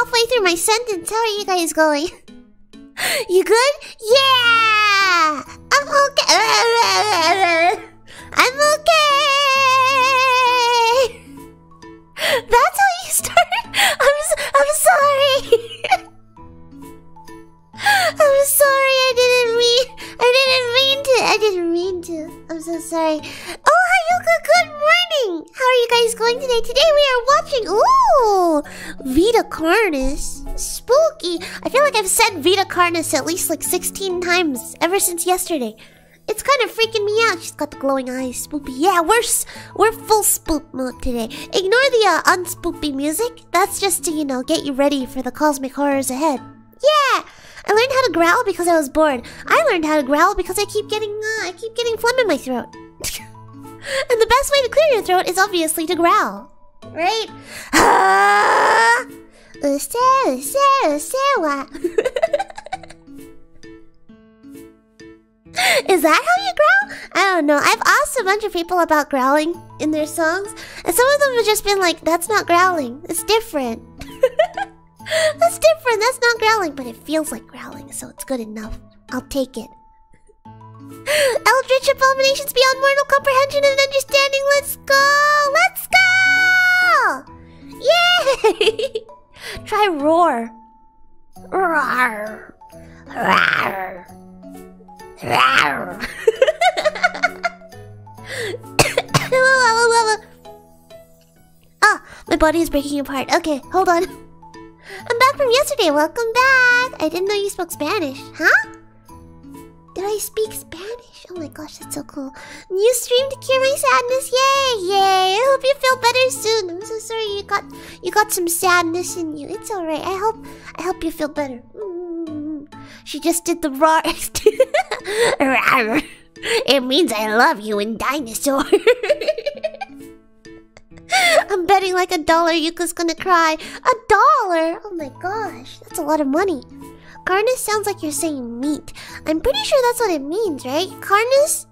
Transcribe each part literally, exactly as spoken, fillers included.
halfway through my sentence. How are you guys going? You good? Yeah! I'm okay. I'm okay. That's how you start? I'm so, I'm sorry. I'm sorry. I didn't mean. I didn't mean to. I didn't mean to. I'm so sorry. Oh, Hayuka, good morning. How are you guys going today? Today we are watching. Ooh, Vita Carnis. Spooky. I feel like I've said Vita Carnis at least like sixteen times ever since yesterday. It's kind of freaking me out. She's got the glowing eyes. Spoopy. Yeah, we're we're full spoop mode today. Ignore the uh, unspoopy music. That's just to, you know, get you ready for the cosmic horrors ahead. Yeah! I learned how to growl because I was bored. I learned how to growl because I keep getting, uh, I keep getting phlegm in my throat. And the best way to clear your throat is obviously to growl. Right? Ah! Is that how you growl? I don't know. I've asked a bunch of people about growling in their songs, and some of them have just been like, that's not growling. It's different. That's different. That's not growling, but it feels like growling, so it's good enough. I'll take it. Eldritch abominations beyond mortal comprehension and understanding. Let's go! Let's go! Yay! Try roar. Roar. Roar. Ah, my body is breaking apart. Okay, hold on. I'm back from yesterday. Welcome back. I didn't know you spoke Spanish, huh? Did I speak Spanish? Oh my gosh, that's so cool. New stream to cure my sadness. Yay, yay. I hope you feel better soon. I'm so sorry you got you got some sadness in you. It's alright. I hope I hope you feel better. She just did the roar. It means I love you in dinosaur. I'm betting like a dollar Yuka's gonna cry. A dollar? Oh my gosh, that's a lot of money. Carnis sounds like you're saying meat. I'm pretty sure that's what it means, right? Carnis?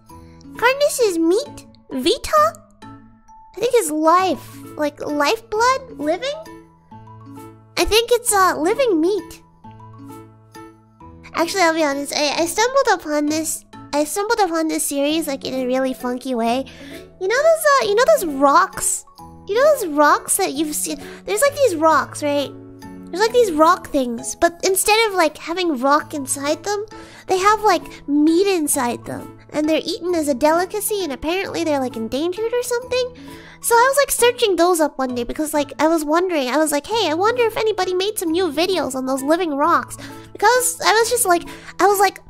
Carnis is meat? Vita? I think it's life. Like lifeblood? Living? I think it's uh, living meat. Actually, I'll be honest, I, I stumbled upon this I stumbled upon this series like in a really funky way. You know those uh, you know those rocks? You know those rocks that you've seen? There's like these rocks, right? There's like these rock things, but instead of like having rock inside them, they have like meat inside them. And they're eaten as a delicacy, and apparently they're like endangered or something. So I was like searching those up one day because like I was wondering, I was like, hey, I wonder if anybody made some new videos on those living rocks. Because I was just like, I was like,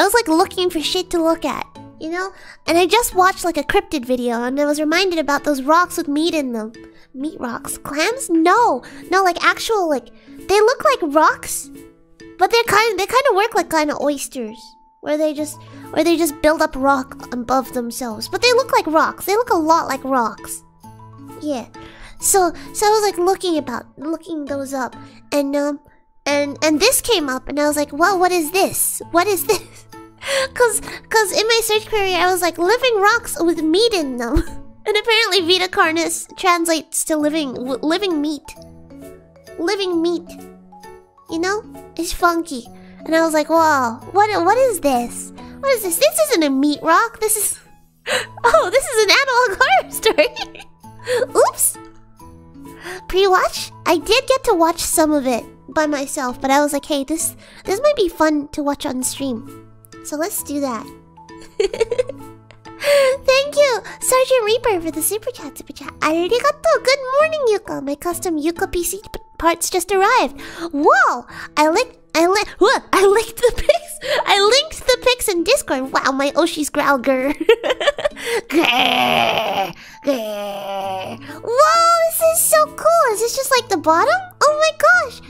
I was like looking for shit to look at, you know? And I just watched like a cryptid video and I was reminded about those rocks with meat in them. Meat rocks? Clams? No. No, like actual like, they look like rocks, but they're kind, they kind of work like kind of oysters. Where they just, where they just build up rock above themselves. But they look like rocks. They look a lot like rocks. Yeah. So, so I was like looking about, looking those up, and um, and and this came up, and I was like, well, what is this? What is this? cause, cause in my search query, I was like, living rocks with meat in them, and apparently Vita Carnis translates to living, living meat, living meat. You know, it's funky. And I was like, "Whoa, what? What is this? What is this? This isn't a meat rock. This is, oh, this is an analog horror story." Oops. Pre-watch. I did get to watch some of it by myself, but I was like, "Hey, this this might be fun to watch on stream." So let's do that. Thank you, Sergeant Reaper, for the super chat. Super chat. Arigato. Good morning, Yuka. My custom Yuka P C parts just arrived. Whoa! I licked. I, li whoa, I linked the pics. I linked the pics in Discord. Wow, my Oshi's growl grr. Grr, grr. Whoa, this is so cool. Is this just like the bottom? Oh my gosh!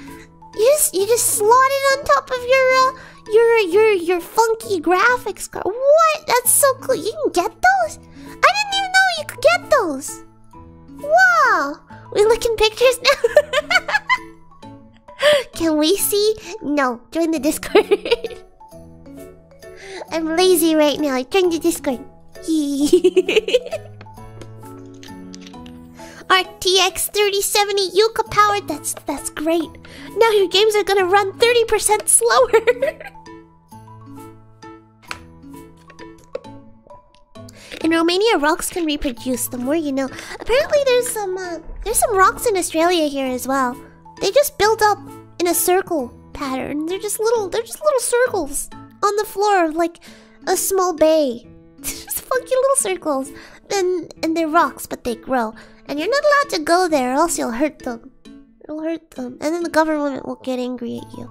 You just you just slotted on top of your uh, your your your funky graphics card. What? That's so cool. You can get those? I didn't even know you could get those. Wow, we looking pictures now. Can we see? No. Join the Discord. I'm lazy right now. Join the Discord. R T X thirty seventy Yuka powered. That's that's great. Now your games are gonna run thirty percent slower. In Romania, rocks can reproduce. The more you know. Apparently, there's some uh, there's some rocks in Australia here as well. They just build up in a circle pattern. They're just little. They're just little circles on the floor of like a small bay. Just funky little circles. And and they're rocks, but they grow. And you're not allowed to go there, or else you'll hurt them. It'll hurt them, and then the government will get angry at you.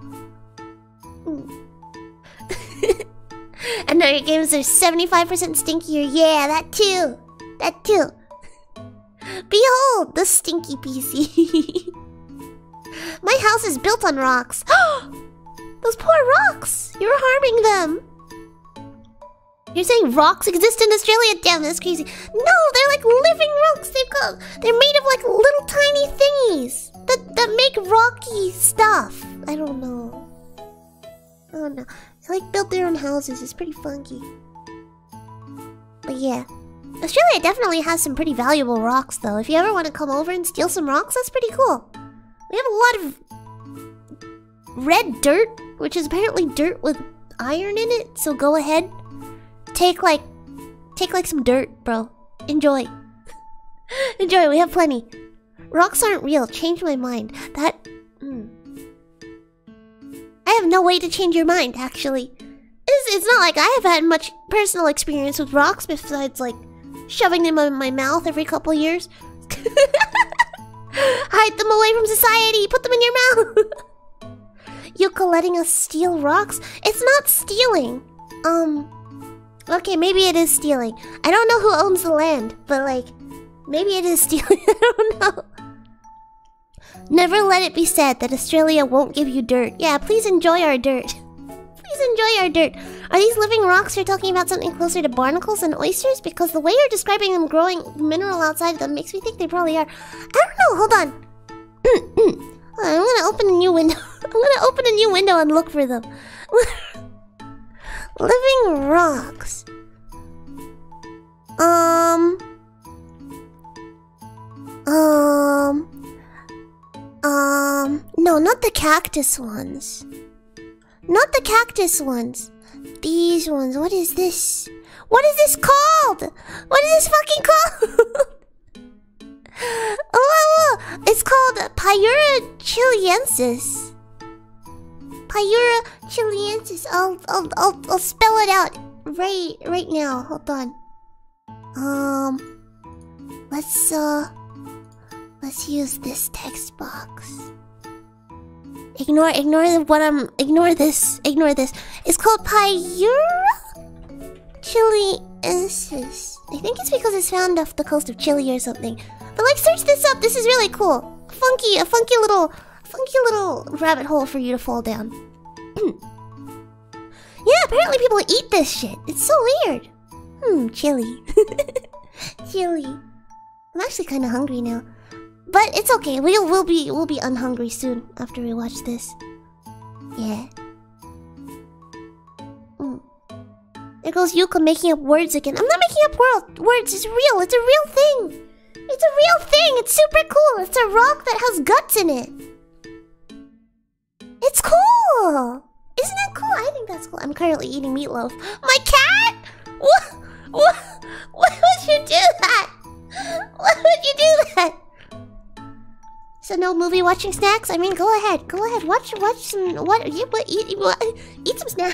Mm. And now your games are seventy-five percent stinkier. Yeah, that too. That too. Behold, the stinky P C. My house is built on rocks. Those poor rocks. You're harming them. You're saying rocks exist in Australia? Damn, that's crazy. No, they're like living rocks. They've got, they're made of like little tiny thingies that, that make rocky stuff. I don't know. Oh no. They like built their own houses. It's pretty funky. But yeah. Australia definitely has some pretty valuable rocks though. If you ever want to come over and steal some rocks, that's pretty cool. We have a lot of red dirt, which is apparently dirt with iron in it. So go ahead. Take like take like some dirt, bro. Enjoy. Enjoy, we have plenty. Rocks aren't real. Change my mind. That mm. I have no way to change your mind, actually. It's, it's not like I have had much personal experience with rocks besides, like, shoving them in my mouth every couple years. Hide them away from society! Put them in your mouth! Yuka letting us steal rocks? It's not stealing. Um, okay, maybe it is stealing. I don't know who owns the land, but, like, maybe it is stealing. I don't know. Never let it be said that Australia won't give you dirt. Yeah, please enjoy our dirt. Please enjoy our dirt. Are these living rocks you're talking about something closer to barnacles and oysters? Because the way you're describing them growing mineral outside of them makes me think they probably are. I don't know, hold on. Hold on, I'm gonna open a new window. I'm gonna open a new window and look for them. Living rocks. Um... Um... Um, no, not the cactus ones. Not the cactus ones. These ones, what is this? What is this called? What is this fucking called? Oh, oh, it's called Pyura chilensis. Pyura chilensis. I'll, I'll, I'll, I'll spell it out right, right now. Hold on. Um, let's, uh... Let's use this text box. Ignore, ignore what I'm... Ignore this, ignore this. It's called Pyura chilensis. I think it's because it's found off the coast of Chile or something. But like, search this up. This is really cool. Funky, a funky little... Funky little rabbit hole for you to fall down. Yeah, apparently people eat this shit. It's so weird. Hmm, Chile. Chile. I'm actually kind of hungry now. But it's okay. We'll we'll be we'll be unhungry soon after we watch this. Yeah. Mm. There goes Yuka making up words again. I'm not making up world words. It's real. It's a real thing. It's a real thing. It's super cool. It's a rock that has guts in it. It's cool. Isn't it cool? I think that's cool. I'm currently eating meatloaf. My cat? What? What? Why would you do that? Why would you do that? So no movie watching snacks? I mean, go ahead, go ahead, watch, watch some, what, eat, eat, eat some snacks.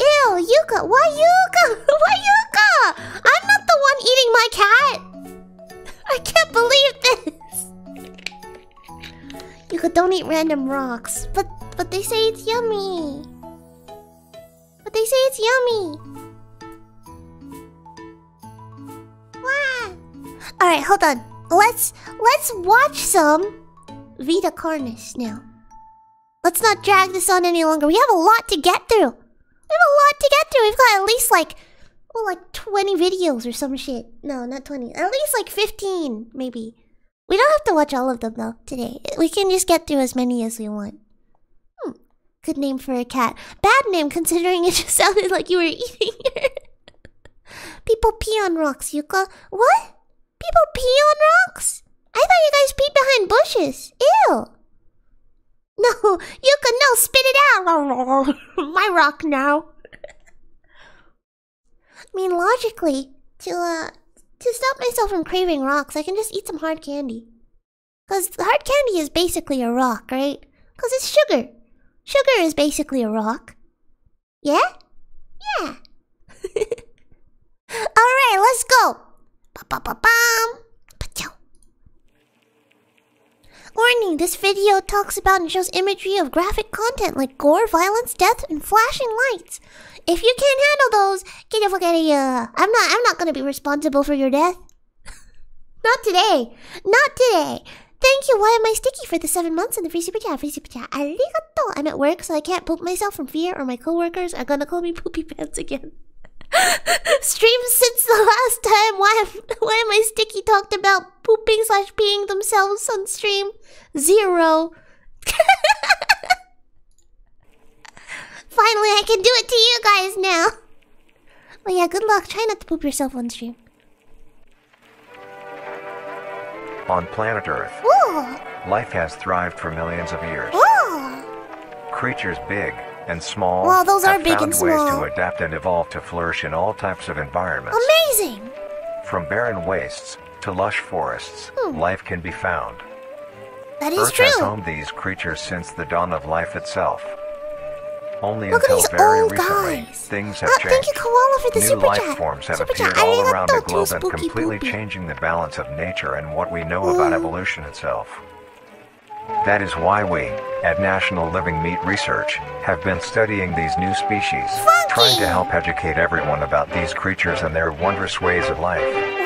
Ew, Yuka, why Yuka? Why Yuka? I'm not the one eating my cat. I can't believe this. Yuka, don't eat random rocks. But, but they say it's yummy. But they say it's yummy. Wow. All right, hold on. Let's let's watch some Vita Carnis now. Let's not drag this on any longer. We have a lot to get through. We have a lot to get through. We've got at least like well, like twenty videos or some shit. No, not twenty. At least like fifteen, maybe. We don't have to watch all of them though today. We can just get through as many as we want. Hmm. Good name for a cat. Bad name considering it just sounded like you were eating her. People pee on rocks, Yuka. What? People pee on rocks? I thought you guys peed behind bushes. Ew. No, you can no spit it out. My rock now. I mean, logically, to uh, to stop myself from craving rocks, I can just eat some hard candy. Because hard candy is basically a rock, right? Because it's sugar. Sugar is basically a rock. Yeah? Yeah. Alright, let's go. Ba-ba-ba-bam. Warning, this video talks about and shows imagery of graphic content like gore, violence, death, and flashing lights. If you can't handle those, get the fuck out of here. I'm not, I'm not gonna be responsible for your death. Not today. Not today. Thank you, why am I sticky for the seven months and the free super chat, free super chat. Arigato. I'm at work, so I can't poop myself from fear, or my coworkers are gonna call me poopy pants again. Stream since the last time. Why am, why am I sticky talked about pooping slash peeing themselves on stream? Zero. Finally, I can do it to you guys now. Well, yeah, good luck. Try not to poop yourself on stream. On planet Earth, ooh, life has thrived for millions of years. Ooh. Creatures big and small well, those have are big found and ways small. to adapt and evolve to flourish in all types of environments. Amazing! From barren wastes to lush forests, hmm. life can be found. That is Earth true. Earth has homed these creatures since the dawn of life itself. Only Look until at these very old recently, guys. things have uh, changed. Thank you, Koala, for the New super life chat. forms have super appeared chat. all around the globe and completely poopy. changing the balance of nature and what we know mm. about evolution itself. That is why we, at National Living Meat Research, have been studying these new species, Funky. trying to help educate everyone about these creatures and their wondrous ways of life.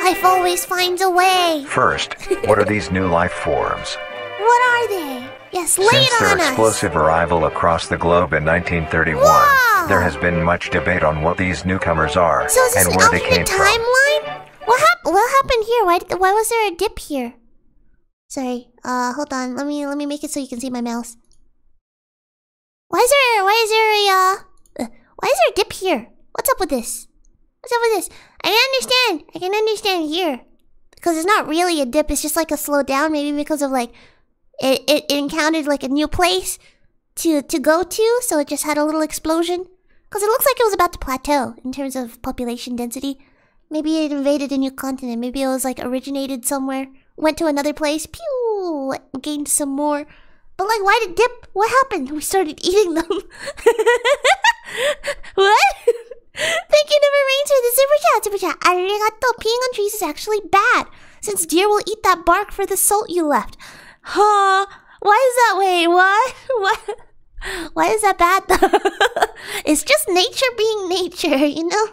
Life always finds a way. First, what are these new life forms? What are they? Yes, lay Since it on their explosive us. arrival across the globe in nineteen thirty-one, Whoa. there has been much debate on what these newcomers are so and where they came the from. timeline? What, hap what happened here? Why, did, why was there a dip here? Sorry, uh, hold on. Let me let me make it so you can see my mouse. Why is there why is there a uh, why is there a dip here? What's up with this? What's up with this? I can understand. I can understand here because it's not really a dip. It's just like a slow down, maybe because of like. It, it encountered like a new place to to go to, so it just had a little explosion. Because it looks like it was about to plateau in terms of population density. Maybe it invaded a new continent. Maybe it was like originated somewhere, went to another place, pew, gained some more. But like, why did dip? What happened? We started eating them. What? Thank you, Never Rains, for the super chat, super chat. Arigato. Peeing on trees is actually bad, since deer will eat that bark for the salt you left. Huh? Why is that? Wait, what? What? Why is that bad though? It's just nature being nature, you know?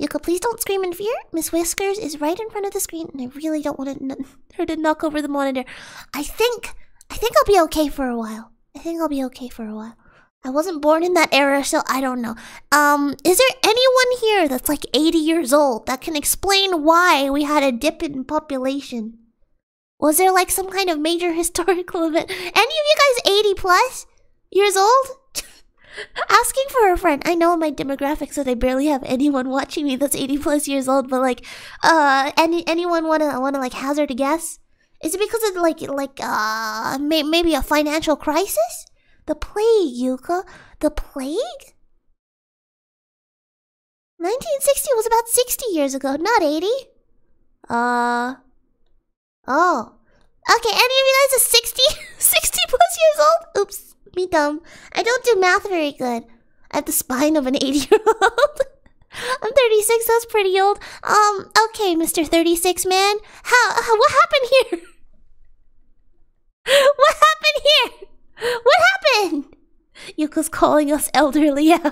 Yuka, please don't scream in fear. Miss Whiskers is right in front of the screen and I really don't want to her to knock over the monitor. I think, I think I'll be okay for a while. I think I'll be okay for a while. I wasn't born in that era, so I don't know. Um, is there anyone here that's like eighty years old that can explain why we had a dip in population? Was there like some kind of major historical event? Any of you guys eighty plus years old? Asking for a friend. I know my demographics that I barely have anyone watching me that's eighty plus years old, but like, uh, any anyone wanna wanna like hazard a guess? Is it because of like like uh may, maybe a financial crisis? The plague, Yuka. The plague? nineteen sixty was about sixty years ago, not eighty. Uh... Oh. Okay, any of you guys are sixty? sixty plus years old? Oops, me dumb. I don't do math very good. I have the spine of an eighty-year-old. I'm thirty-six, that's pretty old. Um, okay, Mister thirty-six man. How, how what happened here? What happened here? What happened? Yuka's calling us elderly out.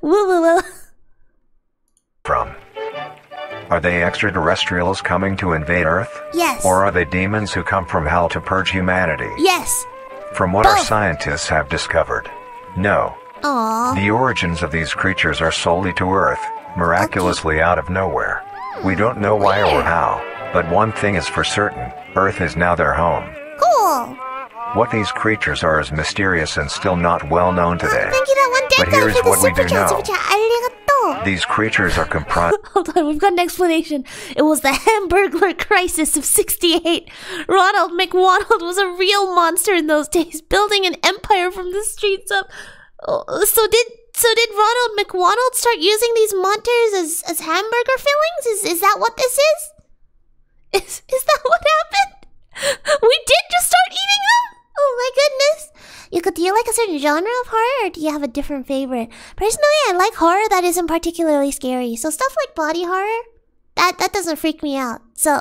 Woo woo woo. From. Are they extraterrestrials coming to invade Earth? Yes. Or are they demons who come from hell to purge humanity? Yes. From what Both. our scientists have discovered. No. Aww. The origins of these creatures are solely to Earth, miraculously okay. out of nowhere. Hmm. We don't know why Where? or how, but one thing is for certain, Earth is now their home. Cool. What these creatures are is mysterious and still not well known today. But here is what we do know. These creatures are comprised. Hold on, we've got an explanation. It was the Hamburglar crisis of sixty-eight. Ronald McDonald was a real monster in those days, building an empire from the streets up. Oh, so did so did Ronald McDonald start using these monsters as as hamburger fillings? Is is that what this is? Is is that what happened? We did just start eating them. Oh my goodness. You could, do you like a certain genre of horror, or do you have a different favorite? Personally, I like horror that isn't particularly scary. So stuff like body horror, that that doesn't freak me out. So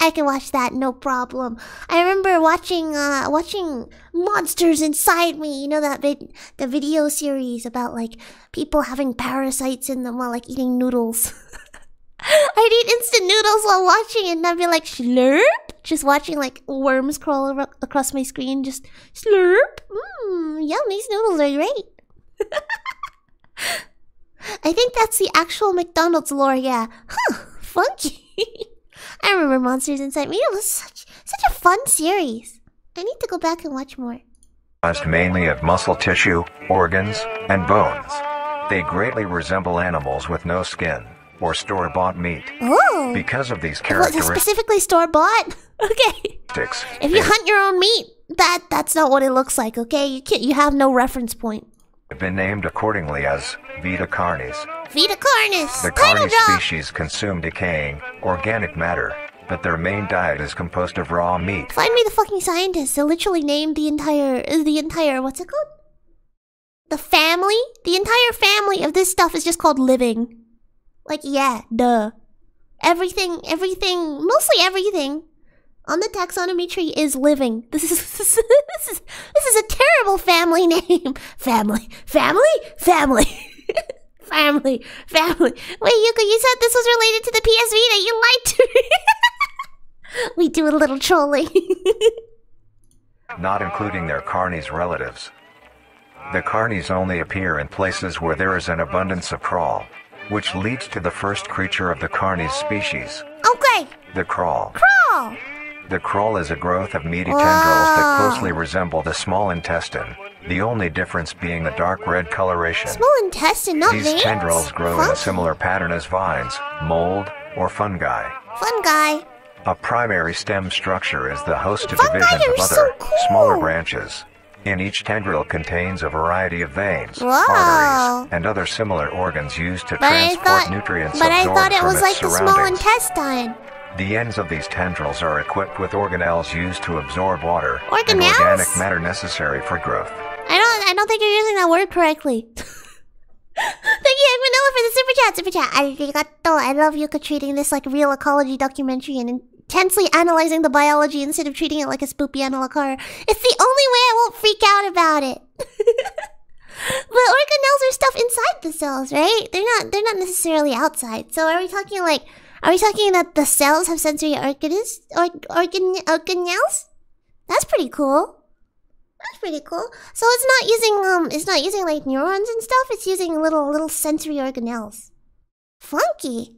I can watch that, no problem. I remember watching uh watching Monsters Inside Me, you know, that vid the video series about like people having parasites in them while like eating noodles. I'd eat instant noodles while watching it, and I'd be like, slurp. Just watching like worms crawl across my screen, just slurp. Mmm, yum, these noodles are great. I think that's the actual McDonald's lore, yeah. Huh, funky. I remember Monsters Inside Me. It was such, such a fun series. I need to go back and watch more. Mainly of muscle tissue, organs, and bones. They greatly resemble animals with no skin or store-bought meat. Oh. Because of these characteristics. Specifically store-bought? Okay. If you hunt your own meat, that that's not what it looks like, okay? You can't, you have no reference point. Have been named accordingly as Vita Carnis. Vita Carnis! The Carnis species consume decaying organic matter, but their main diet is composed of raw meat. Find me the fucking scientist that literally named the entire the entire what's it called? The family? The entire family of this stuff is just called living. Like, yeah, duh. Everything, everything, mostly everything on the taxonomy tree is living. This is, this is, this is, this is a terrible family name. Family, family, family, family, family. Wait, Yuko, you said this was related to the P S Vita. You lied to me. We do a little trolling. Not including their Carnis relatives. The Carnis only appear in places where there is an abundance of crawl, which leads to the first creature of the Carnis species. Okay. The crawl. Crawl! The crawl is a growth of meaty Whoa. tendrils that closely resemble the small intestine, the only difference being the dark red coloration. Small intestine, not veins? These tendrils grow huh? in a similar pattern as vines, mold, or fungi. Fungi. A primary stem structure is the host to fungi divisions of other, so cool. smaller branches. In each tendril contains a variety of veins, Whoa. arteries, and other similar organs used to but transport I thought, nutrients But I thought it was like the small intestine. The ends of these tendrils are equipped with organelles used to absorb water organelles? and organic matter necessary for growth. I don't, I don't think you're using that word correctly. Thank you, Manila, for the super chat, super chat. Arigato. I love Yuka treating this like real ecology documentary and intensely analyzing the biology instead of treating it like a spoopy analog horror. It's the only way I won't freak out about it. But organelles are stuff inside the cells, right? They're not they're not necessarily outside. So are we talking like are we talking that the cells have sensory organs or organ organelles? That's pretty cool. That's pretty cool. So it's not using um it's not using like neurons and stuff, it's using little little sensory organelles. Funky.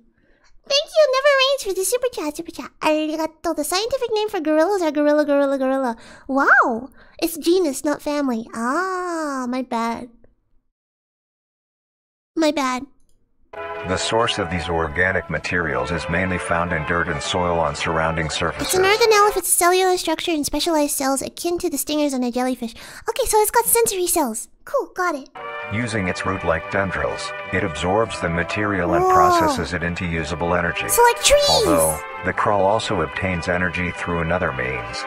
Thank you, Never Range, for the super chat, super chat. Arigato. The scientific name for gorillas are gorilla, gorilla, gorilla. Wow. It's genus, not family. Ah, my bad. My bad. The source of these organic materials is mainly found in dirt and soil on surrounding surfaces. It's an organelle if it's cellular structure and specialized cells akin to the stingers on a jellyfish. Okay, so it's got sensory cells. Cool, got it. Using its root-like tendrils, it absorbs the material Whoa. and processes it into usable energy. So like trees! Although, the crawl also obtains energy through another means.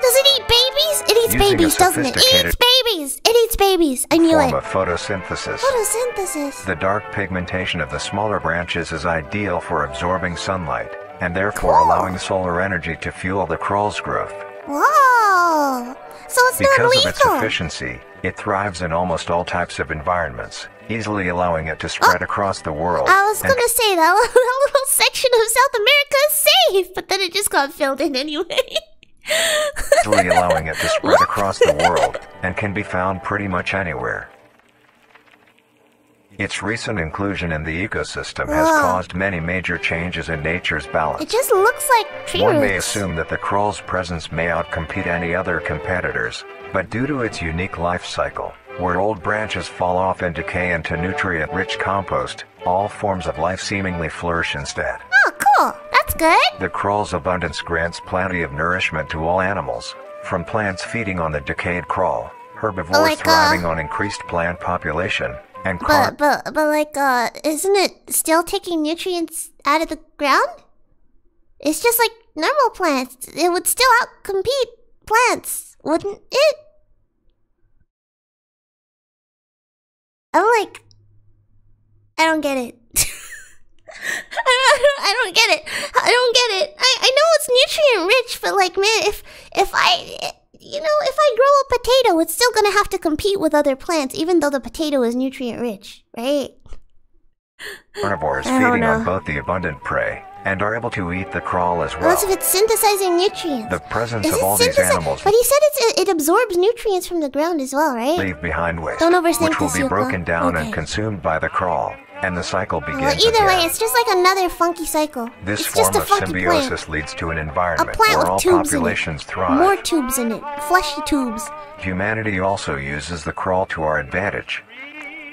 Does it eat babies? It eats Using babies, doesn't it? It eats babies! It eats babies! I knew form it. Form of photosynthesis. Photosynthesis. The dark pigmentation of the smaller branches is ideal for absorbing sunlight, and therefore cool. allowing solar energy to fuel the crawl's growth. Whoa! So it's because not lethal. Because of its efficiency, it thrives in almost all types of environments, easily allowing it to spread oh. across the world. I was gonna say that, that little section of South America is safe, but then it just got filled in anyway. Easily allowing it to spread what? across the world, and can be found pretty much anywhere. Its recent inclusion in the ecosystem Whoa. has caused many major changes in nature's balance. It just looks like tree roots. One may assume that the crawl's presence may outcompete any other competitors, but due to its unique life cycle, where old branches fall off and decay into nutrient-rich compost, all forms of life seemingly flourish instead. Oh, cool! That's good! The crawl's abundance grants plenty of nourishment to all animals, from plants feeding on the decayed crawl, herbivores like, thriving uh, on increased plant population, and car- But, but, but like, uh, isn't it still taking nutrients out of the ground? It's just like normal plants. It would still outcompete plants, wouldn't it? I'm like, I don't get it. I don't get it. I don't get it. I, I know it's nutrient rich, but like, man, if if I, you know, if I grow a potato, it's still gonna have to compete with other plants, even though the potato is nutrient rich, right? Herbivores feeding know. on both the abundant prey and are able to eat the crawl as well. Unless if it's synthesizing nutrients. The presence is of all these animals. But he said it's, it absorbs nutrients from the ground as well, right? Leave behind waste, Don't overthink which will be broken down okay. and consumed by the crawl, and the cycle begins. Well, either again. way, it's just like another funky cycle. This it's form just a of funky symbiosis plant. leads to an environment a plant where with all tubes populations in it. thrive. More tubes in it, fleshy tubes. Humanity also uses the crawl to our advantage.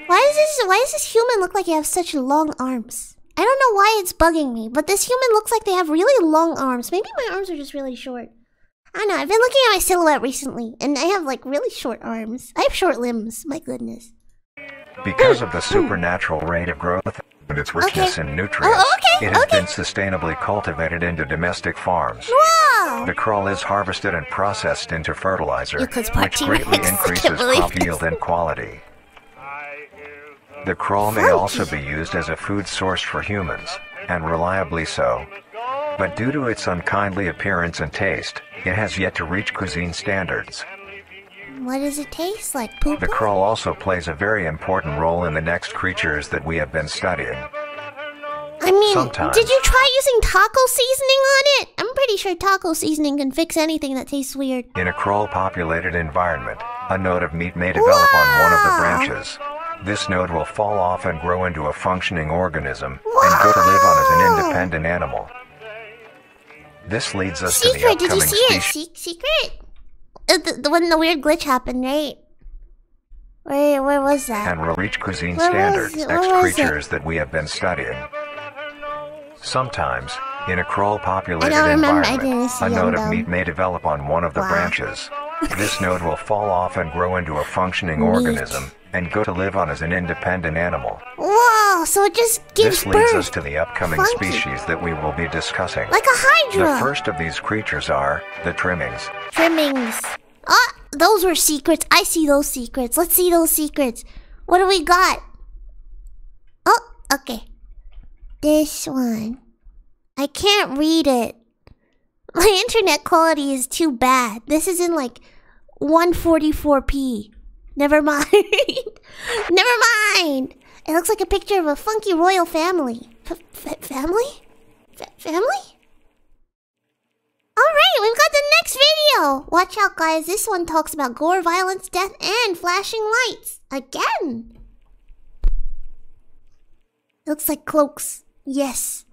Why does this? Why does this human look like you have such long arms? I don't know why it's bugging me, but this human looks like they have really long arms. Maybe my arms are just really short. I don't know, I've been looking at my silhouette recently, and I have like really short arms. I have short limbs, my goodness. Because of the supernatural rate of growth and its richness okay. in nutrients, oh, okay, it has okay. been sustainably cultivated into domestic farms. Wow. The crawl is harvested and processed into fertilizer, which greatly increases crop yield and quality. The crawl may also be used as a food source for humans, and reliably so. But due to its unkindly appearance and taste, it has yet to reach cuisine standards. What does it taste like, poo-poo? The crawl also plays a very important role in the next creatures that we have been studying. I mean, Sometimes, did you try using taco seasoning on it? I'm pretty sure taco seasoning can fix anything that tastes weird. In a crawl-populated environment, a node of meat may develop wow. on one of the branches. This node will fall off and grow into a functioning organism wow. and go to live on as an independent animal. This leads us Secret, to the upcoming Secret, did you see it? Secret? Uh, the, the, when the weird glitch happened, right? Where, where was that? And we'll reach cuisine where standards, was, next creatures it? that we have been studying. Sometimes, in a crawl-populated environment, a node of meat may develop on one of the wow. branches. This node will fall off and grow into a functioning meat. organism and go to live on as an independent animal. Wow, so it just gives birth. This leads us to the upcoming Funky. species that we will be discussing. Like a hydra. The first of these creatures are the trimmings. Trimmings. Ah, those were secrets. I see those secrets. Let's see those secrets. What do we got? Oh, okay. This one. I can't read it. My internet quality is too bad. This is in like one forty-four p. Never mind. Never mind. It looks like a picture of a funky royal family. F f family? F family? Alright, we've got the next video. Watch out, guys. This one talks about gore, violence, death, and flashing lights. Again. It looks like cloaks. Yes.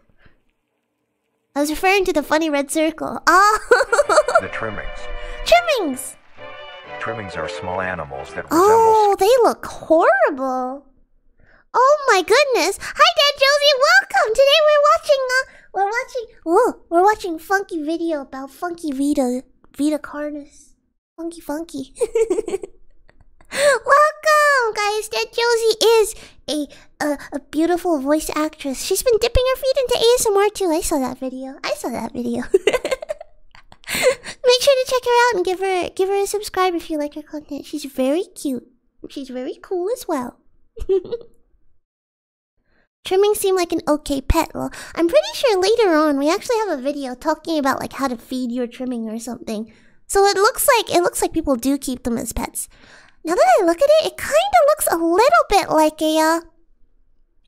I was referring to the funny red circle. Oh. The trimmings. Trimmings. Trimmings are small animals that resemble... Oh, they look horrible. Oh my goodness. Hi, Dad Josie. Welcome. Today we're watching... Uh, we're watching... Whoa, we're watching funky video about funky Vita. Vita Carnis. Funky, funky. Welcome, guys. Dad Josie is a, a, a beautiful voice actress. She's been dipping her feet into A S M R too. I saw that video. I saw that video. Make sure to check her out and give her give her a subscribe if you like her content. She's very cute. She's very cool as well. Trimmings seem like an okay pet. Well, I'm pretty sure later on we actually have a video talking about like how to feed your trimming or something. So it looks like it looks like people do keep them as pets. Now that I look at it, it kind of looks a little bit like a uh, it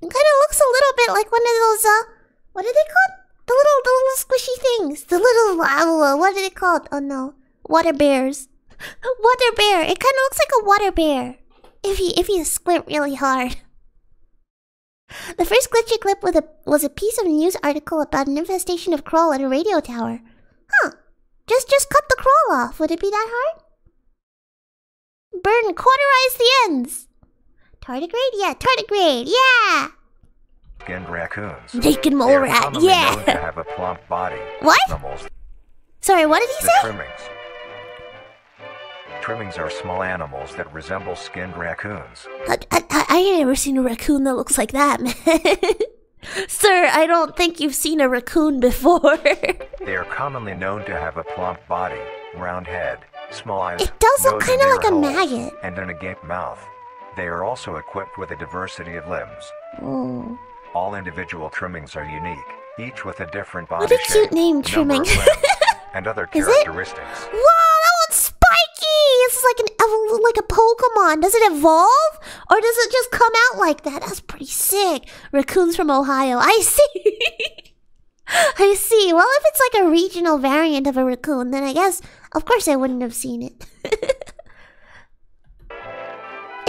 kind of looks a little bit like one of those uh, what are they called? The little, the little squishy things. The little, uh, what are they called? Oh no, water bears. Water bear. It kind of looks like a water bear. If you, if you squint really hard. The first glitchy clip with a, was a piece of a news article about an infestation of crawl at a radio tower. Huh? Just, just cut the crawl off. Would it be that hard? burn, cauterize the ends. Tardigrade? Yeah, tardigrade, yeah! Skinned raccoons. Naked mole rat, yeah! Known to have a plump body. What? Animals. Sorry, what did he the say? Trimmings. Trimmings are small animals that resemble skinned raccoons. I, I, I, I ain't never seen a raccoon that looks like that, man. Sir, I don't think you've seen a raccoon before. They are commonly known to have a plump body, round head, small eyes, it does look kind of like a maggot, and an agape mouth. They are also equipped with a diversity of limbs. Mm. All individual trimmings are unique, each with a different body shape. What a cute shape, name, trimming. Limbs, and other is characteristics. It? Wow, that one's spiky! This is like an evol like a Pokemon. Does it evolve? Or does it just come out like that? That's pretty sick. Raccoons from Ohio. I see. I see. Well, if it's like a regional variant of a raccoon, then I guess, of course I wouldn't have seen it.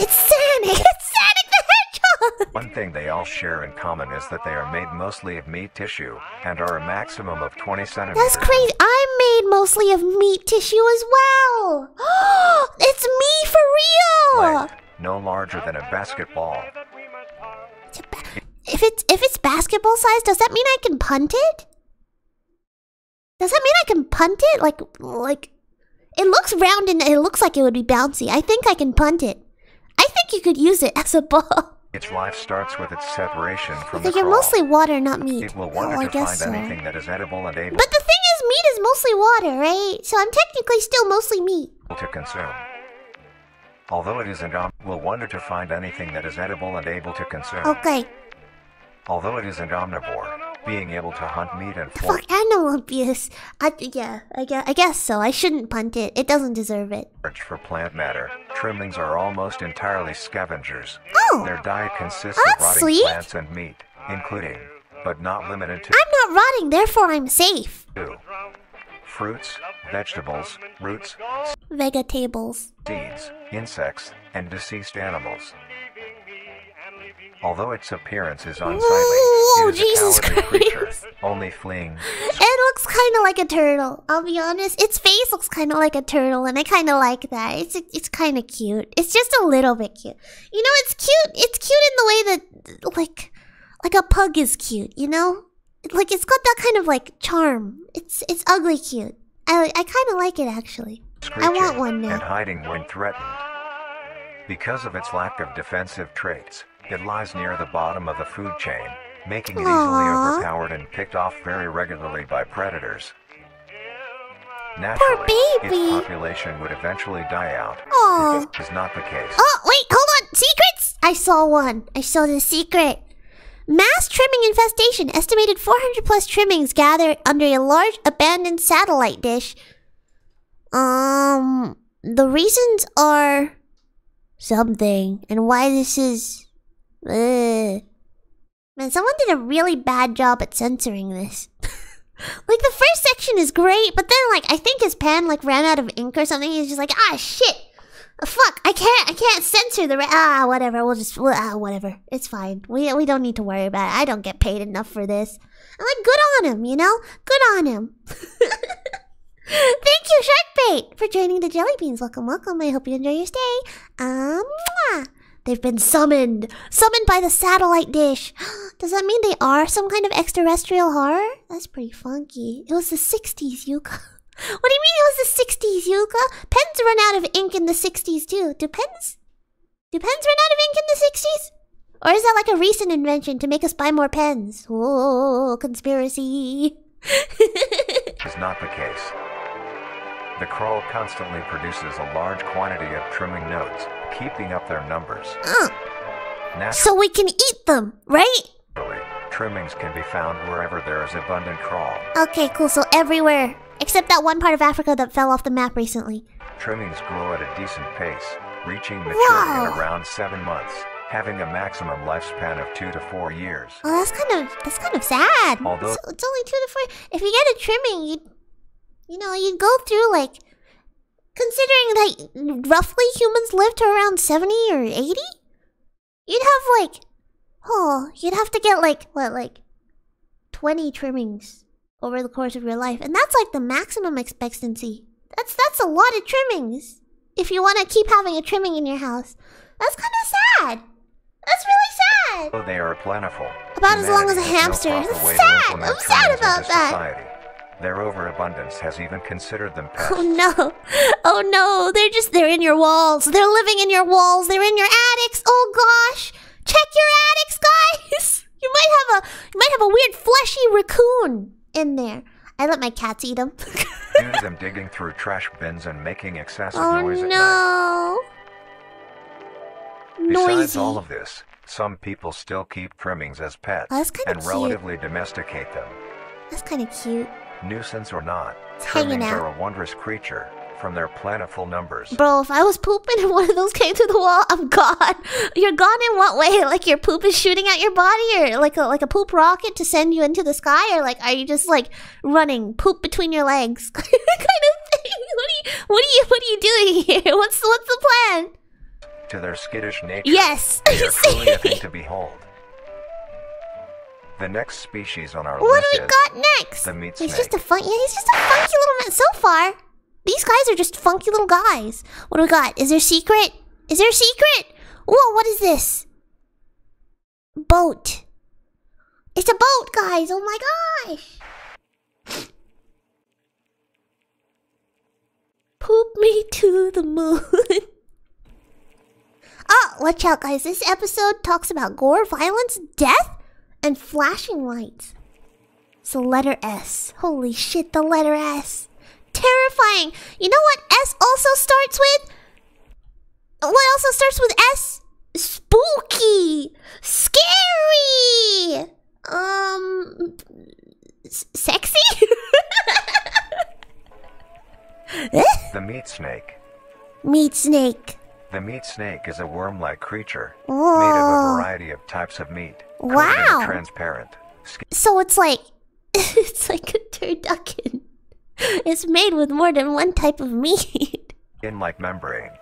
It's Sonic! It's Sonic the Hedgehog! One thing they all share in common is that they are made mostly of meat tissue and are a maximum of twenty centimeters. That's crazy! I'm made mostly of meat tissue as well! It's me for real! Length, no larger than a basketball. It's a ba if, it's, if it's basketball size, does that mean I can punt it? Does that mean I can punt it? Like, like... It looks round and it looks like it would be bouncy. I think I can punt it. I think you could use it as a ball. Its life starts with its separation from the crawl. You're mostly water, not meat. It will wonder oh, to find so. anything that is edible and able. But the thing is, meat is mostly water, right? So I'm technically still mostly meat. To consume. Although it isn't, will wonder to find anything that is edible and able to consume. Okay. Although it isn't omnivore, being able to hunt meat and for animal abuse. I, yeah, I guess, I guess so. I shouldn't punt it. It doesn't deserve it. Search for plant matter. Trimmings are almost entirely scavengers. Oh, their diet consists oh, of rotting sweet. plants and meat, including, but not limited to. I'm not rotting, therefore I'm safe. Two. Fruits, vegetables, roots, vegetables, seeds, insects, and deceased animals. Although its appearance is unsightly, Whoa, it is Jesus a cowardly Christ. creature, only fleeing. It looks kind of like a turtle, I'll be honest. Its face looks kind of like a turtle, and I kind of like that. It's it's kind of cute. It's just a little bit cute. You know, it's cute. It's cute in the way that, like, like a pug is cute, you know? Like, it's got that kind of, like, charm. It's it's ugly cute. I, I kind of like it, actually. I want one now. And hiding when threatened. Because of its lack of defensive traits, it lies near the bottom of the food chain, making it Aww. easily overpowered and picked off very regularly by predators. Naturally, its population would eventually die out. Aww. This is not the case. Oh, wait, hold on! Secrets! I saw one. I saw the secret. Mass trimming infestation. Estimated four hundred plus trimmings gathered under a large abandoned satellite dish. Um, the reasons are something, and why this is... Ugh. Man, someone did a really bad job at censoring this. Like, the first section is great, but then, like, I think his pen, like, ran out of ink or something. He's just like, ah, shit! Fuck, I can't, I can't censor the... Ra ah, whatever, we'll just... We'll, ah, whatever. It's fine. We, we don't need to worry about it. I don't get paid enough for this. I'm like, good on him, you know? Good on him. Thank you, Sharkbait, for joining the Jelly Beans. Welcome, welcome. I hope you enjoy your stay. Um, mwah. They've been summoned! Summoned by the satellite dish! Does that mean they are some kind of extraterrestrial horror? That's pretty funky. It was the sixties, Yuka. What do you mean it was the sixties, Yuka? Pens run out of ink in the sixties, too. Do pens... Do pens run out of ink in the sixties? Or is that like a recent invention to make us buy more pens? Oh, conspiracy! It's not the case. The crawl constantly produces a large quantity of trimming nodes, keeping up their numbers. Uh, so we can eat them, right? Trimmings can be found wherever there is abundant crawl. Okay, cool. So everywhere. Except that one part of Africa that fell off the map recently. Trimmings grow at a decent pace, reaching maturity wow. in around seven months, having a maximum lifespan of two to four years. Well, that's kind of that's kind of sad. Although it's, it's only two to four. If you get a trimming, you. You know, you go through, like, considering that roughly humans live to around seventy or eighty? You'd have, like, oh, you'd have to get, like, what, like, twenty trimmings over the course of your life. And that's, like, the maximum expectancy. That's, that's a lot of trimmings. if you want to keep having a trimming in your house. That's kind of sad. That's really sad. Oh, they are plentiful. About as long as a hamster. That's sad. I'm sad about that. Their overabundance has even considered them pests. Oh no. Oh no. They're just, they're in your walls. They're living in your walls. They're in your attics. Oh gosh. Check your attics, guys. You might have a, you might have a weird fleshy raccoon in there. I let my cats eat them. Due to them digging through trash bins and making excessive oh, noise at no. night. Noisy. Besides all of this, some people still keep trimmings as pets oh, that's kind of and cute. relatively domesticate them. That's kind of cute. Nuisance or not, it's trimmings out. are a wondrous creature from their plentiful numbers. Bro, if I was pooping and one of those came through the wall, I'm gone. You're gone in what way? Like your poop is shooting at your body, or like a, like a poop rocket to send you into the sky, or like are you just like running poop between your legs? kind of thing. What are you what are you what are you doing here? What's what's the plan? To their skittish nature, yes, they are truly a thing to behold. The next species on our what list do we got next? The meat snake. He's just a fun yeah, he's just a funky little man. So far, these guys are just funky little guys. What do we got? Is there a secret? Is there a secret? Whoa, what is this? Boat. It's a boat, guys. Oh my gosh. Poop me to the moon. Oh, watch out, guys. This episode talks about gore, violence, death, and flashing lights. It's the letter S. Holy shit, the letter S. Terrifying. You know what S also starts with? What also starts with S? Spooky. Scary. Um... Sexy? The meat snake. Meat snake. The meat snake is a worm-like creature oh. made of a variety of types of meat. Wow. Transparent. So it's like... it's like a turducken. It's made with more than one type of meat. Skin-like membrane.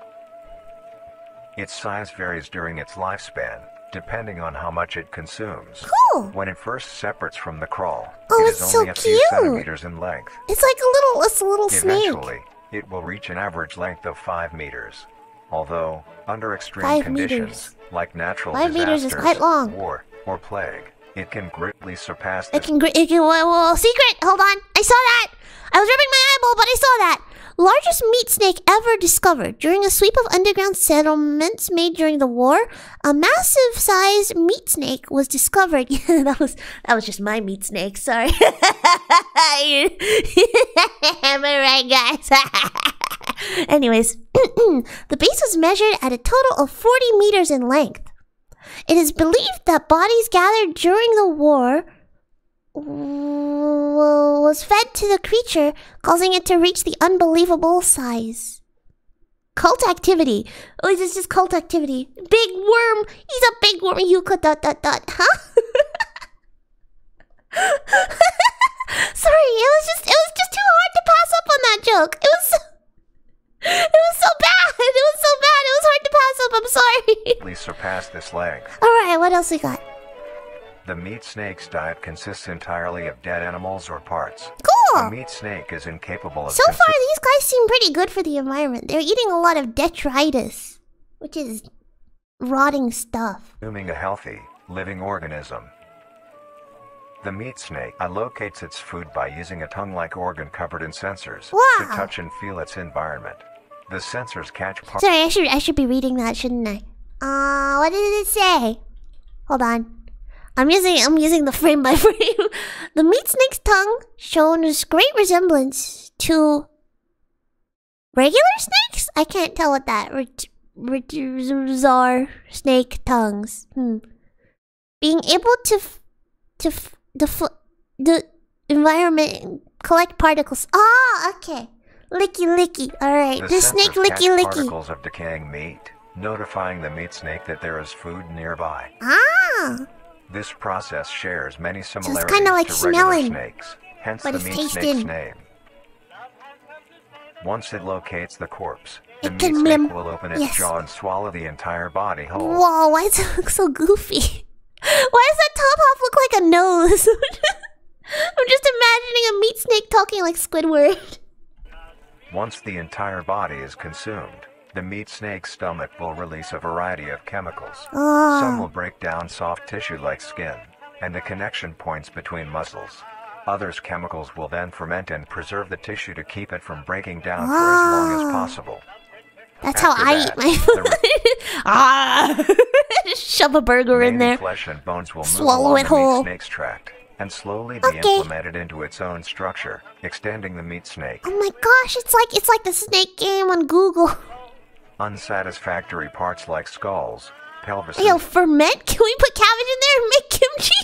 Its size varies during its lifespan, depending on how much it consumes. Cool. When it first separates from the crawl, oh, it is only so a cute. few centimeters in length. It's like a little, it's a little Eventually, snake. Eventually, it will reach an average length of five meters. Although, under extreme five conditions, meters. like natural five disasters, meters is quite long. war, or plague, it can greatly surpass this. It can... It can well, well, secret! Hold on! I saw that! I was rubbing my eyeball, but I saw that! Largest meat snake ever discovered. During a sweep of underground settlements made during the war, a massive-sized meat snake was discovered. that was that was just my meat snake, sorry. Am I right, guys? Anyways, the base was measured at a total of forty meters in length. It is believed that bodies gathered during the war was fed to the creature, causing it to reach the unbelievable size. Cult activity. Oh, is this just cult activity? Big worm. He's a big worm. Yuka dot dot dot. Huh? Sorry, it was just it was just too hard to pass up on that joke. It was. So It was so bad! It was so bad! It was hard to pass up, I'm sorry! Please surpass this length. Alright, what else we got? The meat snake's diet consists entirely of dead animals or parts. Cool! The meat snake is incapable of... So far, these guys seem pretty good for the environment. They're eating a lot of detritus, which is rotting stuff. Consuming a healthy, living organism. The meat snake allocates its food by using a tongue-like organ covered in sensors wow. to touch and feel its environment. The sensors catch parts. Sorry, I should I should be reading that, shouldn't I? Uh, what did it say? Hold on, I'm using I'm using the frame by frame. The meat snake's tongue shows great resemblance to regular snakes. I can't tell what that are. Snake tongues. Hmm. Being able to f to. F The the environment collect particles. Ah, oh, okay. Licky licky. All right. The this snake licky licky. Particles of decaying meat, notifying the meat snake that there is food nearby. Ah. This process shares many similarities so it's kind of like to smelling, regular snakes, hence but the meat tasting. snake's name. Once it locates the corpse, the it meat can snake will open its yes. jaw and swallow the entire body whole. Whoa! Why does it look so goofy? Why does that top half look like a nose? I'm just imagining a meat snake talking like Squidward. Once the entire body is consumed, the meat snake's stomach will release a variety of chemicals. Oh. Some will break down soft tissue like skin and the connection points between muscles. Others chemicals will then ferment and preserve the tissue to keep it from breaking down oh. for as long as possible. That's After how I that, eat my food. Ah! Shove a burger in there. Flesh and bones will swallow move it whole. The meat snake's tract and slowly be okay. implemented into its own structure, extending the meat snake. Oh my gosh! It's like it's like the snake game on Google. Unsatisfactory parts like skulls, pelvis. Yo, ferment? Can we put cabbage in there and make kimchi?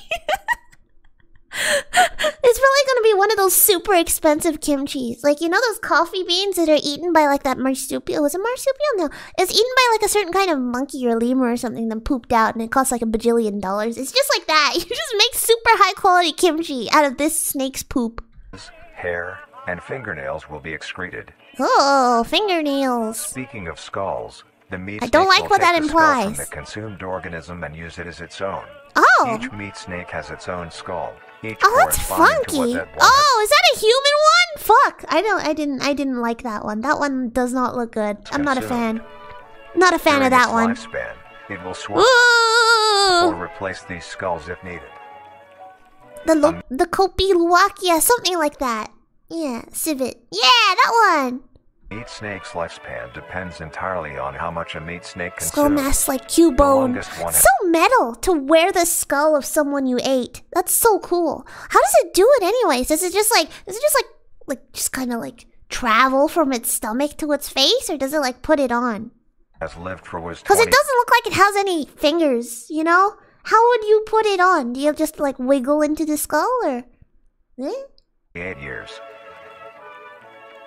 It's really gonna be one of those super expensive kimchis. Like, you know those coffee beans that are eaten by like that marsupial? Was it marsupial? No. It's eaten by like a certain kind of monkey or lemur or something, then pooped out and it costs like a bajillion dollars. It's just like that. You just make super high quality kimchi out of this snake's poop. Hair and fingernails will be excreted. Oh, fingernails. Speaking of skulls, the meat I don't like what that implies. From the consumed organism and use it as its own. Oh. Each meat snake has its own skull. Each oh, that's funky. That oh, is that a human one? Fuck. I don't I didn't I didn't like that one. That one does not look good. It's I'm consumed. Not a fan. Not a fan During of that one. Lifespan, it will swap or replace these skulls if needed. The lo um, the Kopi Luwak, yeah, something like that. Yeah, civet. Yeah, that one! Meat snake's lifespan depends entirely on how much a meat snake consumes. Skull mass like Q-bone. So metal to wear the skull of someone you ate. That's so cool. How does it do it anyways? Is it just like, is it just like, like just kind of like travel from its stomach to its face? Or does it like put it on? Has lived for was Because it doesn't look like it has any fingers, you know? How would you put it on? Do you just like wiggle into the skull or? Eh? Eight years.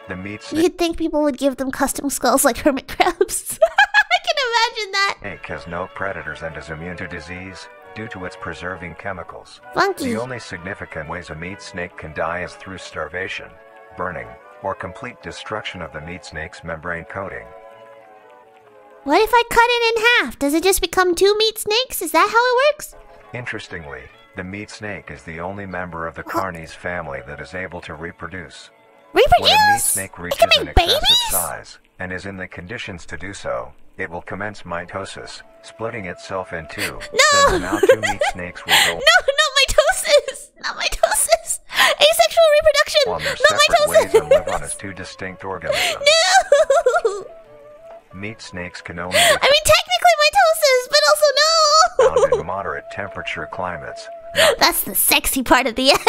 The meat snake. You'd think people would give them custom skulls like hermit crabs. I can imagine that. Snake has no predators and is immune to disease due to its preserving chemicals. Funky. The only significant ways a meat snake can die is through starvation, burning, or complete destruction of the meat snake's membrane coating. What if I cut it in half? Does it just become two meat snakes? Is that how it works? Interestingly, the meat snake is the only member of the Carnis family that is able to reproduce. Reproduce? When a meat snake reaches an excessive size and is in the conditions to do so, it will commence mitosis, splitting itself in two. No! Then now two meat snakes will go. No, not mitosis! Not mitosis! Asexual reproduction! While their not mitosis! Ways and live on as two distinct organisms. No! Meat snakes can only. I mean, technically mitosis, but also no! Found in moderate temperature climates. That's the sexy part of the end.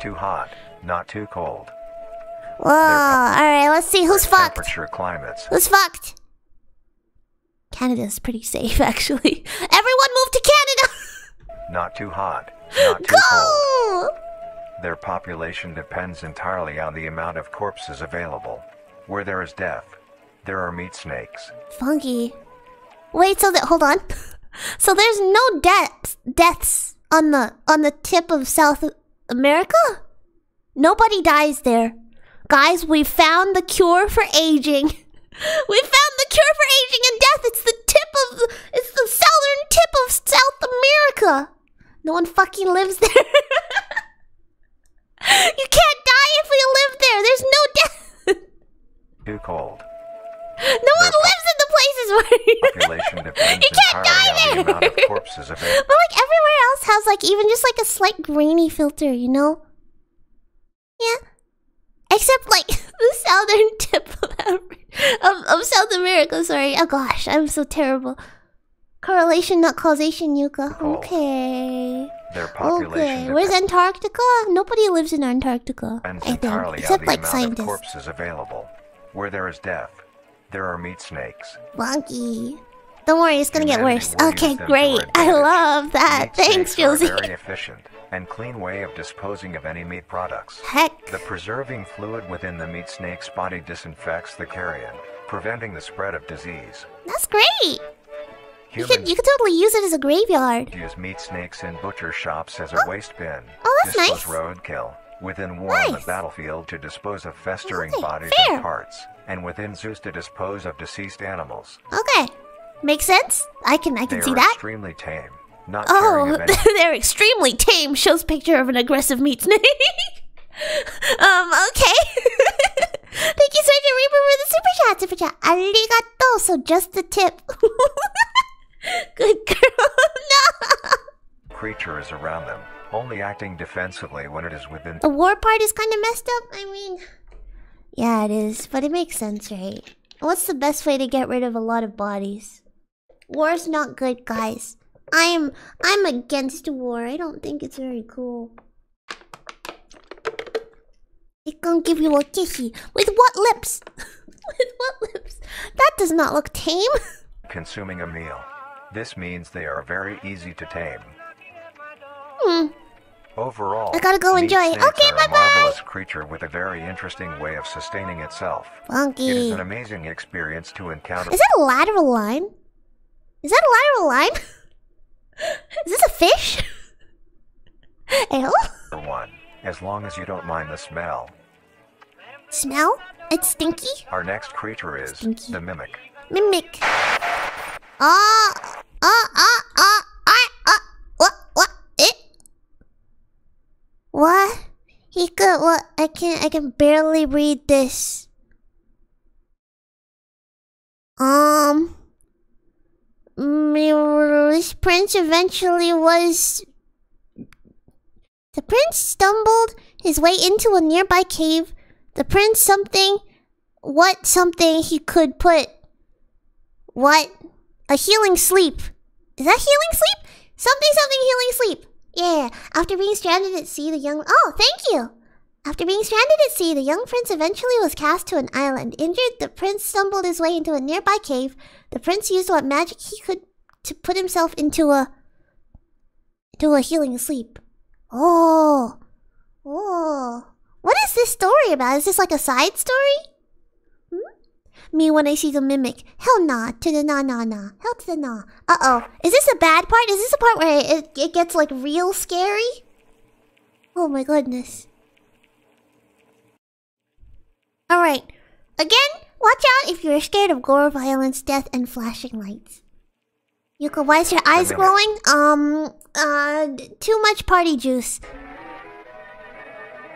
Too hot. Not too cold. Whoa, alright, let's see who's fucked. Temperature climates. Who's fucked? Canada's pretty safe, actually. Everyone move to Canada! Not too hot. Not too Go! cold. Their population depends entirely on the amount of corpses available. Where there is death, there are meat snakes. Funky. Wait, so that hold on. So there's no deaths deaths on the on the tip of South America? Nobody dies there. Guys, we found the cure for aging. We found the cure for aging and death. It's the tip of... It's the southern tip of South America. No one fucking lives there. You can't die if we live there. There's no death. Too cold. No one lives in the places where you can't die there. But like everywhere else has like even just like a slight grainy filter, you know? Yeah, except like the southern tip of, of, of South America, sorry. Oh gosh, I'm so terrible. Correlation, not causation, Yuka. Okay. Their population okay, where's Antarctica? Nobody lives in Antarctica, I think. Except like scientists. Corpses available. Where there is death, there are meat snakes. Wonky. Don't worry, it's gonna get worse. Okay, great. I love that. Thanks, Josie. Very efficient and clean way of disposing of any meat products. Heck. The preserving fluid within the meat snake's body disinfects the carrion, preventing the spread of disease. That's great. You could, you could totally use it as a graveyard. Use meat snakes in butcher shops as a oh. waste bin. Oh, that's dispose nice. Roadkill within war nice. On the battlefield to dispose of festering okay. bodies Fair. And parts, and within zoos to dispose of deceased animals. Okay, makes sense. I can I can they see are that. Extremely tame. Not oh, they're extremely tame. Shows picture of an aggressive meat snake. um, okay. Thank you, Sergeant Reaper, for the super chats. just the tip. Good girl. No. Creature is around them, only acting defensively when it is within. The war part is kind of messed up. I mean, yeah, it is, but it makes sense, right? What's the best way to get rid of a lot of bodies? War's not good, guys. I'm I'm against war. I don't think it's very cool. It gonna give you a kissy. With what lips? With what lips? That does not look tame. Consuming a meal. This means they are very easy to tame. Hmm. Overall, I gotta go enjoy it. Okay, bye bye. A marvelous creature with a very interesting way of sustaining itself. Funky. It is an amazing experience to encounter. Is that a lateral line? Is that a lateral line? Is this a fish? Ew. One, as long as you don't mind the smell. Smell? It's stinky? Our next creature is stinky. The mimic. Mimic. Ah, ah, ah, ah, ah, ah. What? What? It? What? He could. What? I can't. I can barely read this. Um. This prince eventually was... The prince stumbled his way into a nearby cave. The prince something... What something he could put... What? A healing sleep. Is that healing sleep? Something something healing sleep. Yeah. After being stranded at sea, the young... Oh, thank you! After being stranded at sea, the young prince eventually was cast to an island. Injured, the prince stumbled his way into a nearby cave. The prince used what magic he could... to put himself into a... to a healing sleep. Oh. Oh. What is this story about? Is this like a side story? Hmm? Me when I see the mimic. Hell nah. To the nah nah nah. Hell to the nah. Uh-oh. Is this a bad part? Is this a part where it, it gets like real scary? Oh my goodness. Alright. Again, watch out if you're scared of gore, violence, death, and flashing lights. Yuka, why is your eyes glowing? Um, uh, too much party juice.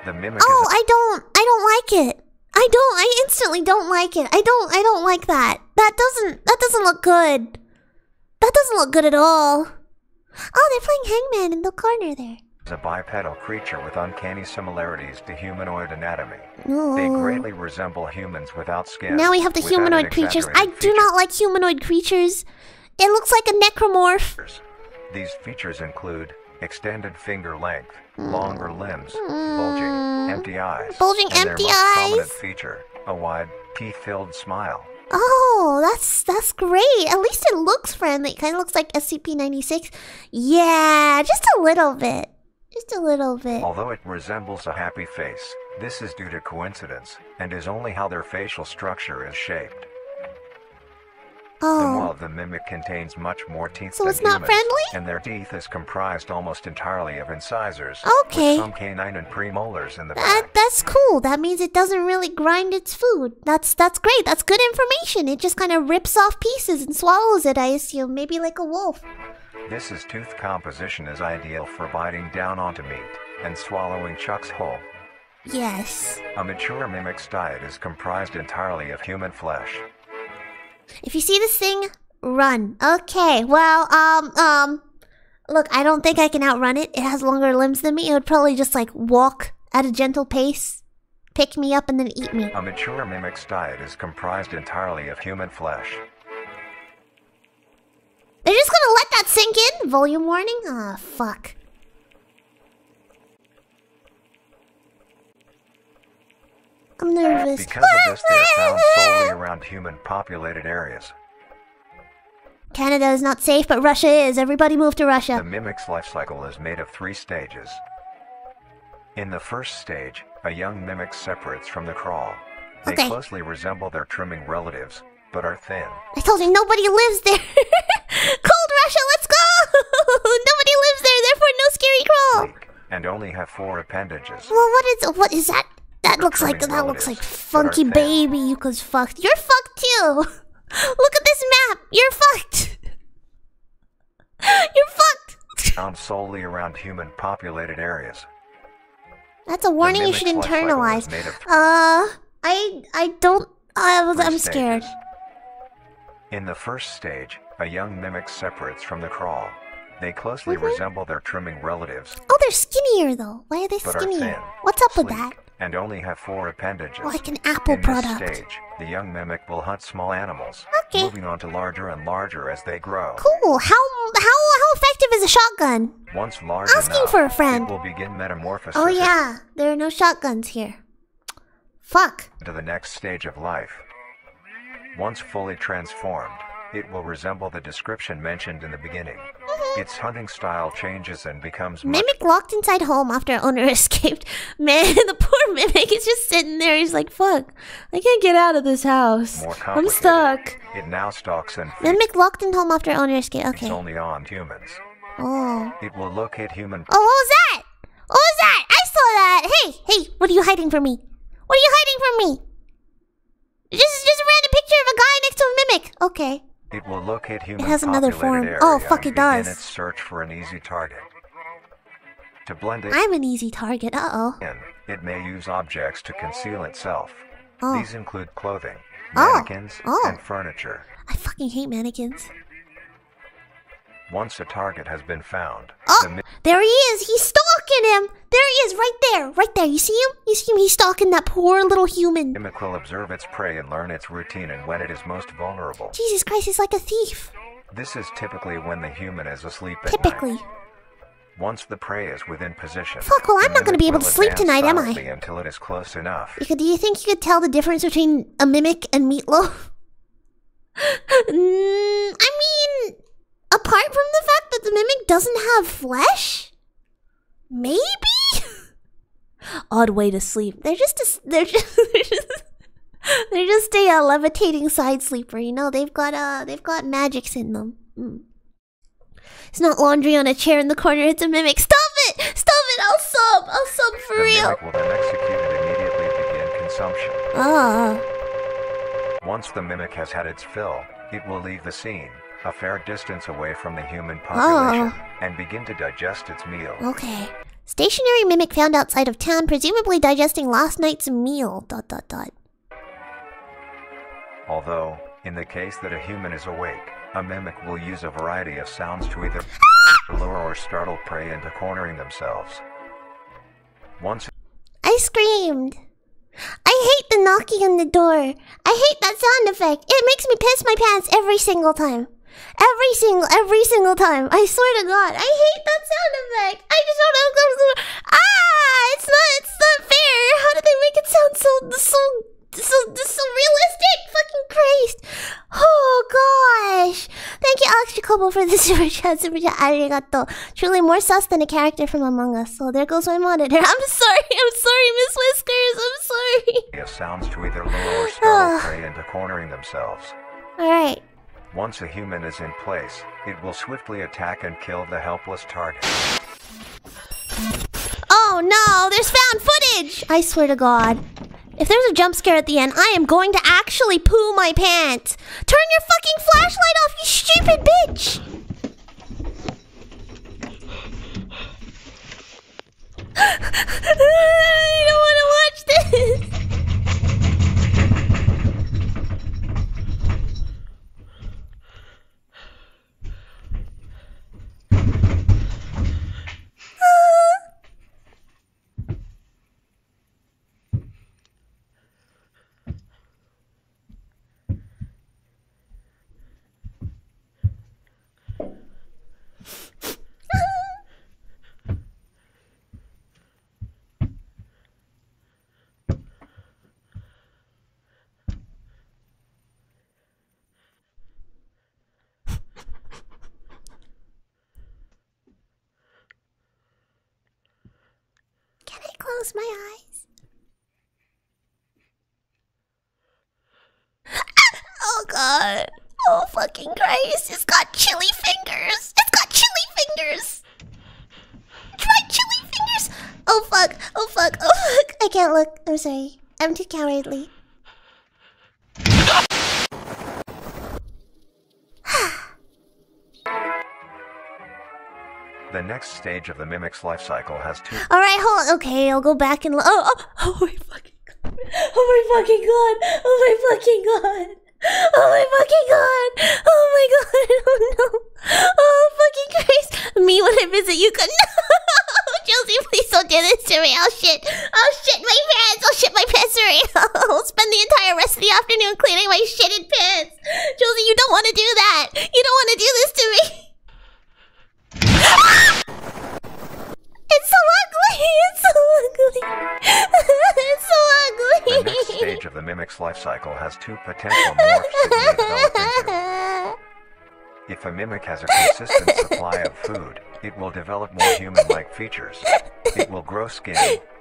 The mimic. Oh, I don't, I don't like it. I don't, I instantly don't like it. I don't, I don't like that. That doesn't, that doesn't look good. That doesn't look good at all. Oh, they're playing Hangman in the corner there. It's a bipedal creature with uncanny similarities to humanoid anatomy. Ooh. They greatly resemble humans without skin. Now we have the humanoid creatures. I feature. do not like humanoid creatures. It looks like a necromorph. These features include extended finger length, mm. longer limbs, mm. bulging, empty eyes. Bulging, and empty their most eyes. Prominent feature, a wide, teeth-filled smile. Oh, that's that's great. At least it looks friendly. It kind of looks like S C P ninety-six. Yeah, just a little bit. Just a little bit. Although it resembles a happy face, this is due to coincidence and is only how their facial structure is shaped. Oh. The maw of the mimic contains much more teeth so than it's not humans, friendly? And their teeth is comprised almost entirely of incisors. Okay. With some canine and premolars in the that, back. That's cool. That means it doesn't really grind its food. That's that's great. That's good information. It just kind of rips off pieces and swallows it, I assume. Maybe like a wolf. This is tooth composition is ideal for biting down onto meat and swallowing chunks whole. Yes. A mature mimic's diet is comprised entirely of human flesh. If you see this thing, run. Okay, well, um, um... Look, I don't think I can outrun it. It has longer limbs than me. It would probably just, like, walk at a gentle pace, pick me up, and then eat me. A mature mimic's diet is comprised entirely of human flesh. They're just gonna let that sink in? Volume warning? Ah, fuck. I'm nervous. Because of this, they are found solely around human-populated areas. Canada is not safe, but Russia is. Everybody move to Russia. The mimic's life cycle is made of three stages. In the first stage, a young mimic separates from the crawl. They okay. closely resemble their trimming relatives, but are thin. I told you, nobody lives there! Cold Russia, let's go! Nobody lives there, therefore no scary crawl! Weak, and only have four appendages. Well, what is... what is that? That looks like that looks like funky baby. Yuka's fucked. You're fucked too. Look at this map. You're fucked. You're fucked. Found solely around human populated areas. That's a warning you should internalize. Uh, I I don't. I was I'm scared. In the first stage, a young mimic separates from the crawl. They closely mm-hmm. resemble their trimming relatives. Oh, they're skinnier though. Why are they but skinnier? Are thin, What's up sleek, with that? And only have four appendages. Like an apple In product. In this stage, the young mimic will hunt small animals, okay. moving on to larger and larger as they grow. Cool. How how how effective is a shotgun? Once large Asking enough, for a friend. It will begin metamorphosis. Oh yeah, there are no shotguns here. Fuck. To the next stage of life. Once fully transformed, it will resemble the description mentioned in the beginning. Mm-hmm. Its hunting style changes and becomes... Mimic much locked inside home after owner escaped. Man, the poor Mimic is just sitting there. He's like, fuck, I can't get out of this house. More I'm stuck. It now stalks and... Mimic locked in home after owner escaped. Okay. It's only on humans. Oh. It will locate human... Oh, what was that? What was that? I saw that! Hey, hey, what are you hiding from me? What are you hiding from me? This is just a random picture of a guy next to a Mimic. Okay. It will locate human. It has another form. Oh, fuck, it does. Its search for an easy target. To blend it. I'm an easy target. Uh oh. And it may use objects to conceal itself. Oh. These include clothing, mannequins, oh. Oh. and furniture. I fucking hate mannequins. Once a target has been found. Oh, the there he is. He's stalking him. There he is, right there, right there. You see him? You see him? He's stalking that poor little human. Mimic will observe its prey and learn its routine and when it is most vulnerable. Jesus Christ, he's like a thief. This is typically when the human is asleep at Typically. Night. Once the prey is within position. Fuck, well, I'm not going to be able to sleep tonight, am I? Until it is close enough. Do you think you could tell the difference between a Mimic and meatloaf? mm, I mean... Apart from the fact that the Mimic doesn't have flesh? Maybe? Odd way to sleep. They're just a, they're just they're just, they're just a uh, levitating side sleeper, you know? They've got uh they've got magics in them. Mm. It's not laundry on a chair in the corner, it's a Mimic. Stop it! Stop it! I'll sub! I'll sub for the real! Mimic will then execute and immediately begin consumption. Ah. Once the Mimic has had its fill, it will leave the scene. A fair distance away from the human population, oh. and begin to digest its meal. Okay. Stationary Mimic found outside of town, presumably digesting last night's meal... dot dot dot. Although, in the case that a human is awake, a Mimic will use a variety of sounds to either lure or startle prey into cornering themselves. Once... I screamed! I hate the knocking on the door! I hate that sound effect! It makes me piss my pants every single time! Every single, every single time. I swear to God, I hate that sound effect. I just don't know. Ah, it's not, it's not fair. How did they make it sound so, so, so, so realistic? Fucking Christ. Oh gosh. Thank you, Alex Jacobo, for the super chat. Super chat, arigato. Truly more sus than a character from Among Us. So there goes my monitor. I'm sorry. I'm sorry, Miss Whiskers. I'm sorry. It sounds to either lure or startle prey into cornering themselves. All right. Once a human is in place, it will swiftly attack and kill the helpless target. Oh no, there's found footage! I swear to God. If there's a jump scare at the end, I am going to actually poo my pants. Turn your fucking flashlight off, you stupid bitch! I don't want to watch this! Close my eyes. Ah! Oh God. Oh fucking Christ. It's got chili fingers. It's got chili fingers. Dried chili fingers. Oh fuck. Oh fuck. Oh fuck. I can't look. I'm sorry. I'm too cowardly. The next stage of the Mimic's life cycle has two... Alright, hold on. Okay, I'll go back and... Oh, oh, oh my fucking God. Oh my fucking God. Oh my fucking God. Oh my fucking god! Oh my god! Oh no! Oh fucking Christ! Me when I visit you, no! Chelsea, please don't do this to me! I'll shit! I'll shit my pants! I'll shit my pants right. I'll spend the entire rest of the afternoon cleaning my shitted pants! Chelsea, you don't want to do that! You don't want to do this to me! It's so ugly! It's so ugly! It's so ugly! The next stage of the mimic's life cycle has two potential morphs that may develop into. If a mimic has a consistent supply of food, it will develop more human-like features. It will grow skin,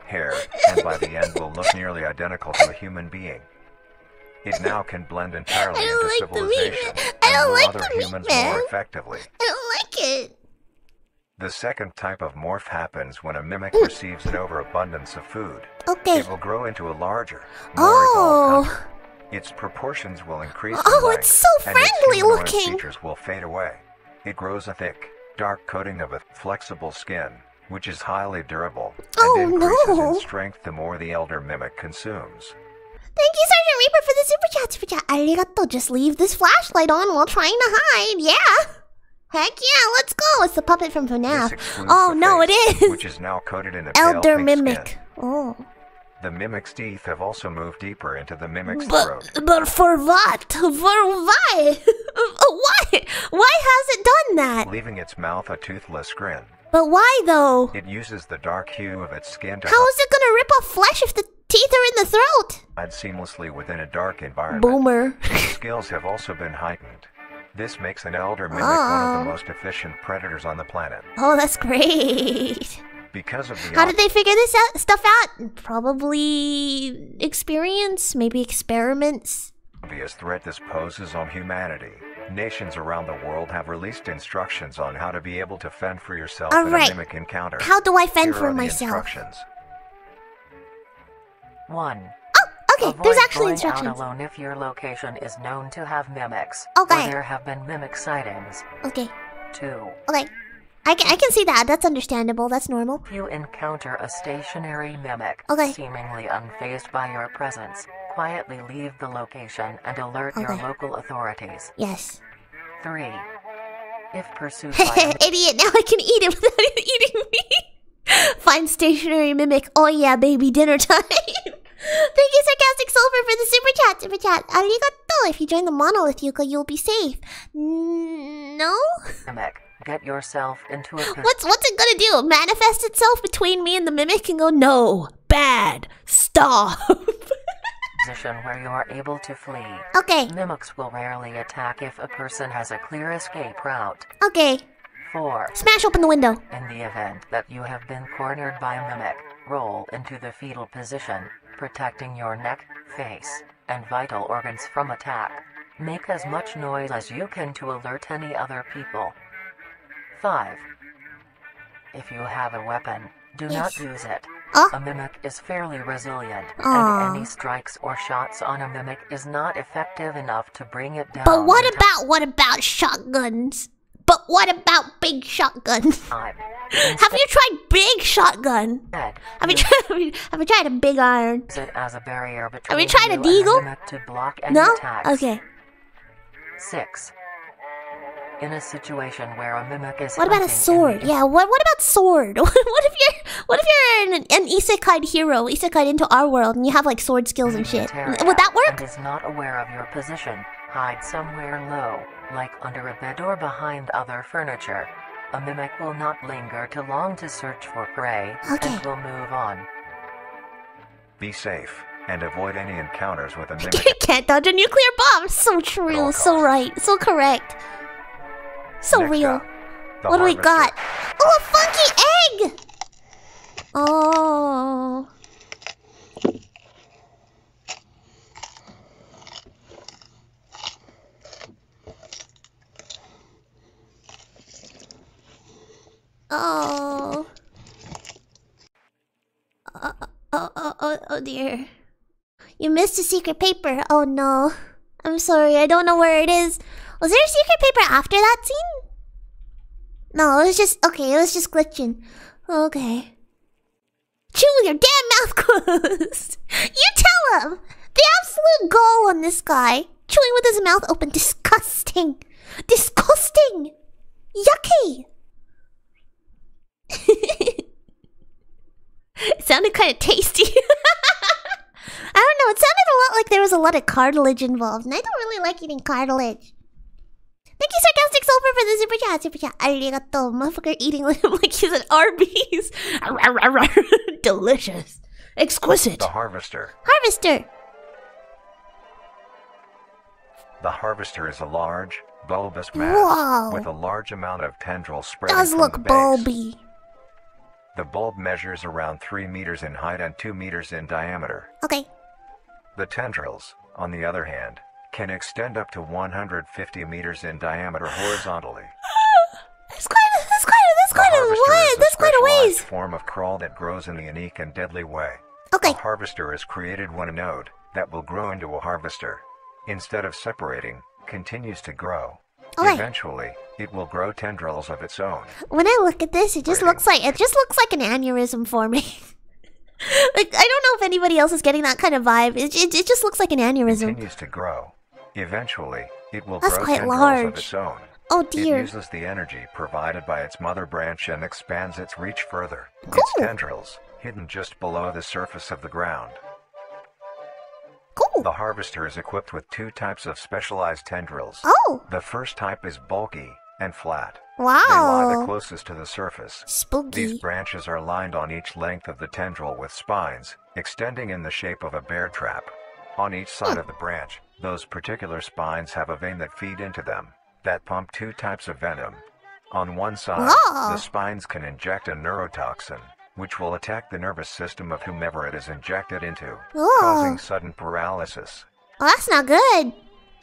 hair, and by the end will look nearly identical to a human being. It now can blend entirely I don't into like civilization the I don't and like other the humans meat, more effectively. I don't like it! The second type of morph happens when a mimic mm. receives an overabundance of food. Okay. It will grow into a larger, more oh. evolved hunter. Its proportions will increase Oh, in length, it's so friendly looking! And its humanoid features will fade away. It grows a thick, dark coating of a flexible skin, which is highly durable, and oh, increases no. in strength the more the elder mimic consumes. Thank you, Sergeant Reaper, for the super chat, super chat. Arigato, just leave this flashlight on while trying to hide, yeah! Heck yeah, let's go! It's the puppet from FNAF. Oh no, face, it is! Which is now coated in a Elder Mimic. Skin. Oh. The mimic's teeth have also moved deeper into the mimic's but, throat. But for what? For why? Why? Why has it done that? Leaving its mouth a toothless grin. But why though? It uses the dark hue of its skin to. How is it gonna rip off flesh if the teeth are in the throat? Hide seamlessly within a dark environment. Boomer. Its skills have also been heightened. This makes an elder mimic oh. one of the most efficient predators on the planet. Oh, that's great! Because of the How did they figure this out, stuff out? Probably experience, maybe experiments. The obvious threat this poses on humanity, nations around the world have released instructions on how to be able to fend for yourself All in right. a mimic encounter. How do I fend Here for myself? One. Okay, Avoid there's actually instructions. Out alone if your location is known to have mimics. Okay. Or there have been mimic sightings. Okay. Two. Okay. I can, I can see that. That's understandable. That's normal. You encounter a stationary mimic. Okay. Seemingly unfazed by your presence. Quietly leave the location and alert okay. your local authorities. Yes. Three. If pursued by Idiot, now I can eat it without it eating me. Find stationary mimic. Oh yeah, baby, dinner time. Thank you, Sarcastic Sulfur, for the super chat, super chat. Arigato! If you join the monolith, Yuka, you'll be safe. N no? Mimic, get yourself into a... What's, what's it gonna do? Manifest itself between me and the mimic and go, no, bad, stop. Position where you are able to flee. Okay. Mimics will rarely attack if a person has a clear escape route. Okay. Four. Smash open the window. In the event that you have been cornered by a mimic, roll into the fetal position, protecting your neck, face, and vital organs from attack. Make as much noise as you can to alert any other people. Five. If you have a weapon, do yes. not use it. Oh. A mimic is fairly resilient, Aww. and any strikes or shots on a mimic is not effective enough to bring it down. But what about, what about shotguns? But what about big shotgun? Have you tried big shotgun? Have you tried, have you tried a big iron? As a barrier between have you tried a deagle? To block any no? attacks. Okay. Six. In a situation where a mimic is... What about a sword? Yeah, what What about sword? what if you're What if you're an, an isekai hero, isekai into our world, and you have like sword skills and shit? Would that work? Is not aware of your position. Hide somewhere low, like under a bed or behind other furniture. A mimic will not linger too long to search for prey, okay. and will move on. Be safe, and avoid any encounters with a mimic. You can't dodge a nuclear bomb! So true, so right, so correct. So Next real. Up, what do we got? Oh, a funky egg! Oh... Oh. Oh, oh, oh, oh, oh dear. You missed a secret paper. Oh no. I'm sorry, I don't know where it is. Was there a secret paper after that scene? No, it was just... Okay, it was just glitching. Okay. Chew your damn mouth closed! You tell him! The absolute goal on this guy. chewing with his mouth open. Disgusting. Disgusting. Yucky. It sounded kind of tasty. I don't know. It sounded a lot like there was a lot of cartilage involved, and I don't really like eating cartilage. Thank you, Sarcastic Soul, for the super chat. Super chat. Arigato. Motherfucker eating like he's at Arby's. Delicious. Exquisite. The Harvester. Harvester. The Harvester is a large, bulbous mass. Whoa. With a large amount of tendrils spreading from the base. Does look bulby. The bulb measures around three meters in height and two meters in diameter. Okay. The tendrils, on the other hand, can extend up to one hundred fifty meters in diameter horizontally. That's quite a, that's quite a, that's quite a way. That's quite a ways. The harvester is a specialized form of crawl that grows in a unique and deadly way. Okay. A harvester is created when a node that will grow into a harvester, instead of separating, continues to grow. Okay. Eventually, it will grow tendrils of its own. When I look at this, it just looks like it just looks like an aneurysm forming. Like, I don't know if anybody else is getting that kind of vibe. It it, it just looks like an aneurysm. Continues to grow. Eventually, it will That's grow quite tendrils large. Of its own. Oh dear. It uses the energy provided by its mother branch and expands its reach further. Cool. Its tendrils, hidden just below the surface of the ground. Cool. The harvester is equipped with two types of specialized tendrils. Oh. The first type is bulky and flat. Wow. They lie the closest to the surface. Spooky. These branches are lined on each length of the tendril with spines, extending in the shape of a bear trap. On each side hmm. of the branch, those particular spines have a vein that feed into them, that pump two types of venom. On one side, Whoa. the spines can inject a neurotoxin, which will attack the nervous system of whomever it is injected into, Whoa. causing sudden paralysis. Oh, that's not good.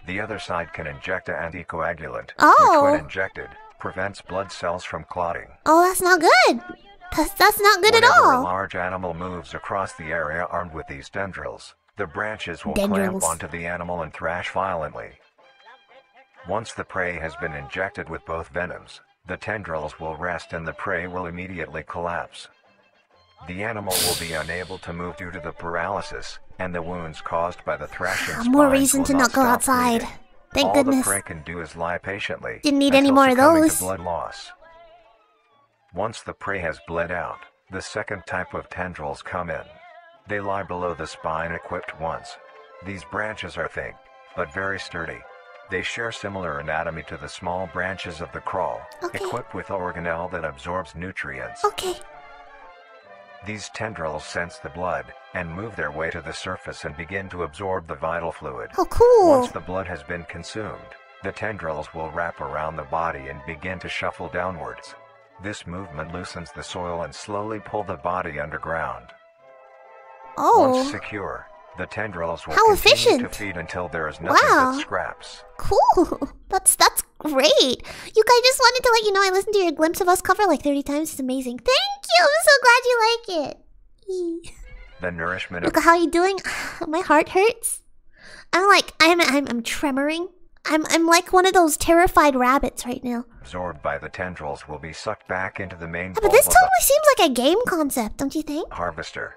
The other side can inject an anticoagulant, oh. which, when injected, prevents blood cells from clotting. Oh, that's not good. That's, that's not good Whenever at all. Whenever a large animal moves across the area armed with these tendrils, the branches will Dendrils. clamp onto the animal and thrash violently. Once the prey has been injected with both venoms, the tendrils will rest and the prey will immediately collapse. The animal will be unable to move due to the paralysis, and the wounds caused by the thrashing More reason to not go outside. Bleeding. Thank All goodness. All the prey can do is lie patiently. Didn't need any more of those. Blood loss. Once the prey has bled out, the second type of tendrils come in. They lie below the spine equipped once. These branches are thick, but very sturdy. They share similar anatomy to the small branches of the crawl, okay. equipped with organelle that absorbs nutrients. Okay. These tendrils sense the blood, and move their way to the surface and begin to absorb the vital fluid. Oh, cool! Once the blood has been consumed, the tendrils will wrap around the body and begin to shuffle downwards. This movement loosens the soil and slowly pull the body underground. Oh. Once secure, the tendrils will How continue efficient. to feed until there is nothing wow. but scraps. Cool! That's that's great! You guys, just wanted to let you know I listened to your Glimpse of Us cover like thirty times. It's amazing. Thank you! I'm so glad you like it. The nourishment Look, of how you doing? My heart hurts. I'm like, I'm, I'm, I'm tremoring. I'm, I'm like one of those terrified rabbits right now. Absorbed by the tendrils will be sucked back into the main yeah, But this totally seems like a game concept, don't you think? Harvester.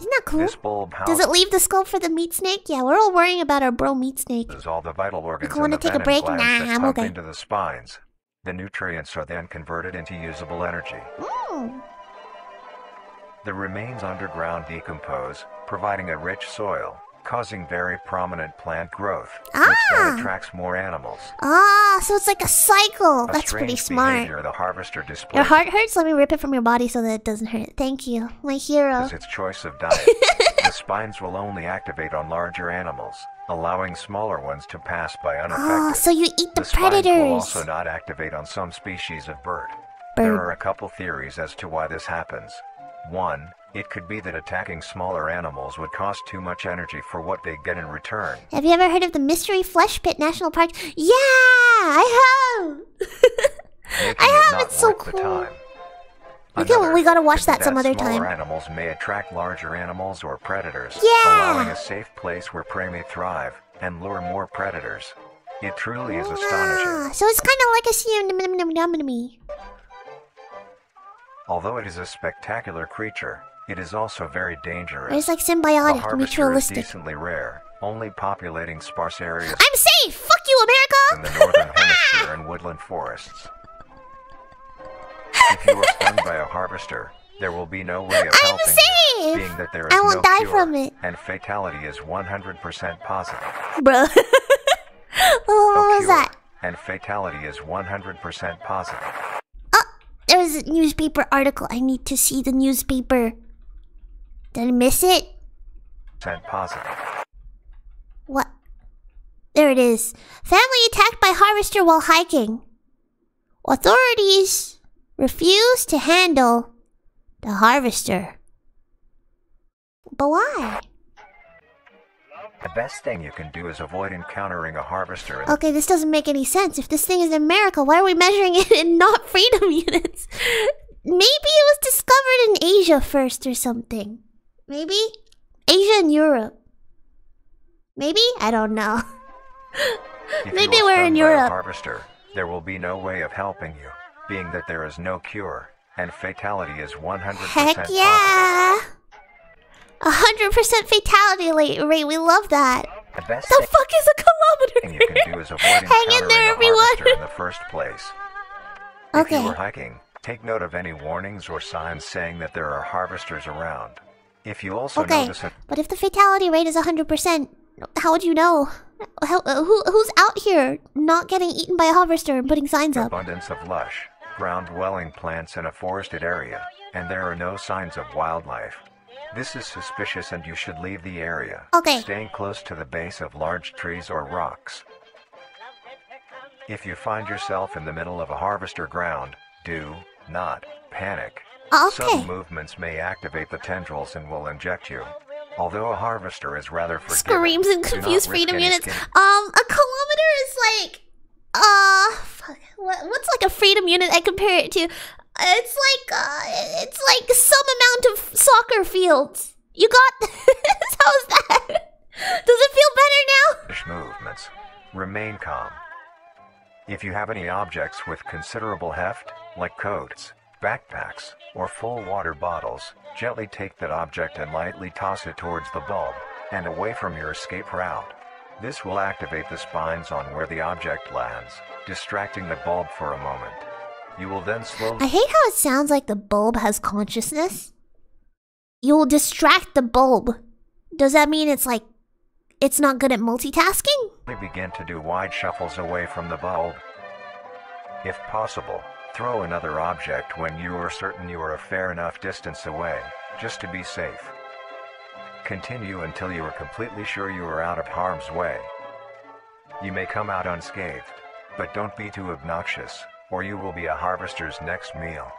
Isn't that cool? This bulb house Does it leave the skull for the meat snake? Yeah, we're all worrying about our bro meat snake. All the vital organs you want to take a break? Nah, I'm okay. Into the spines. The nutrients are then converted into usable energy. Mm. The remains underground decompose, providing a rich soil, causing very prominent plant growth, ah. which then attracts more animals. Ah, so it's like a cycle. A That's pretty smart. Behavior, the harvester displays. Your heart hurts? Let me rip it from your body so that it doesn't hurt. Thank you, my hero. It's its choice of diet. The spines will only activate on larger animals, allowing smaller ones to pass by unaffected. Oh, so you eat the, the predators. The spines will also not activate on some species of bird. bird. There are a couple theories as to why this happens. One, it could be that attacking smaller animals would cost too much energy for what they get in return. Have you ever heard of the Mystery Flesh Pit National Park? Yeah, I have. I have. It's so cool. Okay, we gotta watch that, that some other time. Smaller animals may attract larger animals or predators, yeah. allowing a safe place where prey may thrive and lure more predators. It truly is ah, astonishing. So it's kind of like a C M. Although it is a spectacular creature, it is also very dangerous. It's like symbiotic, mutualistic. The harvester is decently rare, only populating sparse areas. I'm safe! Fuck you, America! In the northern hemisphere and woodland forests. If you are stung by a harvester, there will be no way of I'm helping safe. You, being that there is I won't no die cure, from it. And fatality is one hundred percent positive. Bruh. What no was cure, that? And fatality is one hundred percent positive. Oh, there's a newspaper article. I need to see the newspaper. Did I miss it? Percent positive. What? There it is. Family attacked by harvester while hiking. Authorities refuse to handle the harvester. But why? The best thing you can do is avoid encountering a harvester. Okay, this doesn't make any sense. If this thing is in America, why are we measuring it in not freedom units? Maybe it was discovered in Asia first or something. Maybe? Asia and Europe. Maybe? I don't know. Maybe we're in Europe. If you are stung by a harvester, there will be no way of helping you, being that there is no cure, and fatality is one hundred percent Heck yeah! Positive. A hundred percent fatality rate. We love that. The, best the fuck is a kilometer? And you can do is avoid hang in there, everyone. In the first place. Okay. If you are hiking, take note of any warnings or signs saying that there are harvesters around. If you also okay. notice a but if the fatality rate is a hundred percent, how would you know? How, uh, who who's out here not getting eaten by a harvester and putting signs up? Abundance of lush, ground-dwelling plants in a forested area, and there are no signs of wildlife. This is suspicious and you should leave the area. Okay. Staying close to the base of large trees or rocks. If you find yourself in the middle of a harvester ground, do not panic. Okay. Sudden movements may activate the tendrils and will inject you. Although a harvester is rather forgiving. Screams and confused freedom units. Skin. Um, a kilometer is like... Uh, fuck. What, what's like a freedom unit I compare it to? It's like, uh, it's like some amount of soccer fields. You got this? How's that? Does it feel better now? Movements. Remain calm. If you have any objects with considerable heft, like coats, backpacks, or full water bottles, gently take that object and lightly toss it towards the bulb, and away from your escape route. This will activate the spines on where the object lands, distracting the bulb for a moment. You will then slowly... I hate how it sounds like the bulb has consciousness. You will distract the bulb. Does that mean it's like... it's not good at multitasking? They begin to do wide shuffles away from the bulb. If possible, throw another object when you are certain you are a fair enough distance away, just to be safe. Continue until you are completely sure you are out of harm's way. You may come out unscathed, but don't be too obnoxious, or you will be a harvester's next meal.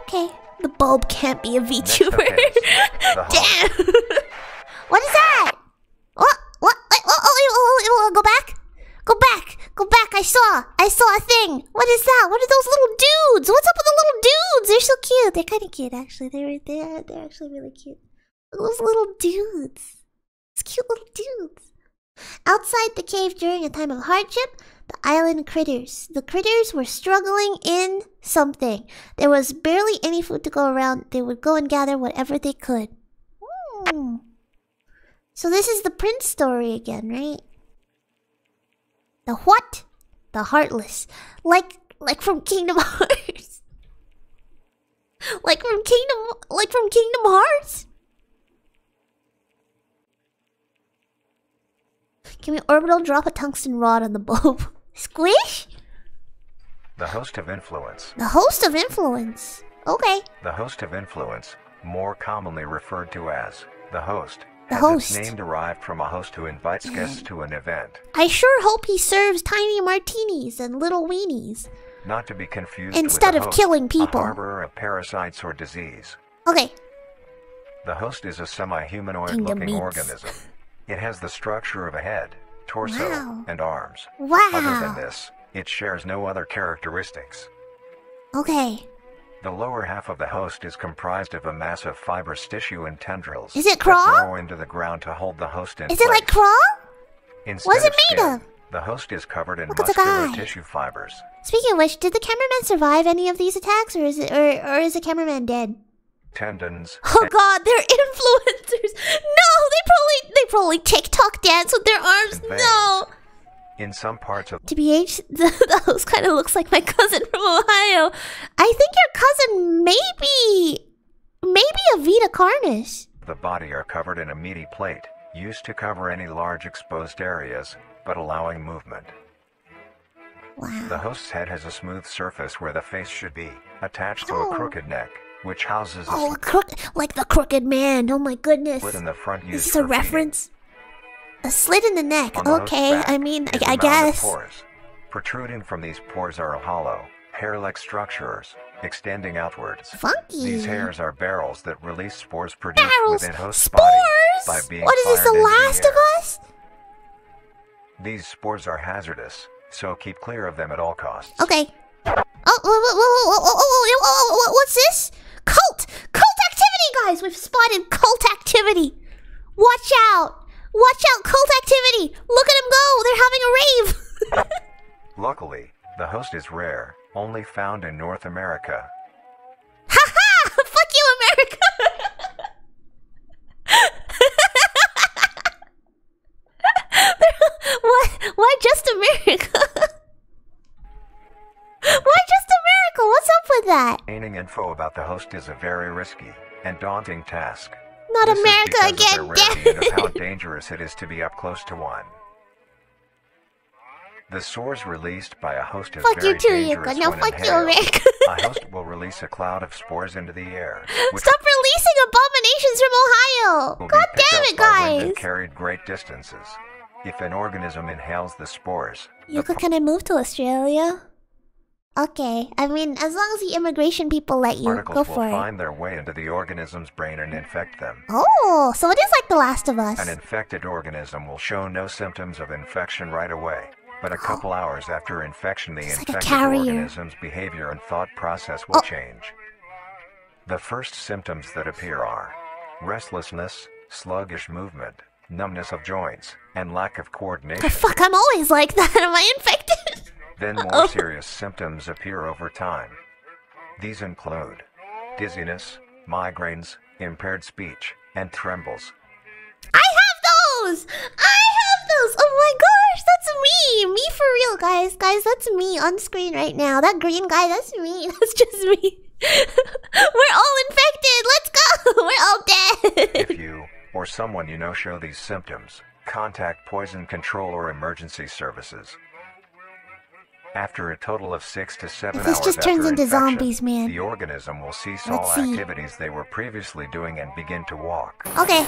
Okay. The bulb can't be a VTuber. Next case, damn! What is that? What? What? Oh, oh, oh, oh, oh, go back? Go back! Go back! I saw! I saw a thing! What is that? What are those little dudes? What's up with the little dudes? They're so cute! They're kind of cute, actually. They're, they're, they're actually really cute. Those little dudes. Those cute little dudes. Outside the cave during a time of hardship, the island critters. The critters were struggling in something. There was barely any food to go around. They would go and gather whatever they could. Mm. So this is the prince story again, right? The what? The heartless. Like, like from Kingdom Hearts. like from Kingdom, like from Kingdom Hearts? Can we orbital drop a tungsten rod on the bulb? Squish? The host of influence. The host of influence. Okay. The host of influence, more commonly referred to as the host. The host. Its name derived from a host who invites guests to an event. I sure hope he serves tiny martinis and little weenies. Not to be confused instead with a host, of killing people. A harborer of parasites or disease. Okay. The host is a semi-humanoid-looking organism. It has the structure of a head, torso, wow. and arms. Wow. Other than this, it shares no other characteristics. Okay. The lower half of the host is comprised of a mass of fibrous tissue and tendrils. Is it crawl? That grow into the ground to hold the host in place. Is it like crawl? Instead what is it made of? Skin, the host is covered in Look muscular tissue fibers. Speaking of which, did the cameraman survive any of these attacks, or is it, or, or is the cameraman dead? tendons. Oh god, they're influencers! No, they probably they probably TikTok dance with their arms. No. In some parts of T B H, the host kind of looks like my cousin from Ohio. I think your cousin maybe maybe a Vita Carnis. The body are covered in a meaty plate, used to cover any large exposed areas, but allowing movement. Wow. The host's head has a smooth surface where the face should be, attached oh. to a crooked neck, which houses a... Oh, a crook like the crooked man, oh my goodness. Within the front used Is this a reference? Feeding. A slit in the neck, on okay, the I mean, I, I guess. Pores. Protruding from these pores are hollow, hair-like structures, extending outwards. Funky. These hairs are barrels that release spores produced barrels. within host's spores? body by being What is this, The Last of Us? These spores are hazardous, so keep clear of them at all costs. Okay. Oh, whoa, whoa, whoa, whoa, whoa, whoa, whoa, what's this? Cult! Cult activity, guys! We've spotted cult activity! Watch out! Watch out, cult activity! Look at them go! They're having a rave! Luckily, the host is rare, only found in North America. Ha ha! Fuck you, America! Why, why just America? Why just America? What's up with that? Gaining info about the host is a very risky and daunting task. Not this America again, damn it! How dangerous it is to be up close to one. The spores released by a host is fuck very you too, dangerous no, when fuck inhaled. You, America. A host will release a cloud of spores into the air. Stop releasing abominations from Ohio! God damn it, guys! Carried great distances. If an organism inhales the spores... Yuka, can I move to Australia? Okay, I mean, as long as the immigration people let you, go for it. Particles will find their way into the organism's brain and infect them. Oh, so it is like The Last of Us. An infected organism will show no symptoms of infection right away, but a couple oh. hours after infection, the it's infected like organism's behavior and thought process will oh. change. The first symptoms that appear are restlessness, sluggish movement, numbness of joints, and lack of coordination. Oh, fuck, I'm always like that. Am I infected? Then more Uh-oh. serious symptoms appear over time. These include dizziness, migraines, impaired speech, and trembles. I have those! I have those! Oh my gosh, that's me! Me for real, guys. Guys, that's me on screen right now. That green guy, that's me. That's just me. We're all infected. Let's go! We're all dead. If you... or someone you know show these symptoms, contact poison control or emergency services. After a total of six to seven hours after infection, this just turns into zombies, man. The organism will cease all activities they were previously doing and begin to walk. Okay.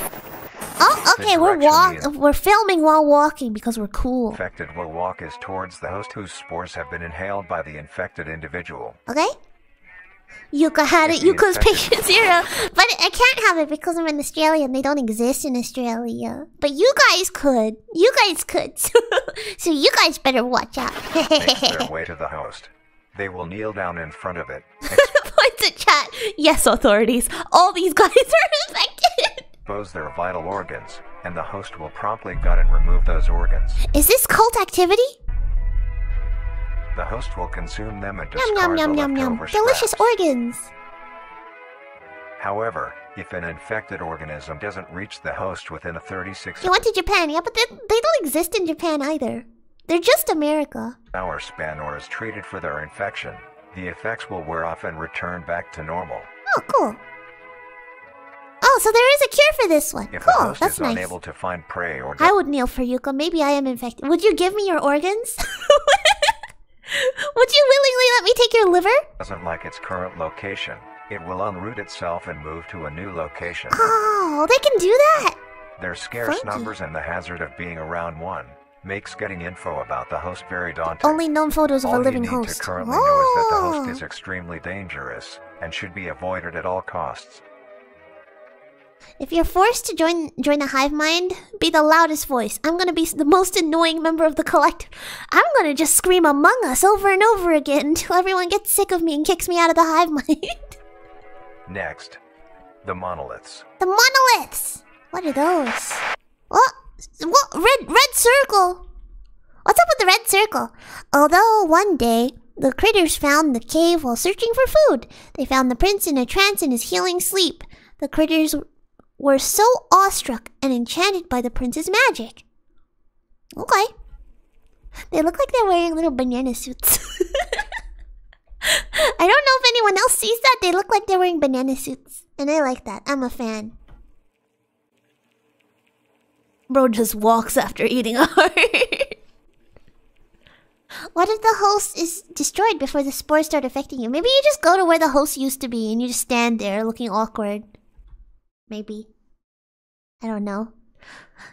Oh, okay, we're walk. We're filming while walking because we're cool. Infected will walk is towards the host whose spores have been inhaled by the infected individual. Okay. Yuka had it, Yuka's patient zero. But I can't have it because I'm in Australia and they don't exist in Australia. But you guys could. You guys could. So, so you guys better watch out. Makes their way to the host. They will kneel down in front of it. Points at chat. Yes, authorities. All these guys are infected. Expose their vital organs, and the host will promptly gut and remove those organs. Is this cult activity? The host will consume them and discard yum, yum, yum, the yum, yum. Delicious organs! However, if an infected organism doesn't reach the host within a thirty-six... You went to Japan, yeah, but they, they don't exist in Japan either. They're just America. ...hour span or is treated for their infection, the effects will wear off and return back to normal. Oh, cool. Oh, so there is a cure for this one. If cool, the host that's is nice. Unable to find prey or... I would kneel for Yuka. Maybe I am infected. Would you give me your organs? Would you willingly let me take your liver? Doesn't like its current location. It will unroot itself and move to a new location. Oh, they can do that! Their scarce Funky. numbers and the hazard of being around one makes getting info about the host very daunting. Only known photos all of a living host. All you need host. to currently oh. know is that the host is extremely dangerous and should be avoided at all costs. If you're forced to join join the hive mind, be the loudest voice. I'm gonna be the most annoying member of the collective. I'm gonna just scream Among Us over and over again until everyone gets sick of me and kicks me out of the hive mind. Next, the monoliths. The monoliths! What are those? What? What? Red, red circle! What's up with the red circle? Although, one day, The critters found the cave while searching for food. They found the prince in a trance in his healing sleep. The critters were so awestruck and enchanted by the prince's magic. Okay. They look like they're wearing little banana suits. I don't know if anyone else sees that. They look like they're wearing banana suits. And I like that. I'm a fan. Bro just walks after eating a heart. What if the host is destroyed before the spores start affecting you? Maybe you just go to where the host used to be and you just stand there looking awkward. Maybe. I don't know.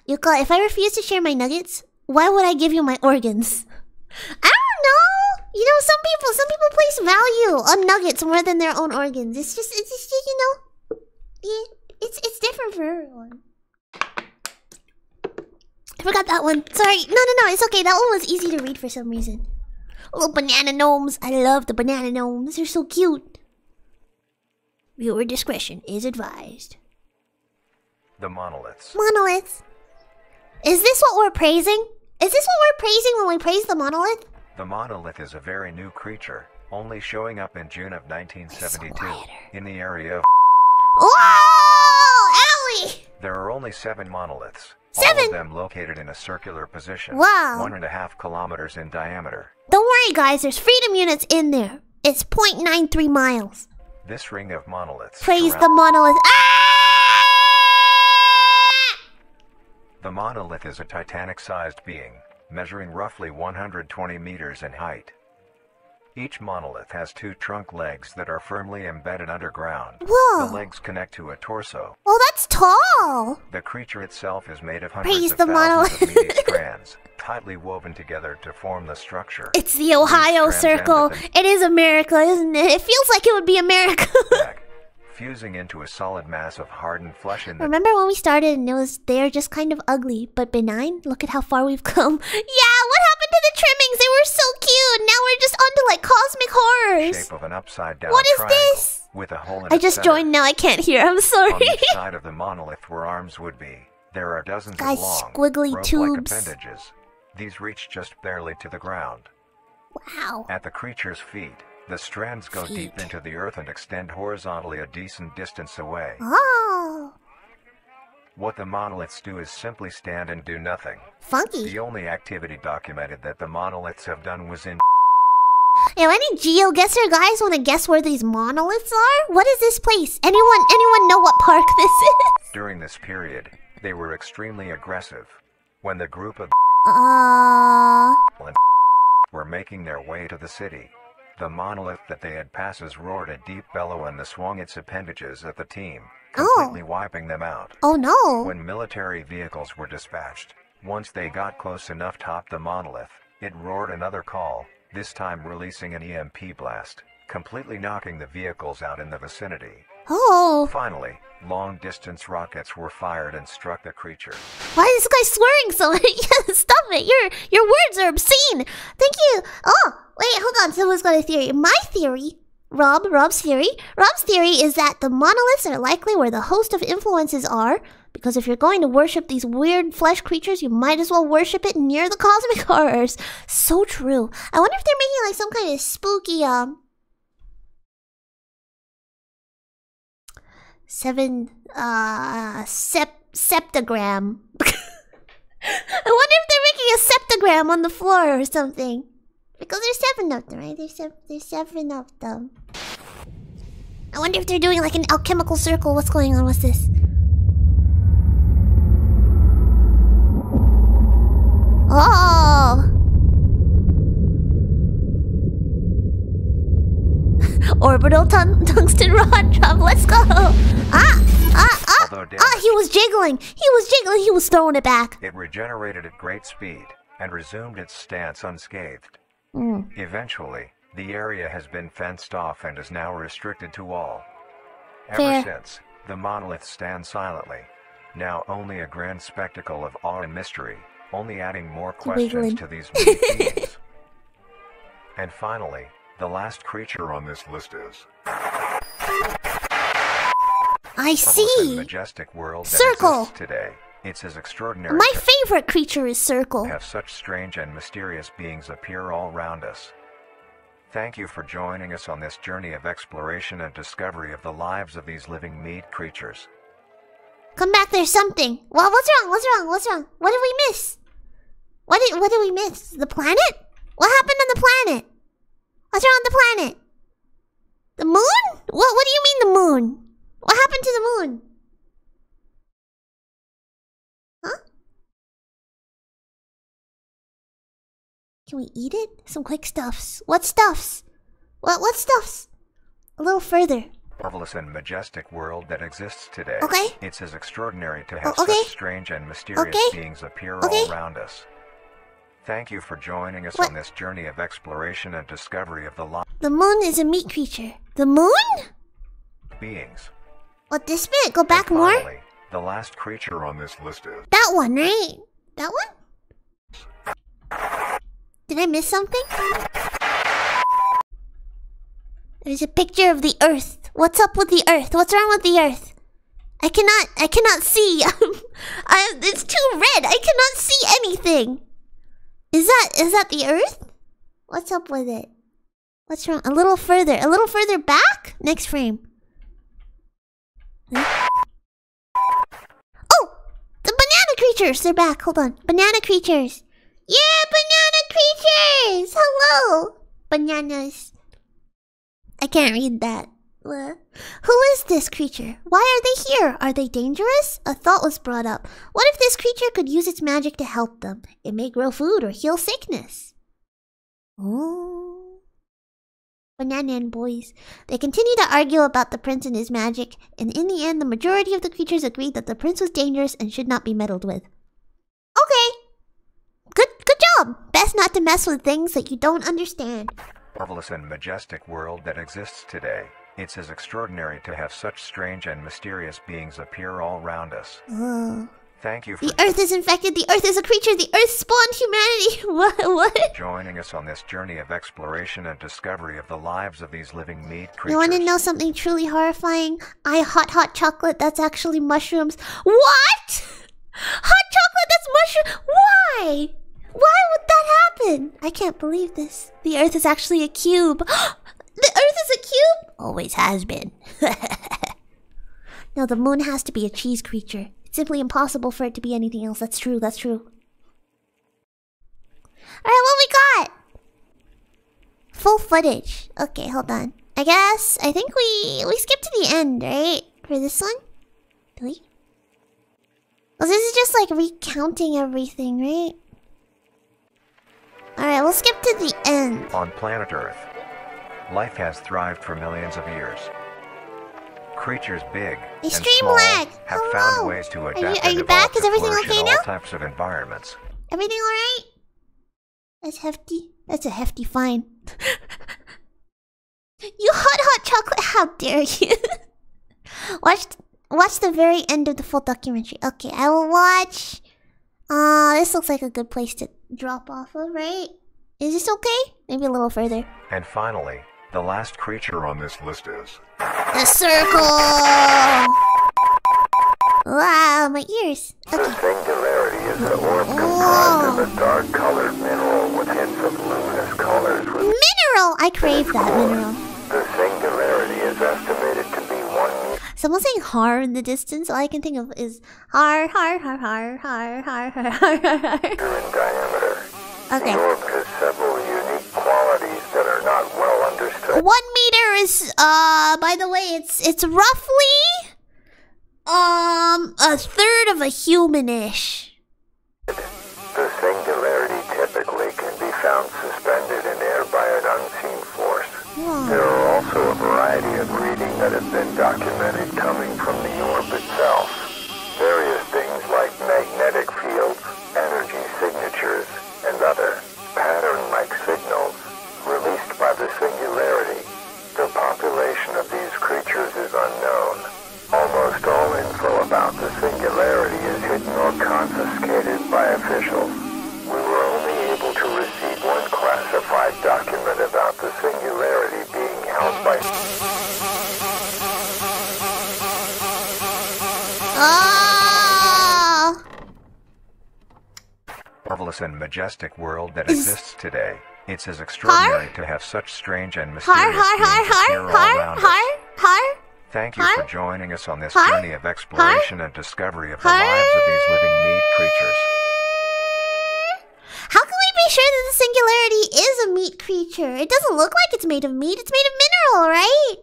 Yuka, if I refuse to share my nuggets, why would I give you my organs? I don't know! You know, some people, some people place value on nuggets more than their own organs. It's just, it's just, you know... Yeah, it's, it's different for everyone. I forgot that one. Sorry. No, no, no. It's okay. That one was easy to read for some reason. Little banana gnomes. I love the banana gnomes. They're so cute. Viewer discretion is advised. The monoliths. Monoliths. Is this what we're praising? Is this what we're praising when we praise the monolith? The monolith is a very new creature, only showing up in June of nineteen seventy-two in the area of... Whoa! Owie! There are only seven monoliths. Seven. All of them located in a circular position. Wow. One and a half kilometers in diameter. Don't worry, guys. There's freedom units in there. It's zero point nine three miles. This ring of monoliths. Praise the monolith. Ah! The monolith is a Titanic-sized being, measuring roughly one hundred twenty meters in height. Each monolith has two trunk legs that are firmly embedded underground. Whoa. The legs connect to a torso. Oh, that's tall! The creature itself is made of hundreds Praise of the thousands of meaty strands, tightly woven together to form the structure. It's the Ohio Circle. It is America, isn't it? It feels like it would be America. Back, fusing into a solid mass of hardened flesh in the... Remember when we started and it was they're just kind of ugly, but benign? Look at how far we've come. Yeah, what happened to the trimmings? They were so cute! Now we're just onto like cosmic horrors! Shape of an upside-down what is this? With a hole in I just center. Joined now, I can't hear, I'm sorry. On the side of the monolith where arms would be, there are dozens Guys, of long, squiggly tubes. Appendages. These reach just barely to the ground. Wow. At the creature's feet, the strands go feet. deep into the earth and extend horizontally a decent distance away. Oh! What the monoliths do is simply stand and do nothing. Funky. The only activity documented that the monoliths have done was in... Yo, any geoguesser guys want to guess where these monoliths are? What is this place? Anyone, anyone know what park this is? During this period, they were extremely aggressive. When the group of... Uh... were making their way to the city, the monolith that they had passes roared a deep bellow and swung its appendages at the team. Completely oh. wiping them out. Oh no! When military vehicles were dispatched, once they got close enough atop the monolith, it roared another call, this time releasing an E M P blast, completely knocking the vehicles out in the vicinity. Oh! Finally, long-distance rockets were fired and struck the creature. Why is this guy swearing so much? Stop it! Your your words are obscene! Thank you! Oh! Wait, hold on, someone's got a theory. My theory... Rob, Rob's theory. Rob's theory is that the monoliths are likely where the host of influences are, because if you're going to worship these weird flesh creatures, you might as well worship it near the cosmic horrors. So true. I wonder if they're making like some kind of spooky, um... Seven, uh... Sep septagram. I wonder if they're making a septagram on the floor or something. Because there's seven of them, right? There's, se there's seven of them. I wonder if they're doing like an alchemical circle. What's going on? What's this? Oh! Orbital tung tungsten rod drop. Let's go! Ah! Ah! Ah! Ah! He was jiggling! He was jiggling! He was throwing it back! It regenerated at great speed and resumed its stance unscathed. Mm. Eventually, the area has been fenced off and is now restricted to all. Fair. Ever since, the monoliths stand silently. Now only a grand spectacle of awe and mystery, only adding more questions Wiggling. to these beings. And finally, the last creature on this list is... I see! Majestic world Circle! That today. It's his extraordinary... My favorite creature is Circle. ...have such strange and mysterious beings appear all around us. Thank you for joining us on this journey of exploration and discovery of the lives of these living meat creatures. Come back, there's something. Well, what's wrong? What's wrong? What's wrong? What did we miss? What did, what did we miss? The planet? What happened on the planet? What's wrong with the planet? The moon? What, what do you mean the moon? What happened to the moon? Huh? Can we eat it? Some quick stuffs. What stuffs? What what stuffs? A little further. Marvelous and majestic world that exists today. Okay. It's as extraordinary to have oh, okay. such strange and mysterious okay. beings appear okay. all around us. Thank you for joining us what? on this journey of exploration and discovery of the life. The moon is a meat creature. The moon? Beings. What, this bit? Go back finally, more? The last creature on this list is... That one, right? That one? Did I miss something? There's a picture of the Earth. What's up with the Earth? What's wrong with the Earth? I cannot... I cannot see. I, it's too red. I cannot see anything. Is that... Is that the Earth? What's up with it? What's wrong? A little further. A little further back? Next frame. Oh! The banana creatures! They're back. Hold on. Banana creatures. Yeah, banana creatures! Hello! Bananas. I can't read that. Uh, who is this creature? Why are they here? Are they dangerous? A thought was brought up. What if this creature could use its magic to help them? It may grow food or heal sickness. Oh. Banana and boys. They continued to argue about the prince and his magic, and in the end, the majority of the creatures agreed that the prince was dangerous and should not be meddled with. Okay! Good, good job! Best not to mess with things that you don't understand. Marvelous and majestic world that exists today. It's as extraordinary to have such strange and mysterious beings appear all around us. Oh. Thank you for... The Earth is infected! The Earth is a creature! The Earth spawned humanity! What? What? Joining us on this journey of exploration and discovery of the lives of these living meat creatures. You want to know something truly horrifying? I hot, hot chocolate. That's actually mushrooms. What?! Hot chocolate, that's mushroom. Why? Why would that happen? I can't believe this. The Earth is actually a cube. The Earth is a cube? Always has been. No, the moon has to be a cheese creature. It's simply impossible for it to be anything else. That's true, that's true. Alright, what we got? Full footage. Okay, hold on. I guess, I think we, we skipped to the end, right? For this one? Did we? Well, this is just like recounting everything, right? Alright, we'll skip to the end. On planet Earth, life has thrived for millions of years. Creatures big a and stream small lag. have Hello. found ways to adapt. Are you, are you back? Is everything okay now? Types of environments. Everything alright? That's hefty. That's a hefty fine. You hot, hot chocolate! How dare you? Watch... Watch the very end of the full documentary. Okay, I will watch... Uh, this looks like a good place to drop off of, right? Is this okay? Maybe a little further. And finally, the last creature on this list is... The circle! Wow, my ears. Okay. The singularity is the orb comprised of a dark-colored mineral with hints of luminous colors... With mineral! I crave that colors. mineral. The singularity is estimated to be one... Someone saying har in the distance, all I can think of is har, har, har, har, har, har, har, har, har, har. In diameter. Okay. The orb has several unique qualities that are not well understood. One meter is, uh, by the way, it's it's roughly, um, a third of a human-ish. The singularity typically can be found suspended in air by an unseen force. Wow. There are also a variety of readings that have been documented coming from the orb itself. Various things like magnetic fields, energy signatures, and other pattern-like signals released by the singularity. The population of these creatures is unknown. Almost all info about the singularity is hidden or confiscated by officials. We were only able to receive one classified document about the singularity being held by... Oh! Marvelous and majestic world that exists today. It is extraordinary har? to have such strange and mysterious har, har, beings har, appear har, all around har, us. Har, Thank you har, for joining us on this har, journey of exploration har, and discovery of the har, lives of these living meat creatures. How can we be sure that the singularity is a meat creature? It doesn't look like it's made of meat. It's made of mineral, right?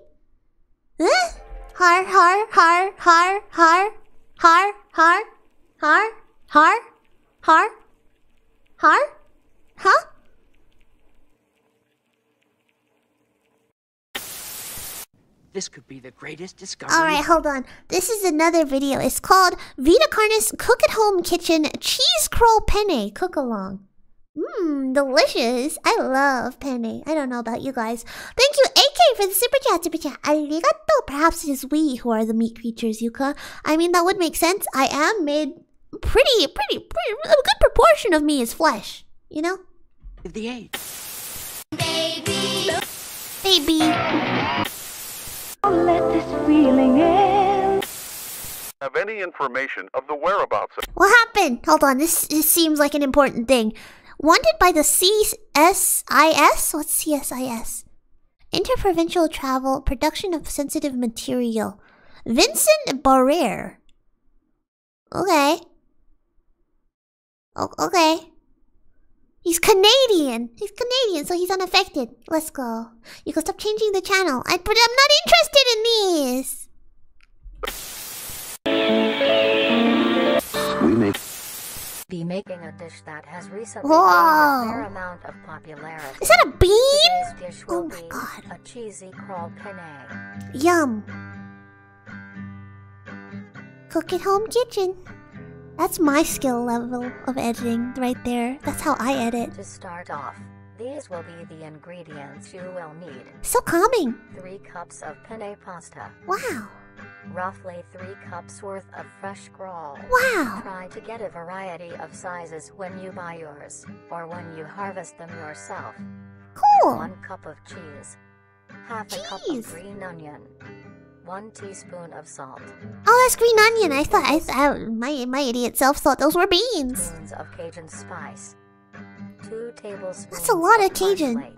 Huh? Har, har, har, har, har, har, har, har, har, har, har, huh? This could be the greatest discovery. All right, hold on. This is another video. It's called Vita Carnis Cook at Home Kitchen Cheese Crawl Penne Cook Along. Mmm, delicious. I love penne. I don't know about you guys. Thank you, A K, for the super chat, super chat. Arigato. Perhaps it is we who are the meat creatures, Yuka. I mean, that would make sense. I am made pretty, pretty, pretty. A good proportion of me is flesh, you know? The eight. Baby. Baby. I'll let this feeling in. Have any information of the whereabouts of... What happened? Hold on, this, this seems like an important thing. Wanted by the C S I S? What's C S I S? Interprovincial travel, production of sensitive material. Vincent Barrere. Okay. O okay. He's Canadian. He's Canadian, so he's unaffected. Let's go. You can stop changing the channel. I, but I'm not interested in these. We make... Be making a dish that has recently Whoa. gained a fair amount of popularity. Is that a bean? Today's dish will oh my be god! A cheesy crawl penne. Yum! Cook at home kitchen. That's my skill level of editing right there. That's how I edit. To start off, these will be the ingredients you will need. So calming. Three cups of penne pasta. Wow. Roughly three cups worth of fresh crawl. Wow! Try to get a variety of sizes when you buy yours, or when you harvest them yourself. Cool! One cup of cheese. Half cheese. a cup of green onion. One teaspoon of salt. Oh, that's green onion! I thought, I thought, my, my idiot self thought those were beans! Two of Cajun spice. Two tablespoons That's a lot of Cajun. Parsley.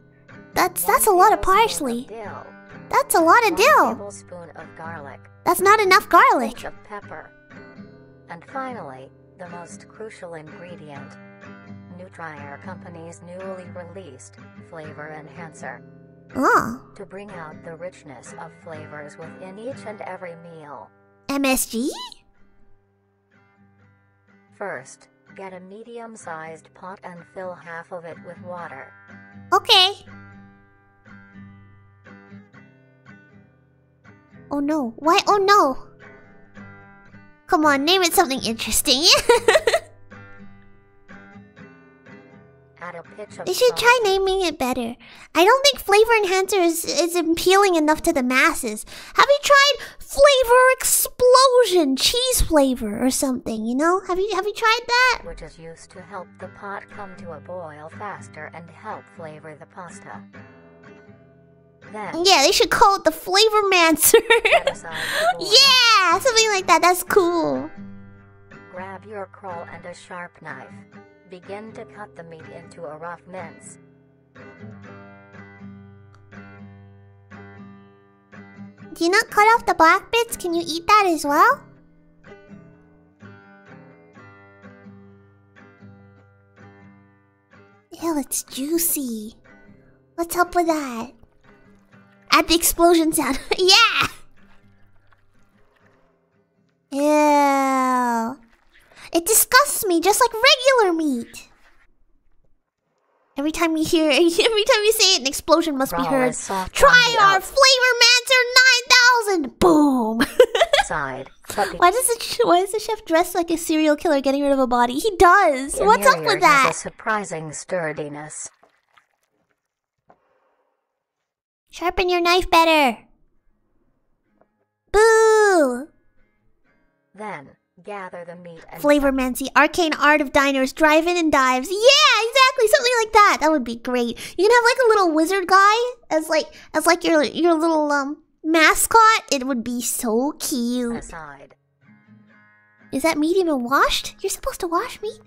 That's, that's a lot of parsley. Of That's a lot of dill. One tablespoon of garlic. That's not enough garlic. A pinch of pepper. And finally, the most crucial ingredient, Newtrier Company's newly released flavor enhancer. Oh. To bring out the richness of flavors within each and every meal. M S G? First, get a medium-sized pot and fill half of it with water. Okay. Oh no, why? Oh no! Come on, name it something interesting. Add a pitch of they should salt. Try naming it better. I don't think flavor enhancer is, is appealing enough to the masses. Have you tried flavor explosion, cheese flavor or something, you know? Have you have you tried that? Which is used to help the pot come to a boil faster and help flavor the pasta. Then, yeah, they should call it the Flavormancer. Yeah, something like that. That's cool. Grab your crawl and a sharp knife. Begin to cut the meat into a rough mince. Do you not cut off the black bits? Can you eat that as well? Ew, it's juicy. What's up with that? Add the explosion sound. Yeah! Ew. It disgusts me, just like regular meat. Every time you hear every time you say it, an explosion must Roll be heard. Try our Flavormancer nine thousand! Boom! Side. Why does the why does the chef dress like a serial killer getting rid of a body? He does! The What's up with that? A surprising sturdiness. Sharpen your knife better. Boo! Then, gather the meat and... Flavormancy, arcane art of diners, drive-in and dives. Yeah, exactly! Something like that. That would be great. You can have like a little wizard guy as like as like your your little um mascot. It would be so cute. Aside. Is that meat even washed? You're supposed to wash meat?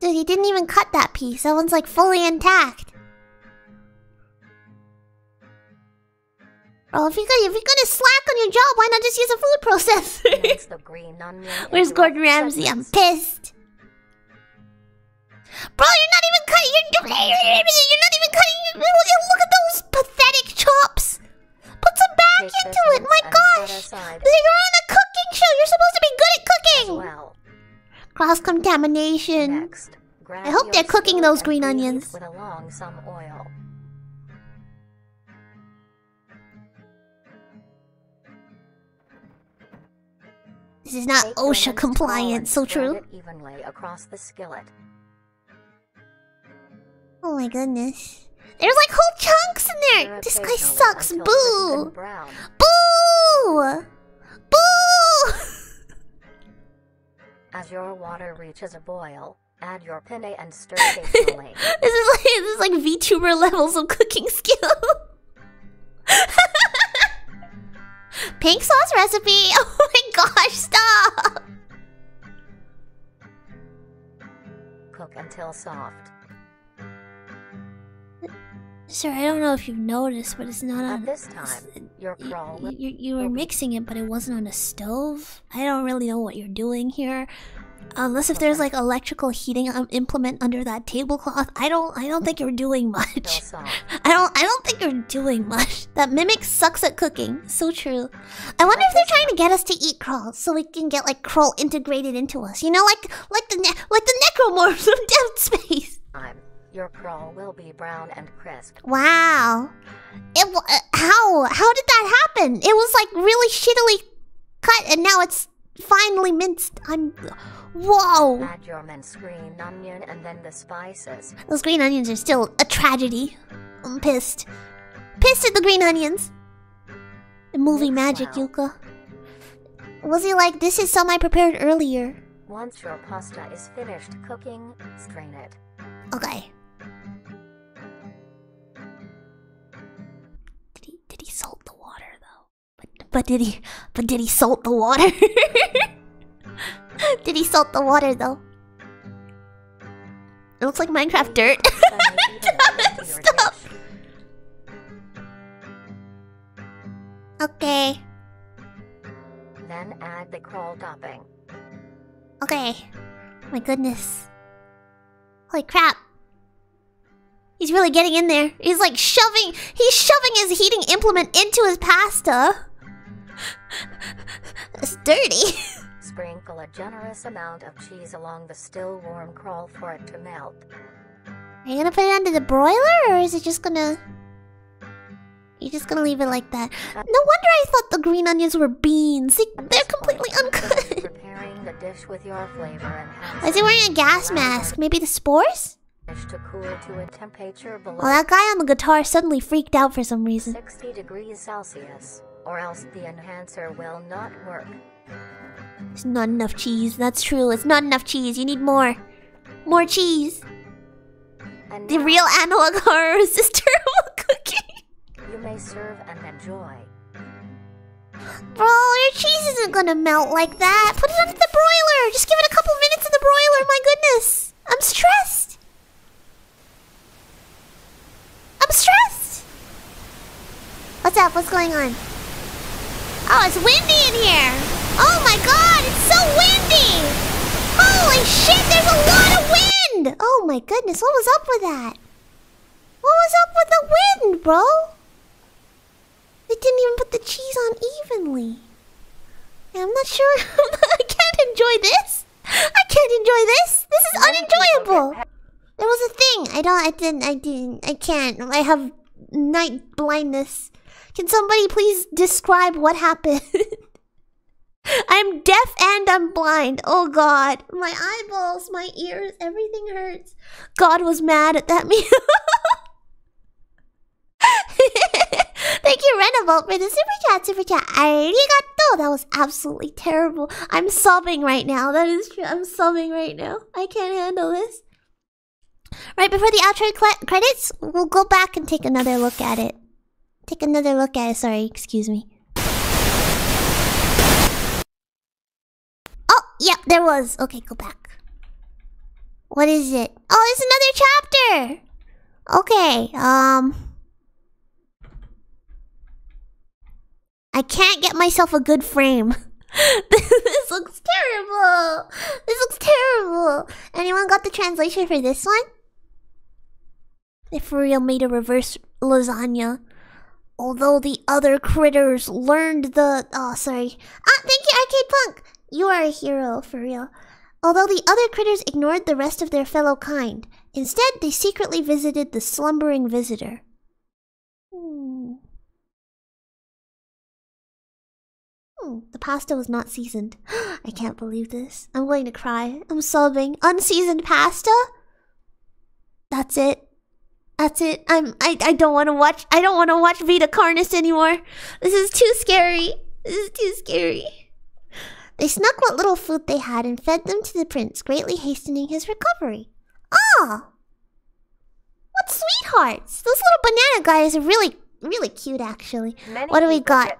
Dude, he didn't even cut that piece. That one's like fully intact. Oh, if you're gonna, if you're gonna slack on your job, why not just use a food processor? Next, the green onion. Where's Gordon Ramsay? I'm pissed. Bro, you're not even cutting. You're, you're not even cutting. Look at those pathetic chops. Put some back Take into it. My gosh. You're on a cooking show. You're supposed to be good at cooking. Well. Cross contamination. Next, I hope they're cooking those green onions. With a long some oil. This is not OSHA compliant, so true. Evenly across the skillet. Oh my goodness. There's like whole chunks in there! This guy sucks! Boo! Boo! Boo! As your water reaches a boil, add your penne and stir faithfully. This is like, this is like VTuber levels of cooking skill. Pink sauce recipe! Oh my gosh, stop! Cook until soft. Sir, I don't know if you've noticed, but it's not on... At this time, your crawl... You, you were mixing it, but it wasn't on a stove? I don't really know what you're doing here. Unless if there's like electrical heating implement under that tablecloth. I don't I don't think you're doing much. I don't I don't think you're doing much. That mimic sucks at cooking. So true. I wonder if they're trying to get us to eat crawl so we can get like crawl integrated into us. You know, like like the ne like the necromorphs of Dead Space. I'm Your crawl will be brown and crisp. Wow. It w uh, how? How did that happen? It was like really shittily cut and now it's finely minced. I'm... Whoa. Add your minced green onion and then the spices. Those green onions are still a tragedy. I'm pissed. Pissed at the green onions. The movie magic, well. Yuka. Was he like, this is some I prepared earlier? Once your pasta is finished cooking, strain it. Okay. Did he did he salt the water though? But but did he but did he salt the water? Did he salt the water though? It looks like Minecraft dirt. Stop. Okay. Then add the crawl topping. Okay. My goodness. Holy crap. He's really getting in there. He's like shoving... He's shoving his heating implement into his pasta. It's dirty. Sprinkle a generous amount of cheese along the still warm crawl for it to melt. Are you gonna put it under the broiler or is it just gonna... You're just gonna leave it like that. No wonder I thought the green onions were beans. They're completely uncooked. Preparing the dish with your flavor. Is he wearing a gas mask? Maybe the spores? To cool to a temperature below. Well, that guy on the guitar suddenly freaked out for some reason. sixty degrees Celsius, or else the enhancer will not work. It's not enough cheese. That's true. It's not enough cheese. You need more. More cheese. And the real analog horror is this terrible cooking. You may serve and enjoy. Bro, your cheese isn't gonna melt like that. Put it under the broiler. Just give it a couple minutes in the broiler. My goodness. I'm stressed. I'm stressed. What's up? What's going on? Oh, it's windy in here. Oh my god, it's so windy. Holy shit, there's a lot of wind. Oh my goodness, what was up with that? What was up with the wind, bro? They didn't even put the cheese on evenly. I'm not sure. I can't enjoy this. I can't enjoy this. This is unenjoyable. There was a thing. I don't. I didn't. I didn't. I can't. I have night blindness. Can somebody please describe what happened? I'm deaf and I'm blind. Oh god. My eyeballs, my ears, everything hurts. God was mad at that meal. Thank you, Renavolt, for the super chat, super chat. Arigato! That was absolutely terrible. I'm sobbing right now. That is true. I'm sobbing right now. I can't handle this. Right before the outro credits, we'll go back and take another look at it. Take another look at it. Sorry, excuse me. Oh, yeah, there was. Okay, go back. What is it? Oh, it's another chapter! Okay, um... I can't get myself a good frame. This looks terrible! This looks terrible! Anyone got the translation for this one? They for real made a reverse lasagna. Although the other critters learned the... Oh, sorry. Ah, thank you, Arcade Punk! You are a hero, for real. Although the other critters ignored the rest of their fellow kind. Instead, they secretly visited the slumbering visitor. Hmm. Hmm, the pasta was not seasoned. I can't believe this. I'm going to cry. I'm sobbing. Unseasoned pasta? That's it. That's it. I'm. I. I don't want to watch. I don't want to watch Vita Carnis anymore. This is too scary. This is too scary. They snuck what little food they had and fed them to the prince, greatly hastening his recovery. Ah! What sweethearts! Those little banana guys are really, really cute, actually. Many what do we got?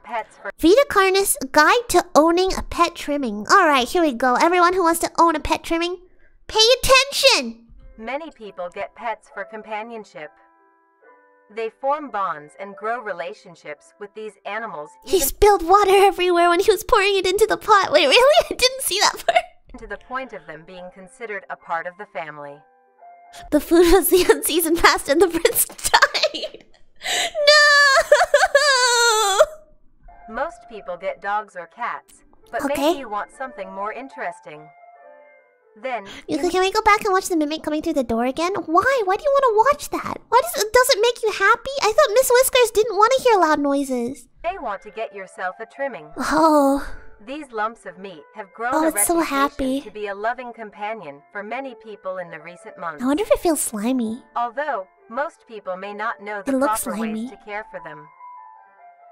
Vita Carnis, a guide to owning a pet trimming. All right, here we go. Everyone who wants to own a pet trimming, pay attention. Many people get pets for companionship. They form bonds and grow relationships with these animals. He spilled water everywhere when he was pouring it into the pot. Wait, really? I didn't see that part. To the point of them being considered a part of the family. The food was the unseasoned past and the prince died. No! Most people get dogs or cats, but okay. Maybe you want something more interesting. Then Yuka, can we go back and watch the mimic coming through the door again? Why? Why do you want to watch that? Why does it doesn't make you happy? I thought Miss Whiskers didn't want to hear loud noises. They want to get yourself a trimming. Oh. These lumps of meat have grown oh, a reputation so happy. to be a loving companion for many people in the recent months. I wonder if it feels slimy. Although most people may not know the it looks proper slimy. ways to care for them.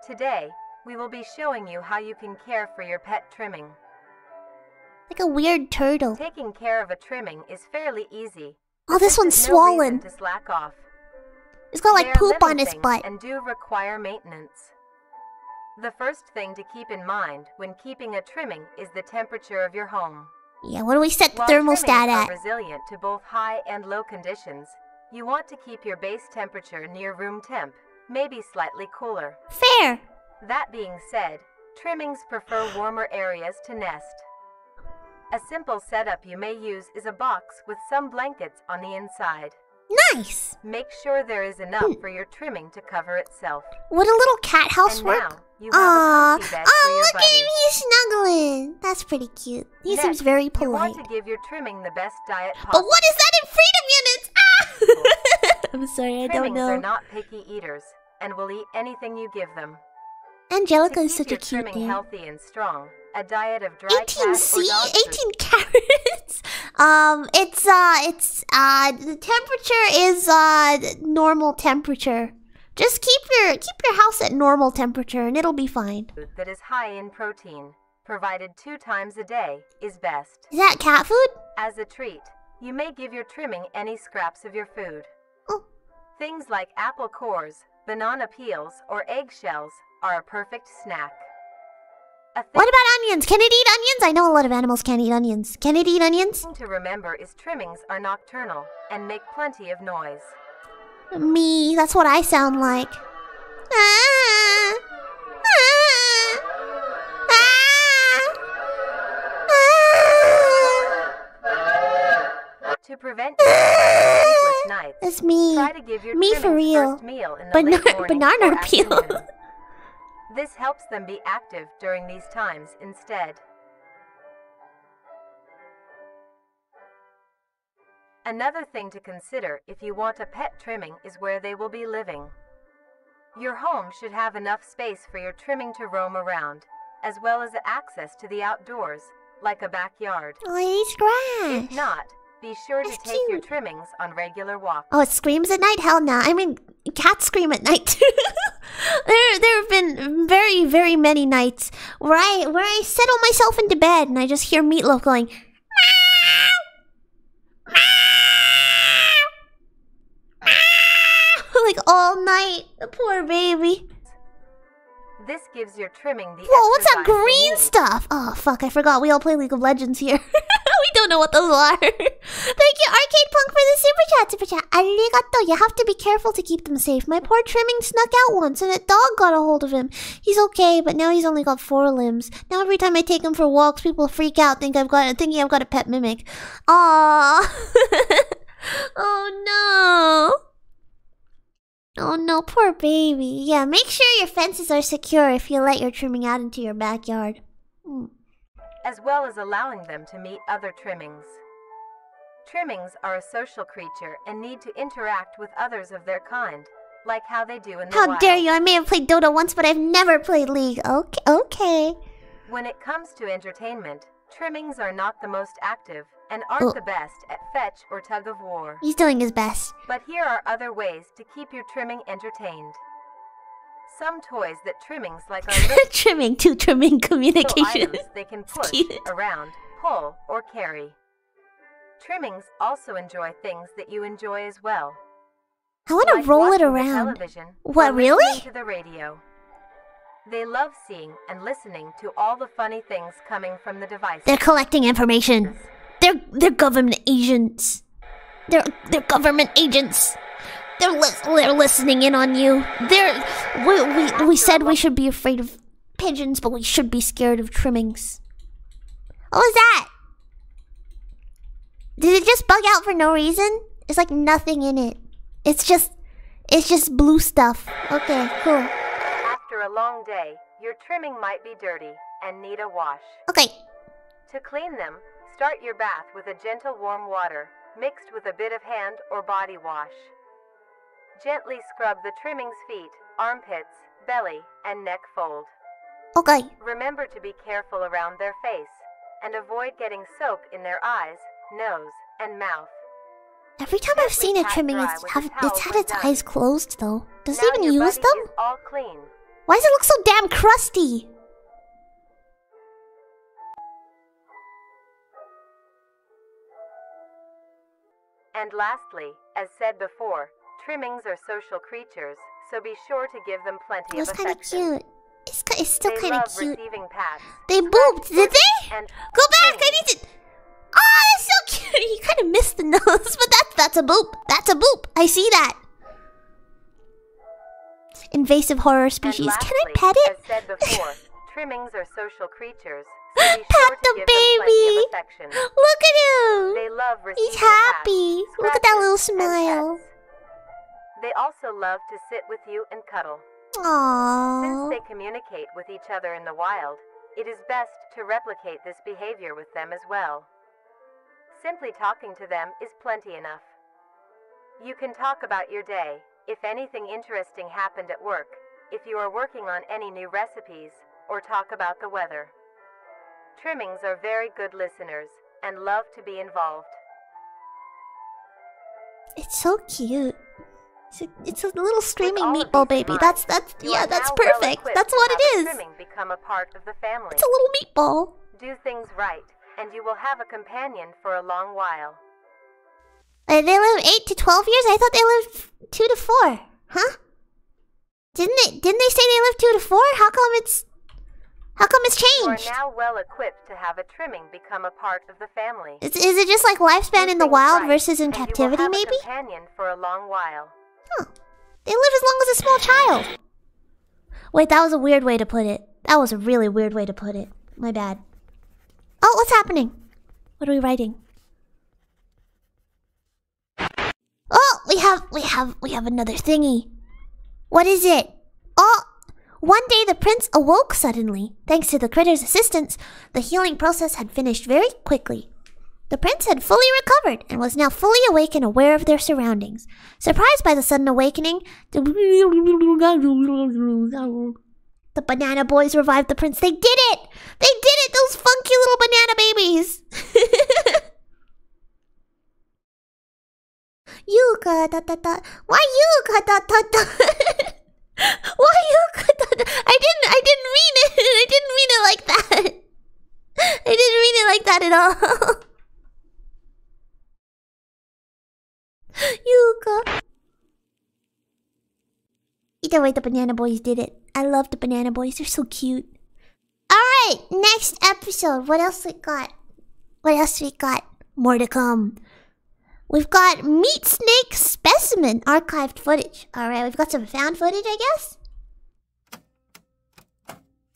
Today, we will be showing you how you can care for your pet trimming. Like a weird turtle. Taking care of a trimming is fairly easy. Oh, this one's swollen. No slack off. It's got like poop on its butt. And do require maintenance. The first thing to keep in mind when keeping a trimming is the temperature of your home. Yeah, what do we set the While thermostat at? Are resilient to both high and low conditions. You want to keep your base temperature near room temp, maybe slightly cooler. Fair. That being said, trimmings prefer warmer areas to nest. A simple setup you may use is a box with some blankets on the inside. Nice! Make sure there is enough mm. for your trimming to cover itself. Would a little cat house and work? Aww. Oh, look at him, he's snuggling. That's pretty cute. He Next, seems very polite. You want to give your trimming the best diet possible. But what is that in freedom units? Ah! I'm sorry, I Trimmings don't know. Trimmings are not picky eaters and will eat anything you give them. Angelica is such a cute name. Healthy and strong. A diet of dry eighteen C, eighteen carrots. Um, it's uh, it's uh, the temperature is uh, normal temperature. Just keep your keep your house at normal temperature, and it'll be fine. Food that is high in protein, provided two times a day, is best. Is that cat food? As a treat, you may give your trimming any scraps of your food. Oh. Things like apple cores, banana peels, or eggshells are a perfect snack. What about onions? Can it eat onions? I know a lot of animals can't eat onions. Can it eat onions? The thing to remember is trimmings are nocturnal and make plenty of noise. Me, that's what I sound like. Ah, ah, ah, ah. To prevent sleepless nights, that's me. Try to give your me for real. Meal in the Bana late banana peel. This helps them be active during these times instead. Another thing to consider if you want a pet trimming is where they will be living. Your home should have enough space for your trimming to roam around, as well as access to the outdoors, like a backyard. Oh, it's grass. If not, be sure That's to take cute. your trimmings on regular walks. Oh, it screams at night? Hell no. Nah. I mean, cats scream at night too. There, there have been very, very many nights where I, where I settle myself into bed and I just hear Meatloaf going, meow, meow, meow, like all night. The poor baby. This gives your trimming the Whoa, what's that green stuff? Oh, fuck, I forgot. We all play League of Legends here. We don't know what those are. Thank you, Arcade Punk, for the super chat, super chat. Arigato, you have to be careful to keep them safe. My poor trimming snuck out once, and a dog got a hold of him. He's okay, but now he's only got four limbs. Now every time I take him for walks, people freak out think I've got, thinking I've got a pet mimic. Aww. Oh, no. Oh no, poor baby. Yeah, make sure your fences are secure if you let your trimming out into your backyard. Mm. As well as allowing them to meet other trimmings. Trimmings are a social creature and need to interact with others of their kind, like how they do in the wild. How dare you! I may have played Dota once, but I've never played League. Okay, okay. When it comes to entertainment, trimmings are not the most active and aren't oh. the best at fetch or tug of war. He's doing his best. But here are other ways to keep your trimming entertained. Some toys that trimmings like are trimming to trimming communication. Items they can push around, pull, or carry. Trimmings also enjoy things that you enjoy as well. I want to like roll it around. What, really? To the radio. They love seeing and listening to all the funny things coming from the device. They're collecting information. They're they're government agents. They're they're government agents. They're li they're listening in on you. They're we we we said we should be afraid of pigeons, but we should be scared of trimmings. What was that? Did it just bug out for no reason? It's like nothing in it. It's just it's just blue stuff. Okay, cool. After a long day, your trimming might be dirty and need a wash. Okay. To clean them, start your bath with a gentle warm water, mixed with a bit of hand or body wash. Gently scrub the trimming's feet, armpits, belly, and neck fold. Okay. Remember to be careful around their face, and avoid getting soap in their eyes, nose, and mouth. Every time I've seen a trimming, it's, have, it's had its eyes closed, though. Does it even use them? All clean. Why does it look so damn crusty? And lastly, as said before, trimmings are social creatures, so be sure to give them plenty oh, of affection. It's kind of cute. It's, it's still kind of cute. Pats, they boobed, did they? Go back, I need to... Oh, that's so cute. You kind of missed the nose, but that's, that's a boop. That's a boop. I see that. Invasive horror species. Lastly, can I pet it? As said before, trimmings are social creatures. Pat sure the baby! Look at him! They love He's happy! Hats, Look at that little smile! They also love to sit with you and cuddle. Aww. Since they communicate with each other in the wild, it is best to replicate this behavior with them as well. Simply talking to them is plenty enough. You can talk about your day, if anything interesting happened at work, if you are working on any new recipes, or talk about the weather. Trimmings are very good listeners, and love to be involved. It's so cute. It's a, it's a little screaming meatball baby. Mind, that's, that's, yeah, that's perfect. Well that's what it is. Trimming become a part of the family. It's a little meatball. Do things right, and you will have a companion for a long while. Uh, they live eight to twelve years? I thought they lived two to four. Huh? Didn't they, didn't they say they lived two to four? How come it's... How come it's changed? You are now well equipped to have a trimming become a part of the family. Is, is it just like lifespan in the wild right, versus in captivity, you will have maybe? A companion for a long while. Huh. They live as long as a small child. Wait, that was a weird way to put it. That was a really weird way to put it. My bad. Oh, what's happening? What are we writing? Oh, we have, we have, we have another thingy. What is it? Oh. One day the prince awoke suddenly. Thanks to the critter's assistance, the healing process had finished very quickly. The prince had fully recovered and was now fully awake and aware of their surroundings. Surprised by the sudden awakening, the banana boys revived the prince. They did it! They did it! Those funky little banana babies! Yuka da da da. Why Yuka da da da? Why you could I didn't I didn't mean it I didn't mean it like that. I didn't mean it like that at all. Yuka. Either way, the banana boys did it. I love the banana boys. They're so cute. Alright, next episode. What else we got? What else we got? More to come. We've got meat snake specimen archived footage. Alright, we've got some found footage, I guess?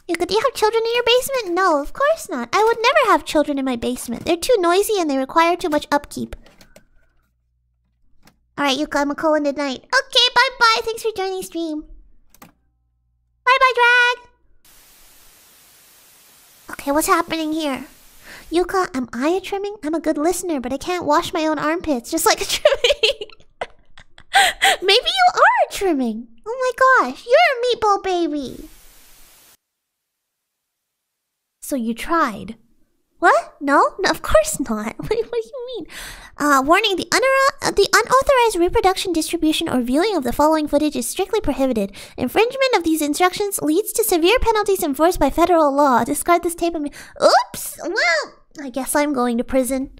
You could, do you have children in your basement? No, of course not. I would never have children in my basement. They're too noisy and they require too much upkeep. Alright, Yuka, I'm a colon tonight. Okay, bye-bye. Thanks for joining the stream. Bye-bye, drag! Okay, what's happening here? Yuka, am I a trimming? I'm a good listener, but I can't wash my own armpits, just like a trimming. Maybe you are a trimming. Oh my gosh, you're a meatball baby. So you tried. What? No? No, of course not. What, what do you mean? Uh, warning, the, unauthor the unauthorized reproduction, distribution, or viewing of the following footage is strictly prohibited. Infringement of these instructions leads to severe penalties enforced by federal law. Discard this tape and... Oops! Well, I guess I'm going to prison.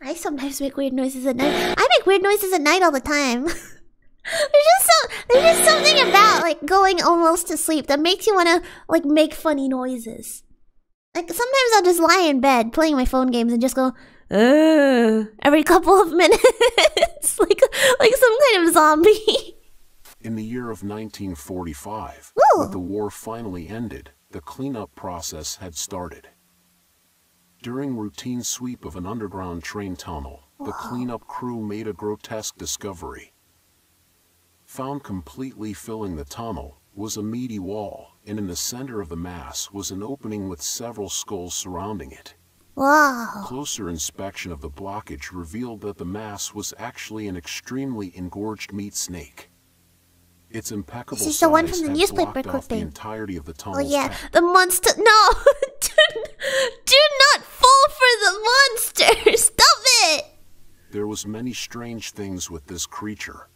I sometimes make weird noises at night. I make weird noises at night all the time. There's just so there's just something about like going almost to sleep that makes you wanna like make funny noises. Like sometimes I'll just lie in bed playing my phone games and just go ugh, every couple of minutes, like like some kind of zombie. In the year of nineteen forty-five, ooh, when the war finally ended, the cleanup process had started. During routine sweep of an underground train tunnel, whoa, the cleanup crew made a grotesque discovery. Found completely filling the tunnel was a meaty wall, and in the center of the mass was an opening with several skulls surrounding it. Wow. Closer inspection of the blockage revealed that the mass was actually an extremely engorged meat snake. Its impeccable size. This is the one from the newspaper clipping. The entirety of the tunnel. Oh yeah, the monster. No, do, do not fall for the monster. Stop it. There was many strange things with this creature.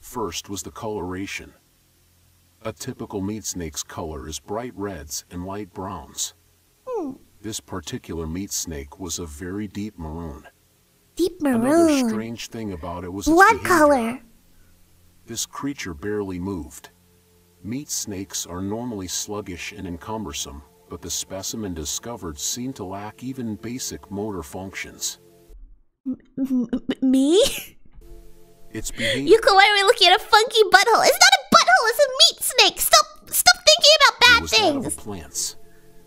First was the coloration. A typical meat snake's color is bright reds and light browns. Mm. This particular meat snake was a very deep maroon. Deep maroon. Another strange thing about it was blood its color. This creature barely moved. Meat snakes are normally sluggish and encumbersome, but the specimen discovered seemed to lack even basic motor functions. M- m- me? It's behavior. Yuko, why are we looking at a funky butthole? It's not a butthole, it's a meat snake! Stop stop thinking about bad it was things! That of the plants.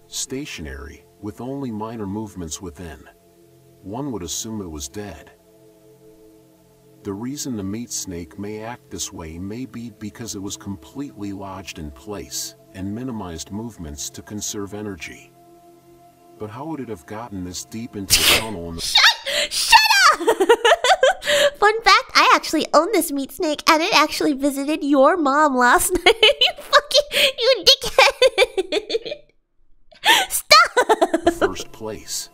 Stationary, with only minor movements within. One would assume it was dead. The reason the meat snake may act this way may be because it was completely lodged in place and minimized movements to conserve energy. But how would it have gotten this deep into the tunnel in the- Shut! Shut up! Fun fact, I actually own this meat snake, and it actually visited your mom last night. You fucking, you dickhead! Stop! First place.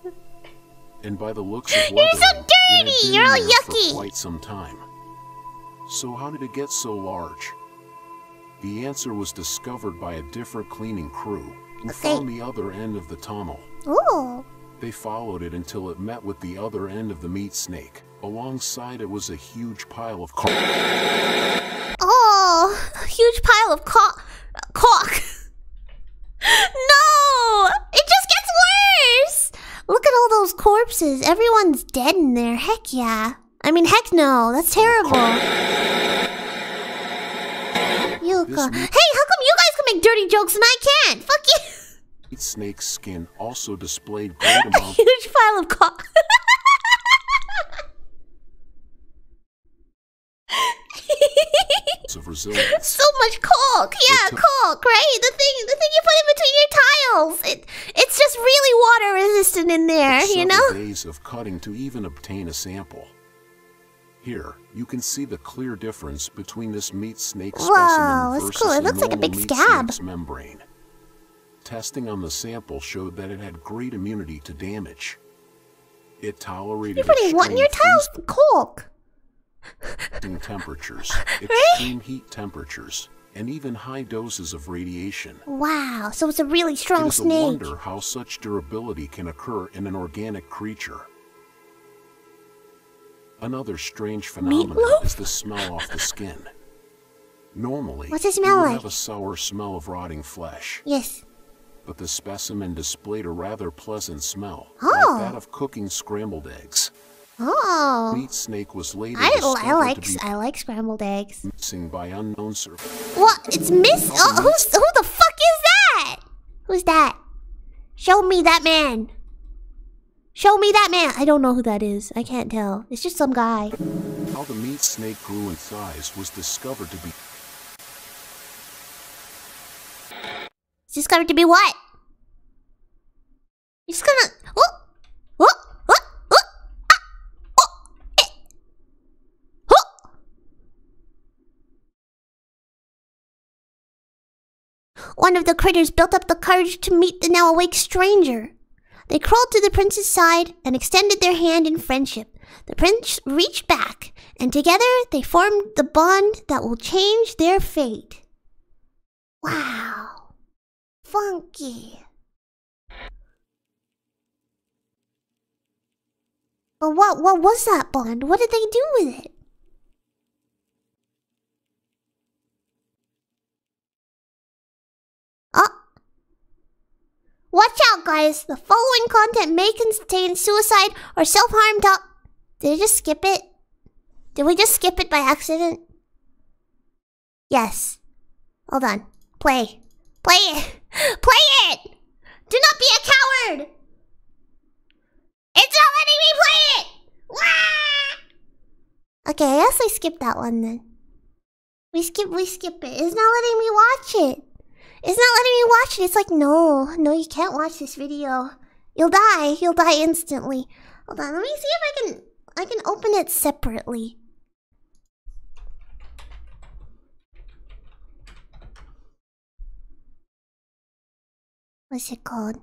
And by the looks of weathering, you're so dirty! You're all yucky! For quite some time. So how did it get so large? The answer was discovered by a different cleaning crew, who okay. found the other end of the tunnel. Ooh. They followed it until it met with the other end of the meat snake. Alongside it was a huge pile of cock. Oh, a huge pile of cock. Cock. No! It just gets worse! Look at all those corpses. Everyone's dead in there. Heck yeah. I mean, heck no. That's terrible. Yuka. Hey, how come you guys can make dirty jokes and I can't? Fuck you! Snake's skin also displayed great amount a huge pile of cock. Of resilience. So much caulk, yeah, caulk, right? The thing, the thing you put in between your tiles. It, it's just really water resistant in there, it's you know. Days of cutting to even obtain a sample. Here, you can see the clear difference between this meat snake whoa, specimen versus cool. It looks like a big scab. Membrane. Testing on the sample showed that it had great immunity to damage. It tolerated. You're putting what in your tiles? Caulk. Temperatures, extreme right? heat temperatures, and even high doses of radiation. Wow, so it's a really strong snake. It's a wonder how such durability can occur in an organic creature. Another strange phenomenon Meatloaf? Is the smell off the skin. Normally, what's it smell you like? Have a sour smell of rotting flesh. Yes. But the specimen displayed a rather pleasant smell, oh. like that of cooking scrambled eggs. Oh. Meat snake was later I, I like to be I like scrambled eggs. Missing by unknown survivors. What? It's miss? Oh, who's who the fuck is that? Who's that? Show me that man. Show me that man. I don't know who that is. I can't tell. It's just some guy. How the meat snake grew in size was discovered to be. Discovered to be what? You're just gonna. Oh, oh, oh, oh, ah, oh, eh, oh. One of the critters built up the courage to meet the now awake stranger. They crawled to the prince's side and extended their hand in friendship. The prince reached back, and together they formed the bond that will change their fate. Wow. Funky. But what what was that bond? What did they do with it? Oh. Watch out, guys. The following content may contain suicide or self-harm talk. Did I just skip it? Did we just skip it by accident? Yes. Hold on. Play. Play it! Play it! Do not be a coward! It's not letting me play it! Wah! Okay, I guess I skipped that one then. We skip, we skip it. It's not letting me watch it. It's not letting me watch it. It's like, no, no, you can't watch this video. You'll die. You'll die instantly. Hold on, let me see if I can, I can open it separately. What's it called?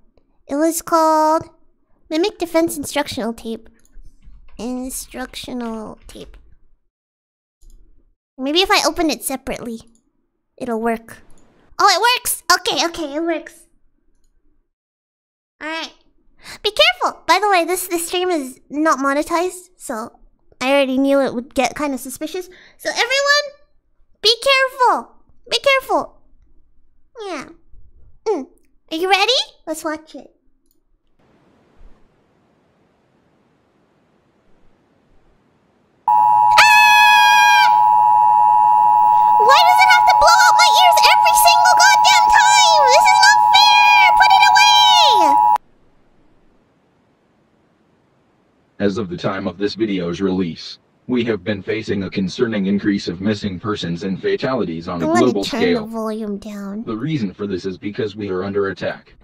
It was called Mimic Defense Instructional Tape. Instructional Tape. Maybe if I open it separately, it'll work. Oh, it works! Okay, okay, it works. Alright. Be careful! By the way, this, this stream is not monetized, so I already knew it would get kind of suspicious. So everyone, be careful! Be careful! Yeah. Mm. Are you ready? Let's watch it. As of the time of this video's release, we have been facing a concerning increase of missing persons and fatalities on a global scale. The volume down. The reason for this is because we are under attack.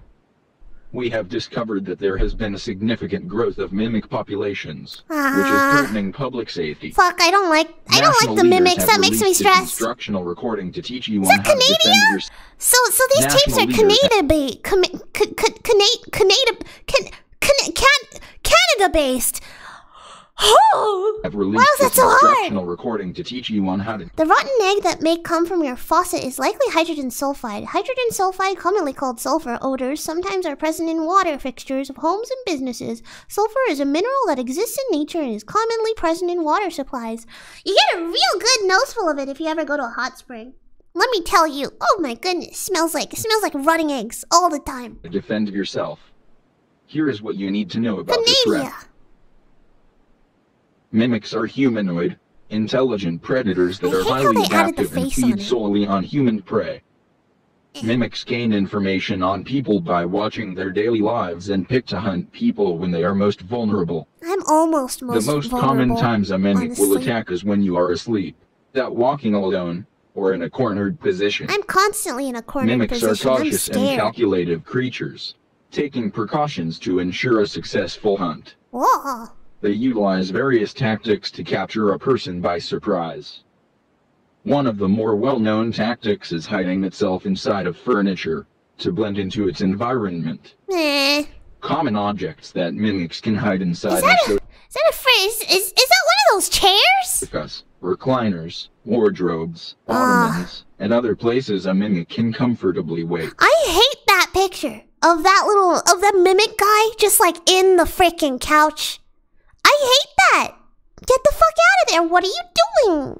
We have discovered that there has been a significant growth of mimic populations, ah, which is threatening public safety. Fuck, I don't like I don't National like the mimics. That makes me stressed. Instructional recording to teach you is on that how Canada? To so so these National tapes are Canada-based. Canada Canada Canada Canada-based. Oh! I've released wow, that's so instructional hard. Recording to teach you on how to. The rotten egg that may come from your faucet is likely hydrogen sulfide. Hydrogen sulfide, commonly called sulfur, odors sometimes are present in water fixtures of homes and businesses. Sulfur is a mineral that exists in nature and is commonly present in water supplies. You get a real good noseful of it if you ever go to a hot spring. Let me tell you. Oh my goodness, it smells like it smells like rotting eggs all the time. Defend yourself. Here is what you need to know about this threat. Mimics are humanoid, intelligent predators that I are highly adaptive and feed on solely on human prey. Mimics gain information on people by watching their daily lives and pick to hunt people when they are most vulnerable. I'm almost most The most vulnerable, common times a mimic honestly. Will attack is when you are asleep, out walking alone, or in a cornered position. I'm constantly in a cornered Mimics position. Mimics are cautious and calculative creatures, taking precautions to ensure a successful hunt. Whoa. They utilize various tactics to capture a person by surprise. One of the more well-known tactics is hiding itself inside of furniture, to blend into its environment. Nah. Common objects that mimics can hide inside... Is that a, is that a phrase? Is, is that one of those chairs? Recliners, wardrobes, ornaments, uh, and other places a mimic can comfortably wait. I hate that picture of that little... of the mimic guy just like in the frickin' couch. I hate that! Get the fuck out of there! What are you doing?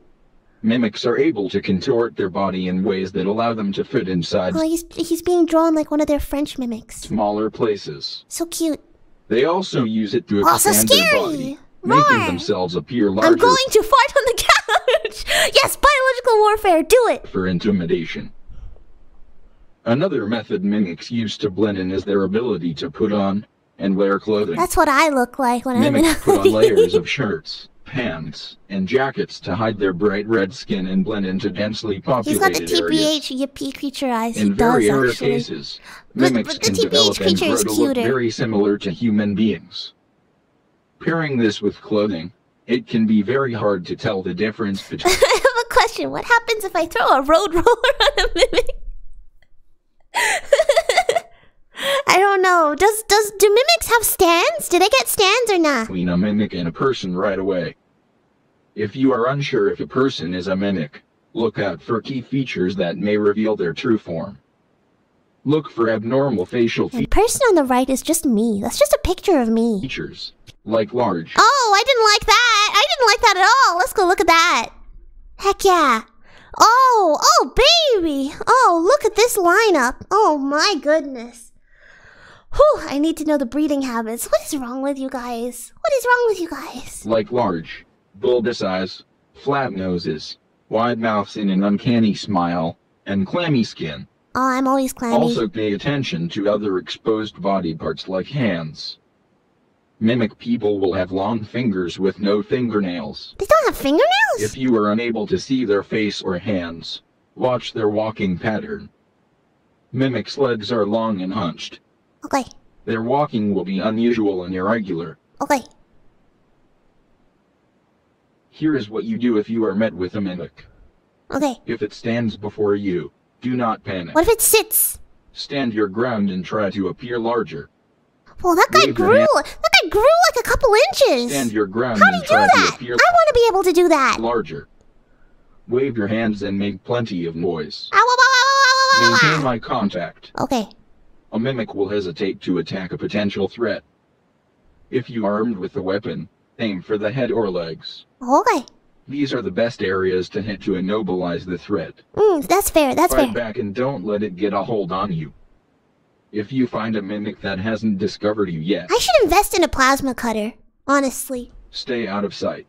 mimics are able to contort their body in ways that allow them to fit inside. Oh, he's, he's being drawn like one of their French mimics. Smaller places. So cute. They also use it to expand their body, Roar. making themselves appear larger. I'm going to fight on the couch! Yes, biological warfare, do it! For intimidation. Another method mimics use to blend in is their ability to put on and wear clothing. That's what I look like when I'm in a hoodie. Mimics put on layers of shirts, pants, and jackets to hide their bright red skin and blend into densely populated areas. He's got the T P H yippee creature eyes. In very rare cases, mimics can develop and grow to look very similar to human beings. Pairing this with clothing, it can be very hard to tell the difference between... I have a question. What happens if I throw a road roller on a mimic? I don't know. Does does do mimics have stands? Do they get stands or not? Between a mimic and a person right away. If you are unsure if a person is a mimic, look out for key features that may reveal their true form. Look for abnormal facial features. The person on the right is just me. That's just a picture of me. Features like large. Oh, I didn't like that. I didn't like that at all. Let's go look at that. Heck yeah. Oh, oh baby. Oh, look at this lineup. Oh my goodness. Whew, I need to know the breeding habits. What is wrong with you guys? What is wrong with you guys? Like large, bulbous eyes, flat noses, wide mouths in an uncanny smile, and clammy skin. Oh, I'm always clammy. Also pay attention to other exposed body parts like hands. Mimic people will have long fingers with no fingernails. They don't have fingernails? If you are unable to see their face or hands, watch their walking pattern. Mimics' legs are long and hunched. Okay. Their walking will be unusual and irregular. Okay. Here is what you do if you are met with a mimic. Okay. If it stands before you, do not panic. What if it sits? Stand your ground and try to appear larger. Well, that guy Wave grew. That guy grew like a couple inches. Stand your ground How do you do that? I want to be able to do that. Larger. Wave your hands and make plenty of noise. Ow, ow, ow, ow, ow, ow, Maintain eye contact. Okay. A mimic will hesitate to attack a potential threat. If you are armed with a weapon, aim for the head or legs. Okay. These are the best areas to hit to immobilize the threat. Mm, that's fair, that's Fight fair. Fight back and don't let it get a hold on you. If you find a mimic that hasn't discovered you yet... I should invest in a plasma cutter, honestly. Stay out of sight.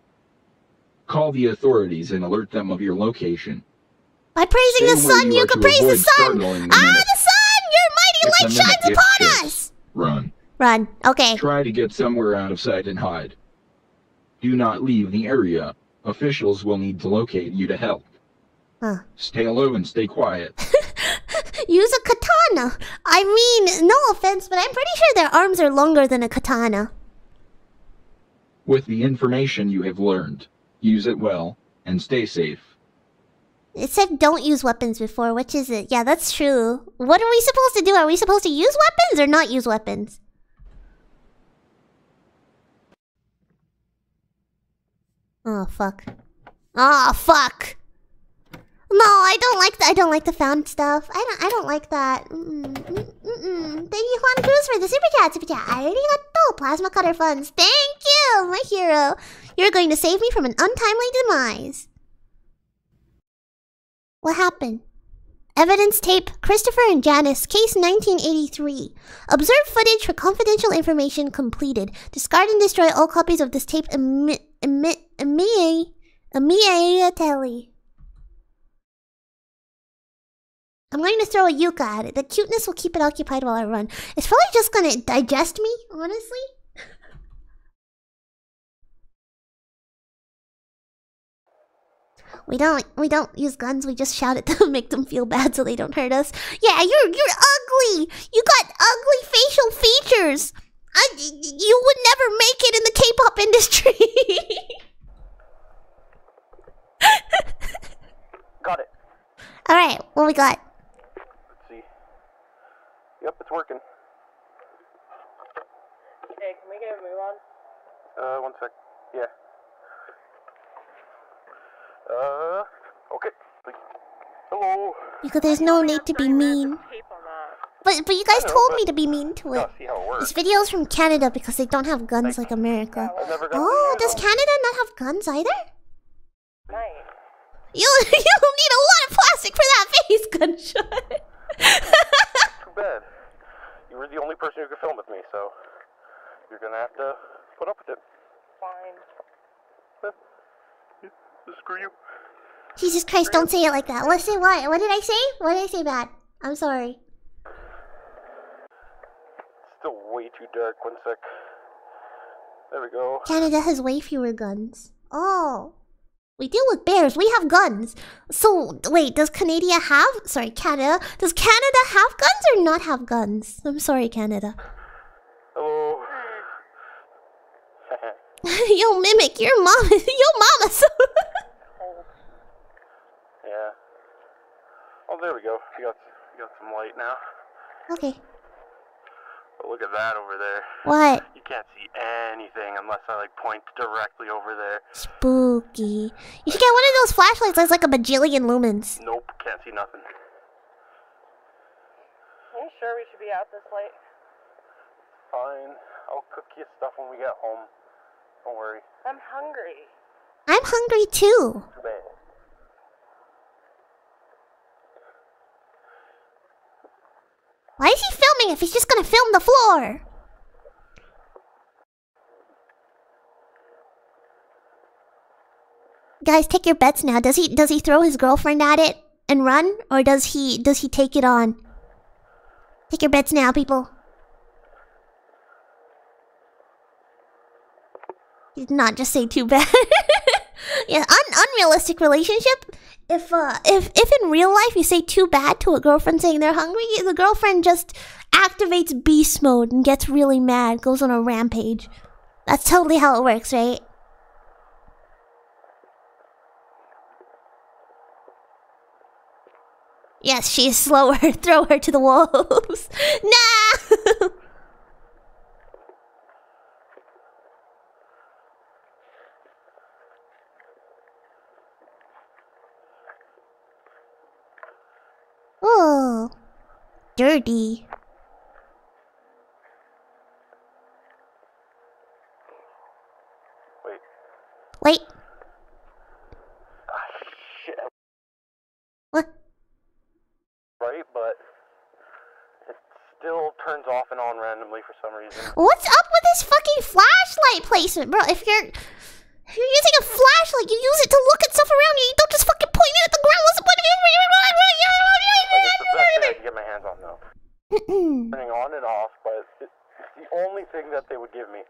Call the authorities and alert them of your location. By praising the sun, you can praise the sun! Ah, the sun! Your mighty light shines upon us! Run. Run, okay. Try to get somewhere out of sight and hide. Do not leave the area. Officials will need to locate you to help. Huh. Stay low and stay quiet. Use a katana. I mean, no offense, but I'm pretty sure their arms are longer than a katana. With the information you have learned, use it well, and stay safe. It said don't use weapons before, which is it? Yeah, that's true. What are we supposed to do? Are we supposed to use weapons or not use weapons? Oh, fuck. Oh, fuck! No, I don't like the I don't like the found stuff. I don't I don't like that. Mm-mm, mm-mm. Thank you, Juan Cruz, for the super chat. Super chat. I already got the plasma cutter funds. Thank you, my hero. You're going to save me from an untimely demise. What happened? Evidence tape. Christopher and Janice. Case nineteen eighty-three. Observe footage for confidential information completed. Discard and destroy all copies of this tape. Emi emi emi immediately. I'm going to throw a yucca at it. The cuteness will keep it occupied while I run. It's probably just going to digest me, honestly. we don't we don't use guns. We just shout at them, make them feel bad so they don't hurt us. Yeah, you're you're ugly. You got ugly facial features. I, you would never make it in the K-pop industry. Got it. All right, what we got? Yep, it's working. Okay, can we get a move on? Uh, one sec. Yeah. Uh, okay. Hello. Because there's no need to be mean. But but you guys told me to be mean to it. This video is from Canada because they don't have guns like America. Oh, does Canada not have guns either? Nice. You you'll need a lot of plastic for that face, Gunshot. Too bad. You were the only person who could film with me, so you're gonna have to put up with it. Fine. Yeah. Yeah. Screw you. Jesus Christ, don't say it like that. Let's say what? What did I say? What did I say bad? I'm sorry. Still way too dark. One sec. There we go. Canada has way fewer guns. Oh. We deal with bears. We have guns. So, wait, does Canada have... Sorry, Canada. Does Canada have guns or not have guns? I'm sorry, Canada. Hello. Yo, Mimic, your mom is... Yo, mama's so... Yeah. Oh, there we go. You got, you got some light now. Okay. But look at that over there. What? You can't see anything unless I like point directly over there. Spooky. You should get one of those flashlights that's like a bajillion lumens. Nope, can't see nothing. Are you sure we should be out this late? Fine. I'll cook you stuff when we get home. Don't worry. I'm hungry. I'm hungry too. Too bad. Why is he filming if he's just gonna film the floor? Guys, take your bets now. Does he does he throw his girlfriend at it and run, or does he does he take it on? Take your bets now, people. He did not just say too bad. Yeah, un unrealistic relationship. If uh, if if in real life you say too bad to a girlfriend saying they're hungry, the girlfriend just activates beast mode and gets really mad, goes on a rampage. That's totally how it works, right? Yes, she is slower. Throw her to the wolves. Nah. Oh, dirty. Wait. Wait. Ah, shit. What? Right, but it still turns off and on randomly for some reason. What's up with this fucking flashlight placement, bro? If you're if you're using a flashlight, you use it to look at stuff around you. You don't just fucking point it at the ground. What's the point of it? I can get my hands on though. Turning on and off, but it's the only thing that they would give me.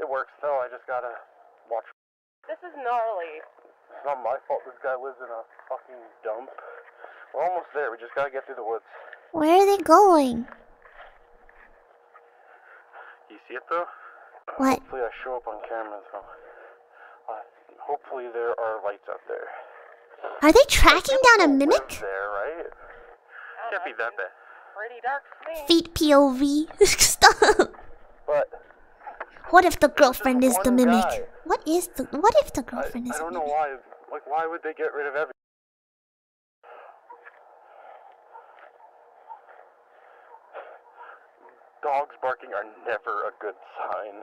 It works though, I just gotta watch. This is gnarly. It's not my fault this guy lives in a fucking dump. We're almost there, we just gotta get through the woods. Where are they going? You see it though? What? Hopefully I show up on camera though. Uh, hopefully there are lights out there. Are they tracking down a mimic? There, right? Can't be that bad. Pretty dark to me. Feet P O V. Stop. What? What if the girlfriend is the mimic? Guy. What is the? What if the girlfriend I, is? I don't the know mimic? Why. Like, why would they get rid of everything? Dogs barking are never a good sign.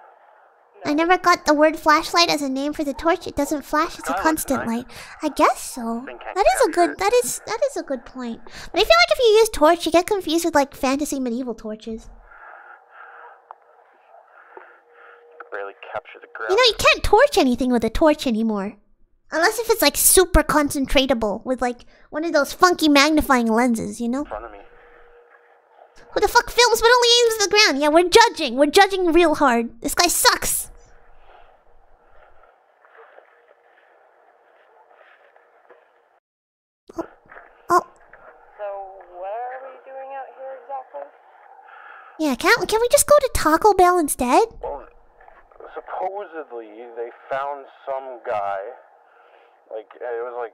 I never got the word flashlight as a name for the torch. It doesn't flash, it's a constant light. I guess so. That is a good that is that is a good point. But I feel like if you use torch you get confused with like fantasy medieval torches. Barely capture the ground. You know you can't torch anything with a torch anymore. Unless if it's like super concentratable with like one of those funky magnifying lenses, you know? In front of me. Who the fuck films but only aims at the ground? Yeah, we're judging. We're judging real hard. This guy sucks. Oh. Oh. So what are we doing out here exactly? Yeah, can't can we just go to Taco Bell instead? Well, supposedly they found some guy. Like it was like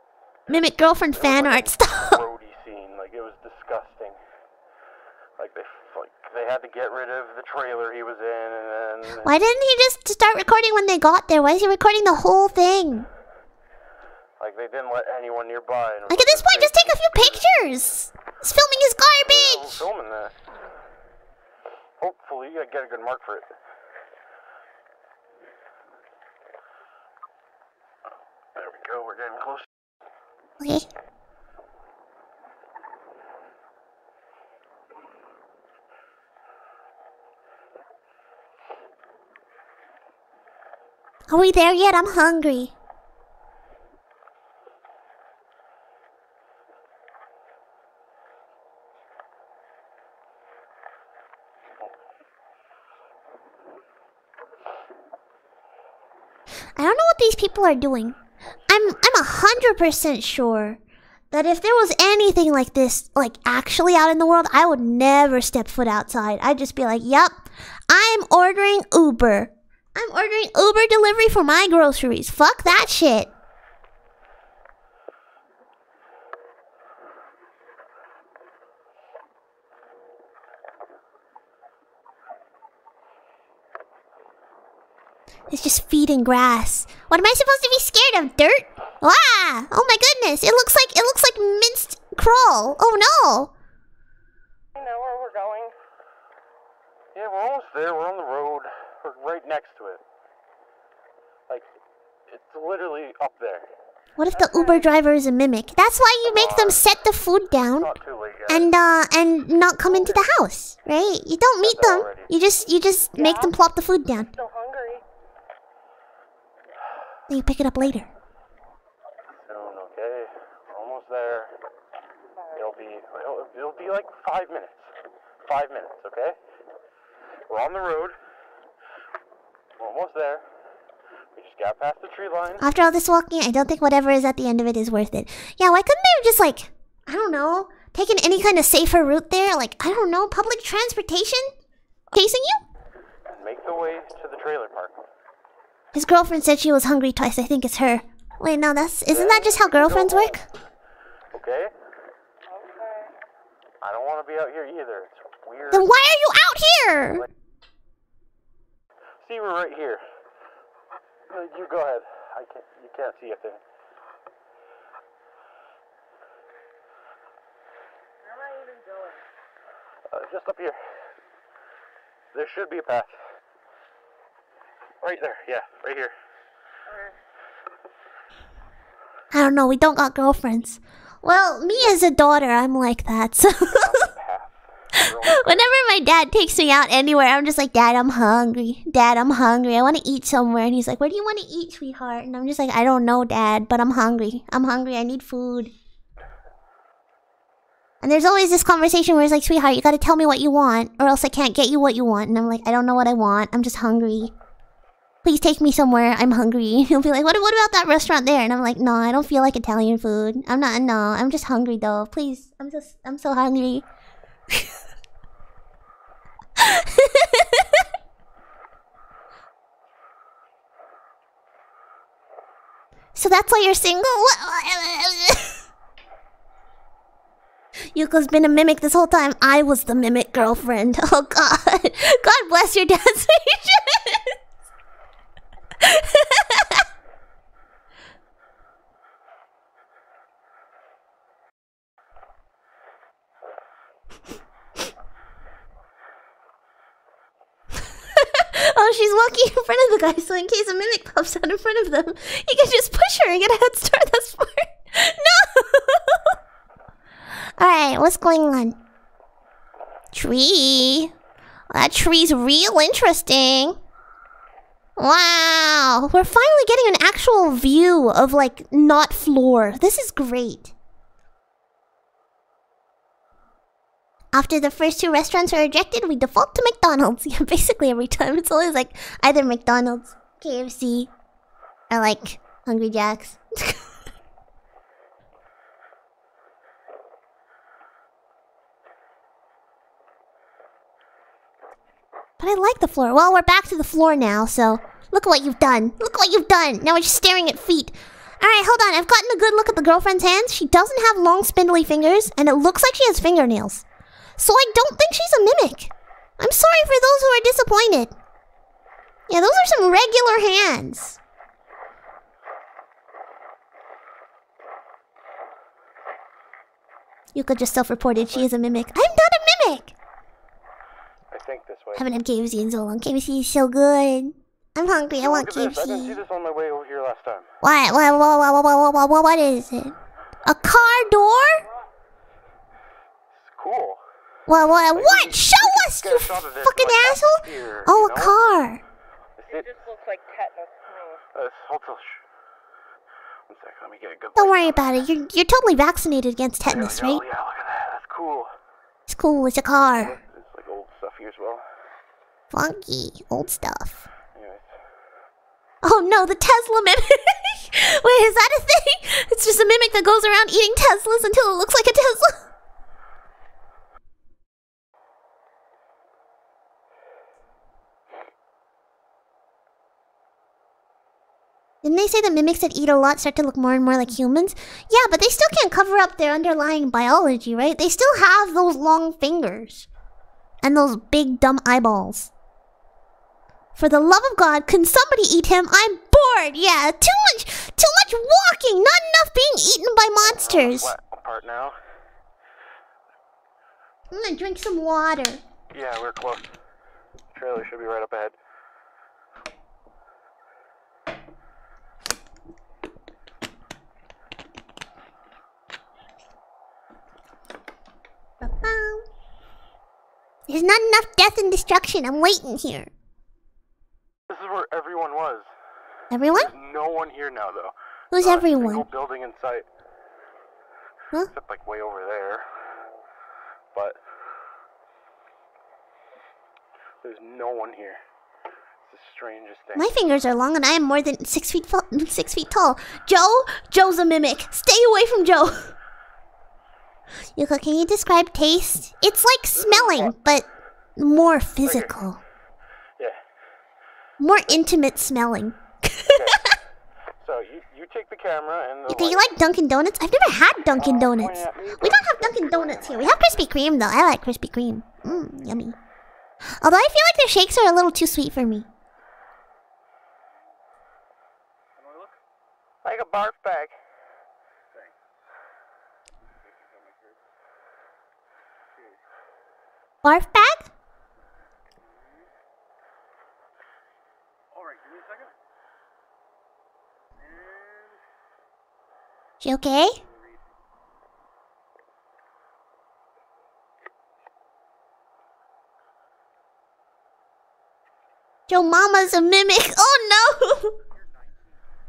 Mimic girlfriend it fan was like art stuff. Brody scene, like it was disgusting. Like they, like they had to get rid of the trailer he was in, and then... Why didn't he just start recording when they got there? Why is he recording the whole thing? Like they didn't let anyone nearby. And like at this point, just take a few pictures. He's filming his garbage. Yeah, filming that. Hopefully, I get a good mark for it. There we go. We're getting close. Okay. Are we there yet? I'm hungry. I don't know what these people are doing. I'm I'm a hundred percent sure that if there was anything like this, like actually out in the world, I would never step foot outside. I'd just be like, "Yep, I'm ordering Uber. I'm ordering Uber delivery for my groceries. Fuck that shit." It's just feet and grass. What am I supposed to be scared of? Dirt? Wow! Oh my goodness! It looks like it looks like minced crawl. Oh no! I know where we're going. Yeah, we're almost there. We're on the road. We're right next to it. Like, it's literally up there. What if the Uber driver is a mimic? That's why you make them set the food down and uh and not come into the house, right? You don't meet them. You just you just make them plop the food down. Then you pick it up later. Soon, okay. We're almost there. It'll be, it'll, it'll be like five minutes. Five minutes, okay? We're on the road. We're almost there. We just got past the tree line. After all this walking, I don't think whatever is at the end of it is worth it. Yeah, why couldn't they have just like, I don't know, taken any kind of safer route there? Like, I don't know, public transportation? Chasing you? And make the way to the trailer park. His girlfriend said she was hungry twice. I think it's her. Wait, no, that's... Isn't that just how girlfriends work? Okay. Okay. I don't want to be out here either. It's weird. Then why are you out here? See, we're right here. You go ahead. I can't... You can't see a thing. Where am I even going? Uh, just up here. There should be a path. Right there, yeah, right here. I don't know, we don't got girlfriends. Well, me as a daughter, I'm like that, so... Whenever my dad takes me out anywhere, I'm just like, Dad, I'm hungry. Dad, I'm hungry. I want to eat somewhere. And he's like, where do you want to eat, sweetheart? And I'm just like, I don't know, Dad, but I'm hungry. I'm hungry, I need food. And there's always this conversation where it's like, sweetheart, you gotta tell me what you want, or else I can't get you what you want. And I'm like, I don't know what I want, I'm just hungry. Please take me somewhere. I'm hungry. He'll be like, "What? What about that restaurant there?" And I'm like, "No, I don't feel like Italian food. I'm not. No, I'm just hungry though. Please, I'm just. I'm so hungry." So that's why you're single? Yuko's been a mimic this whole time. I was the mimic girlfriend. Oh God. God bless your dad's vision. Oh, she's walking in front of the guy, so in case a mimic pops out in front of them, he can just push her and get a head start. That's smart. No. Alright, what's going on? Tree. Well, that tree's real interesting. Wow, we're finally getting an actual view of, like, not floor. This is great. After the first two restaurants were rejected, we default to McDonald's. Yeah, basically every time. It's always, like, either McDonald's, K F C, or, like, Hungry Jack's. But I like the floor. Well, we're back to the floor now, so... Look what you've done. Look what you've done. Now we're just staring at feet. Alright, hold on. I've gotten a good look at the girlfriend's hands. She doesn't have long, spindly fingers, and it looks like she has fingernails. So I don't think she's a mimic. I'm sorry for those who are disappointed. Yeah, those are some regular hands. Yuka just self-reported she is a mimic. I'm not a mimic! Think this way. Haven't had K F C in so long. K F C is so good. I'm hungry. I want K F C. I didn't see this on my way over here last time. What? What? What? What? What? What? What? What is it? A car door? It's cool. Well, what? Like, what? Show us, you fucking like asshole! Here, oh, you know? A car. It just looks like tetanus to me. Uh, hold till sh one second, let me get a good. Don't worry about it. You're you're totally vaccinated against tetanus, yeah, yeah, right? Yeah, look at that. That's cool. It's cool. It's a car. It's like old stuff here as well. Funky old stuff. Anyways. Oh no, the Tesla mimic. Wait, is that a thing? It's just a mimic that goes around eating Teslas until it looks like a Tesla. Didn't they say the mimics that eat a lot start to look more and more like humans? Yeah, but they still can't cover up their underlying biology, right? They still have those long fingers. And those big dumb eyeballs. For the love of God, can somebody eat him? I'm bored, yeah. Too much too much walking, not enough being eaten by monsters. Uh, what part now? I'm gonna drink some water. Yeah, we're close. The trailer should be right up ahead. Ba-bow. There's not enough death and destruction. I'm waiting here. This is where everyone was. Everyone? There's no one here now, though. Who's not everyone? No building in sight. Huh? Except like way over there. But there's no one here. It's the strangest thing. My fingers are long, and I am more than six feet six feet tall. Joe, Joe's a mimic. Stay away from Joe. Yuko, can you describe taste? It's like smelling, but more physical. Right, yeah. More intimate smelling. Okay. So you, you take the camera and the Yuko, you like Dunkin' Donuts? I've never had Dunkin' Donuts. Uh, me, we don't have Dunkin' Donuts here. We have Krispy Kreme, though. I like Krispy Kreme. Mmm, yummy. Although I feel like their shakes are a little too sweet for me. Like a barf bag. Barf bag? Alright, give me a second. And... she okay? Your mama's a mimic. Oh no!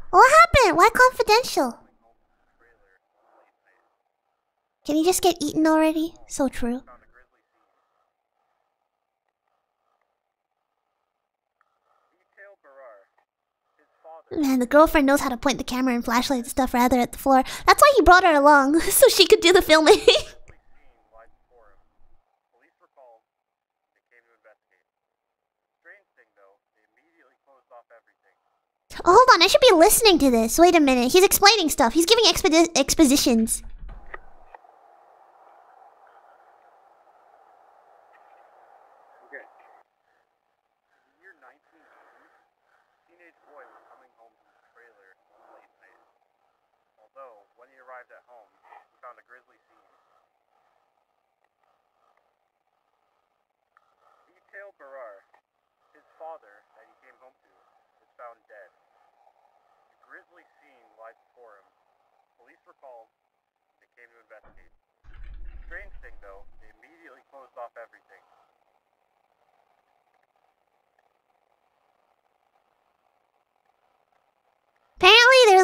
What happened? Why confidential? Can you just get eaten already? So true. Man, the girlfriend knows how to point the camera and flashlight and stuff rather at the floor. That's why he brought her along, so she could do the filming. Oh, hold on, I should be listening to this. Wait a minute, he's explaining stuff. He's giving expo expositions.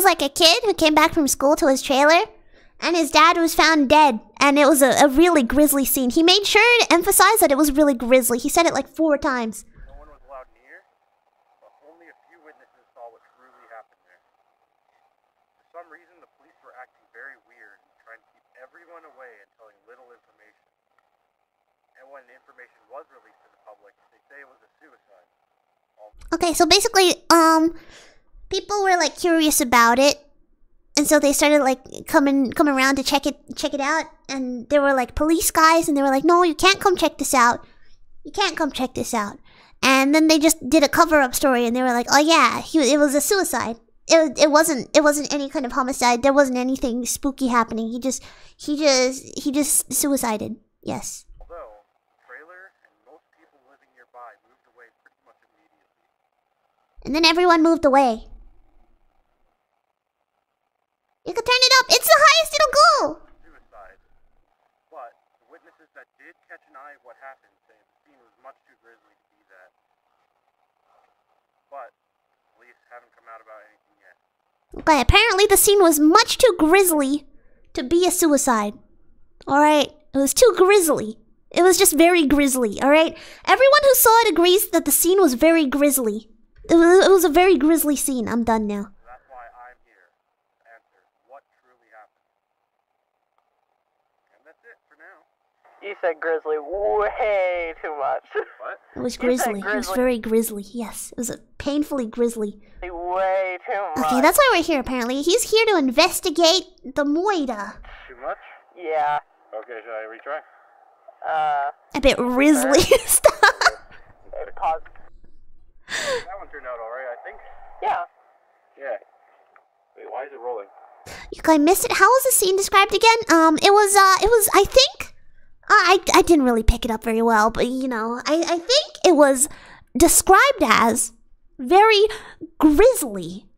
Like a kid who came back from school to his trailer and his dad was found dead, and it was a, a really grisly scene. He made sure to emphasize that it was really grisly. He said it like four times. No one was allowed near, but only a few witnesses saw what truly happened there. For some reason, the police were acting very weird and trying to keep everyone away and telling little information. And when the information was released to the public, they say it was a suicide. All okay, so basically, um... people were like curious about it, and so they started like coming coming around to check it check it out, and there were like police guys, and they were like, no, you can't come check this out. You can't come check this out. And then they just did a cover-up story, and they were like, oh yeah, he, it was a suicide. It it wasn't it wasn't any kind of homicide. There wasn't anything spooky happening. He just he just he just suicided. Yes. And then everyone moved away. You can turn it up. It's the highest it'll go. that did catch an eye of what happened say the scene was much too grisly to be that. But police haven't come out about anything yet. Okay, apparently the scene was much too grisly to be a suicide. Alright, it was too grisly. It was just very grisly, alright? Everyone who saw it agrees that the scene was very grisly. It was, it was a very grisly scene. I'm done now. That's why I'm here to answer what truly happened. And that's it for now. You said grisly way too much. What? It was grisly. grisly. It was very grisly, yes. It was a painfully grisly. Way too much. Okay, that's why we're here, apparently. He's here to investigate the Moira. Too much? Yeah. Okay, should I retry? Uh, a bit rizzly. Stop. Pause. That one turned out alright, I think. Yeah. Yeah. Wait, why is it rolling? You guys missed it. How was the scene described again? Um, it was, uh, it was, I think... Uh, I, I didn't really pick it up very well, but, you know, I, I think it was described as very grisly.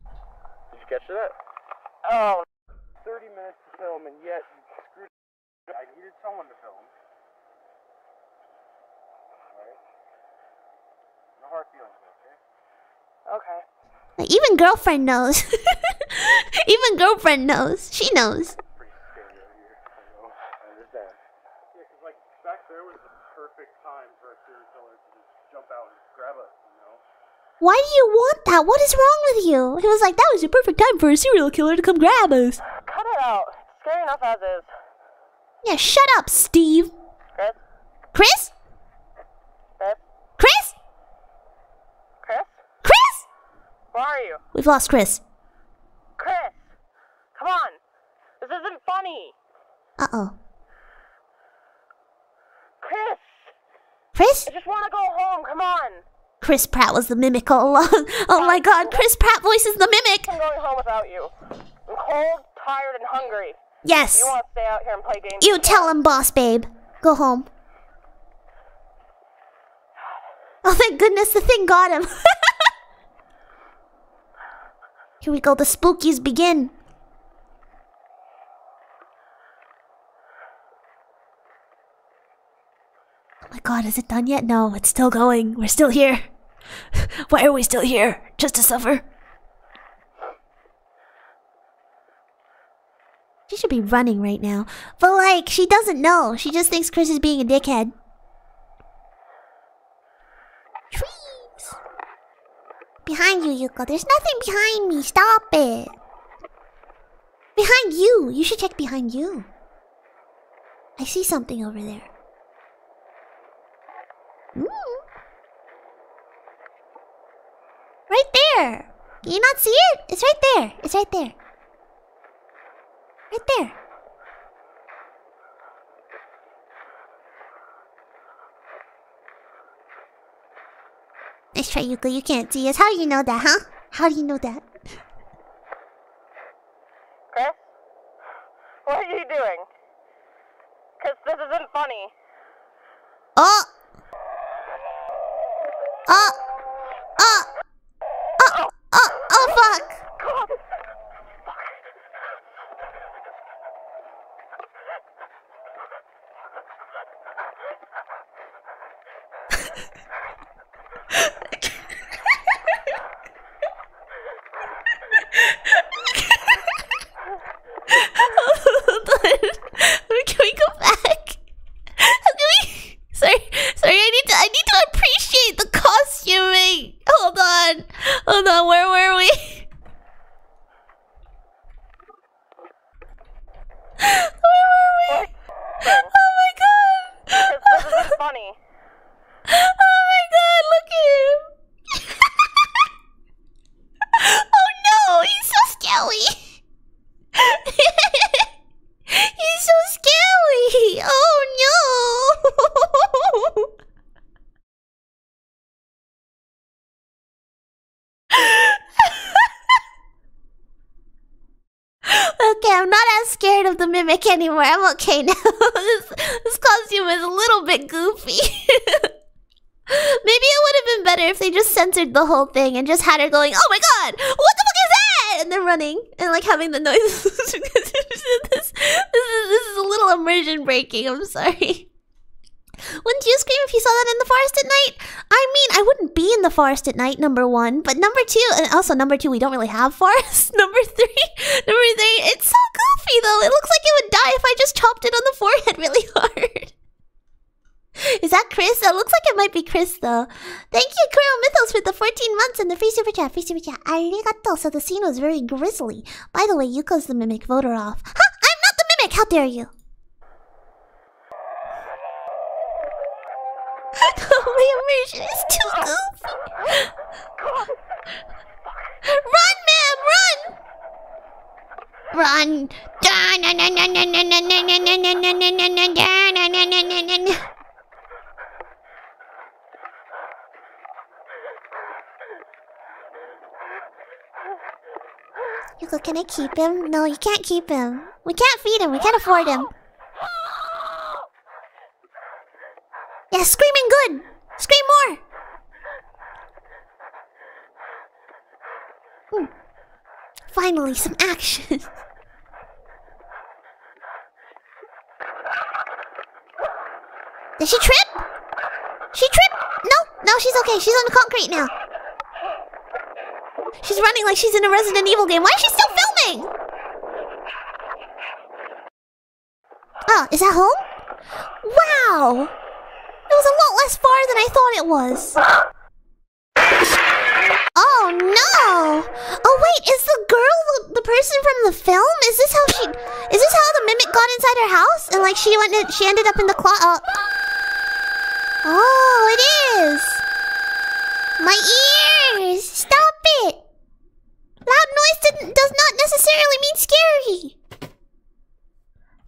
Did you catch that? Oh. thirty minutes to film, and yet you screwed up. I needed someone to film. Hard feelings, okay? Okay. Even girlfriend knows. Even girlfriend knows. She knows. Pretty scary out here. I know. I understand. Yeah, because like back there was the perfect time for a serial killer to just jump out and grab us, you know? Why do you want that? What is wrong with you? He was like, that was the perfect time for a serial killer to come grab us. Cut it out. It's scary enough as is. Yeah, shut up, Steve. Chris? Chris? Where are you? We've lost Chris. Chris! Come on! This isn't funny! Uh-oh. Chris! Chris? I just want to go home, come on! Chris Pratt was the mimic all along. Oh my god, Chris Pratt voices the mimic! I'm going home without you. I'm cold, tired, and hungry. Yes! You want to stay out here and play games? You tell him, boss babe. Go home. Oh, thank goodness, the thing got him. Here we go, the spookies begin. Oh my god, is it done yet? No, it's still going. We're still here. Why are we still here? Just to suffer? She should be running right now. But like, she doesn't know. She just thinks Chris is being a dickhead. Behind you, Yuko. There's nothing behind me. Stop it. Behind you. You should check behind you. I see something over there. Mm. Right there. Can you not see it? It's right there. It's right there. Right there. Let's try, Yuko. You can't see us. How do you know that, huh? How do you know that? Chris? What are you doing? Because this isn't funny. Oh! Oh! Oh! Oh! Oh! Oh, fuck! God. Fuck. Anymore. I'm okay now. this, this costume is a little bit goofy. Maybe it would have been better if they just censored the whole thing and just had her going, oh my god, what the fuck is that? And then running and like having the noise. this, this, is, this is a little immersion breaking, I'm sorry. Wouldn't you scream if you saw that in the forest at night? I mean, I wouldn't be in the forest at night, number one. But number two, and also number two, we don't really have forests. Number three, number three, it's so goofy though. It looks like it would die if I just chopped it on the forehead really hard. Is that Chris? That looks like it might be Chris though. Thank you, Kuro Mythos, for the fourteen months and the free super chat, free super chat. Arigato. So the scene was very grisly. By the way, Yuko's the mimic, voter off. Ha! Huh? I'm not the mimic! How dare you! Oh, my immersion is too goofy! Run, ma'am! Run! Run! Yuko, can I keep him? No, you can't keep him. We can't feed him. We can't afford him. Yeah, screaming good! Scream more! Hmm. Finally, some action! Did she trip? She tripped! No, no, she's okay. She's on the concrete now. She's running like she's in a Resident Evil game. Why is she still filming? Oh, is that home? Wow! It was a lot less far than I thought it was. Oh no! Oh wait, is the girl the, the person from the film? Is this how she? Is this how the mimic got inside her house and like she went? To, she ended up in the closet. Oh. Oh, it is. My ears! Stop it! Loud noise didn't, does not necessarily mean scary.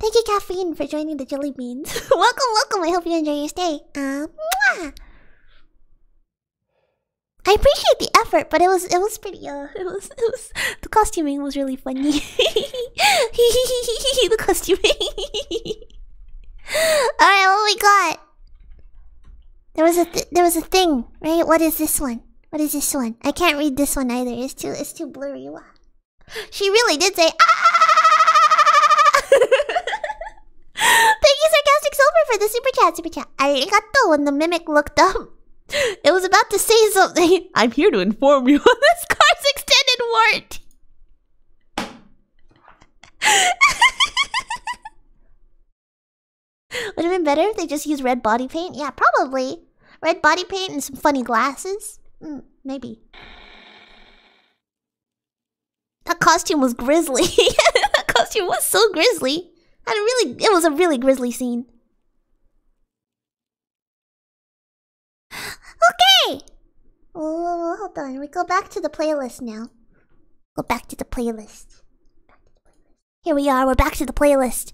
Thank you, Caffeine, for joining the Jelly Beans. Welcome, welcome. I hope you enjoy your stay. Uh, mwah. I appreciate the effort, but it was it was pretty. Uh, it was it was the costuming was really funny. The costuming. All right, what we got? There was a th there was a thing, right? What is this one? What is this one? I can't read this one either. It's too it's too blurry. Wow. She really did say ah. Thank you, Sarcastic Silver, for the super chat, super chat. Arigato. When the mimic looked up, it was about to say something. I'm here to inform you on this car's extended warranty. Would have been better if they just used red body paint. Yeah, probably. Red body paint and some funny glasses. Mm, maybe. That costume was grisly. That costume was so grisly. And it really, it was a really grisly scene. Okay! Oh, hold on. We go back to the playlist now. Go back to the playlist. Here we are. We're back to the playlist.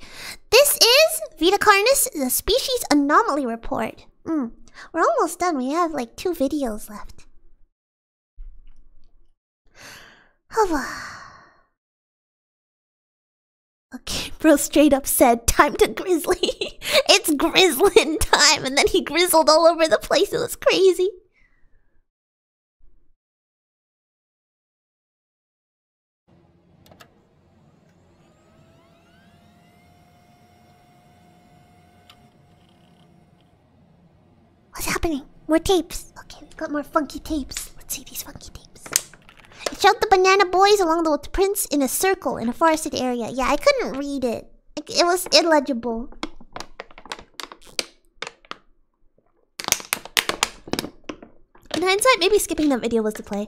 This is Vita Carnis, the Species Anomaly Report. Mm. We're almost done. We have like two videos left. Oh, okay, bro straight up said, time to grizzly. It's grizzlin' time. And then he grizzled all over the place. It was crazy. What's happening? More tapes. Okay, we've got more funky tapes. Let's see these funky tapes. It showed the banana boys along the with prints in a circle in a forested area. Yeah, I couldn't read it. It, it was illegible. In hindsight, maybe skipping that video was the play.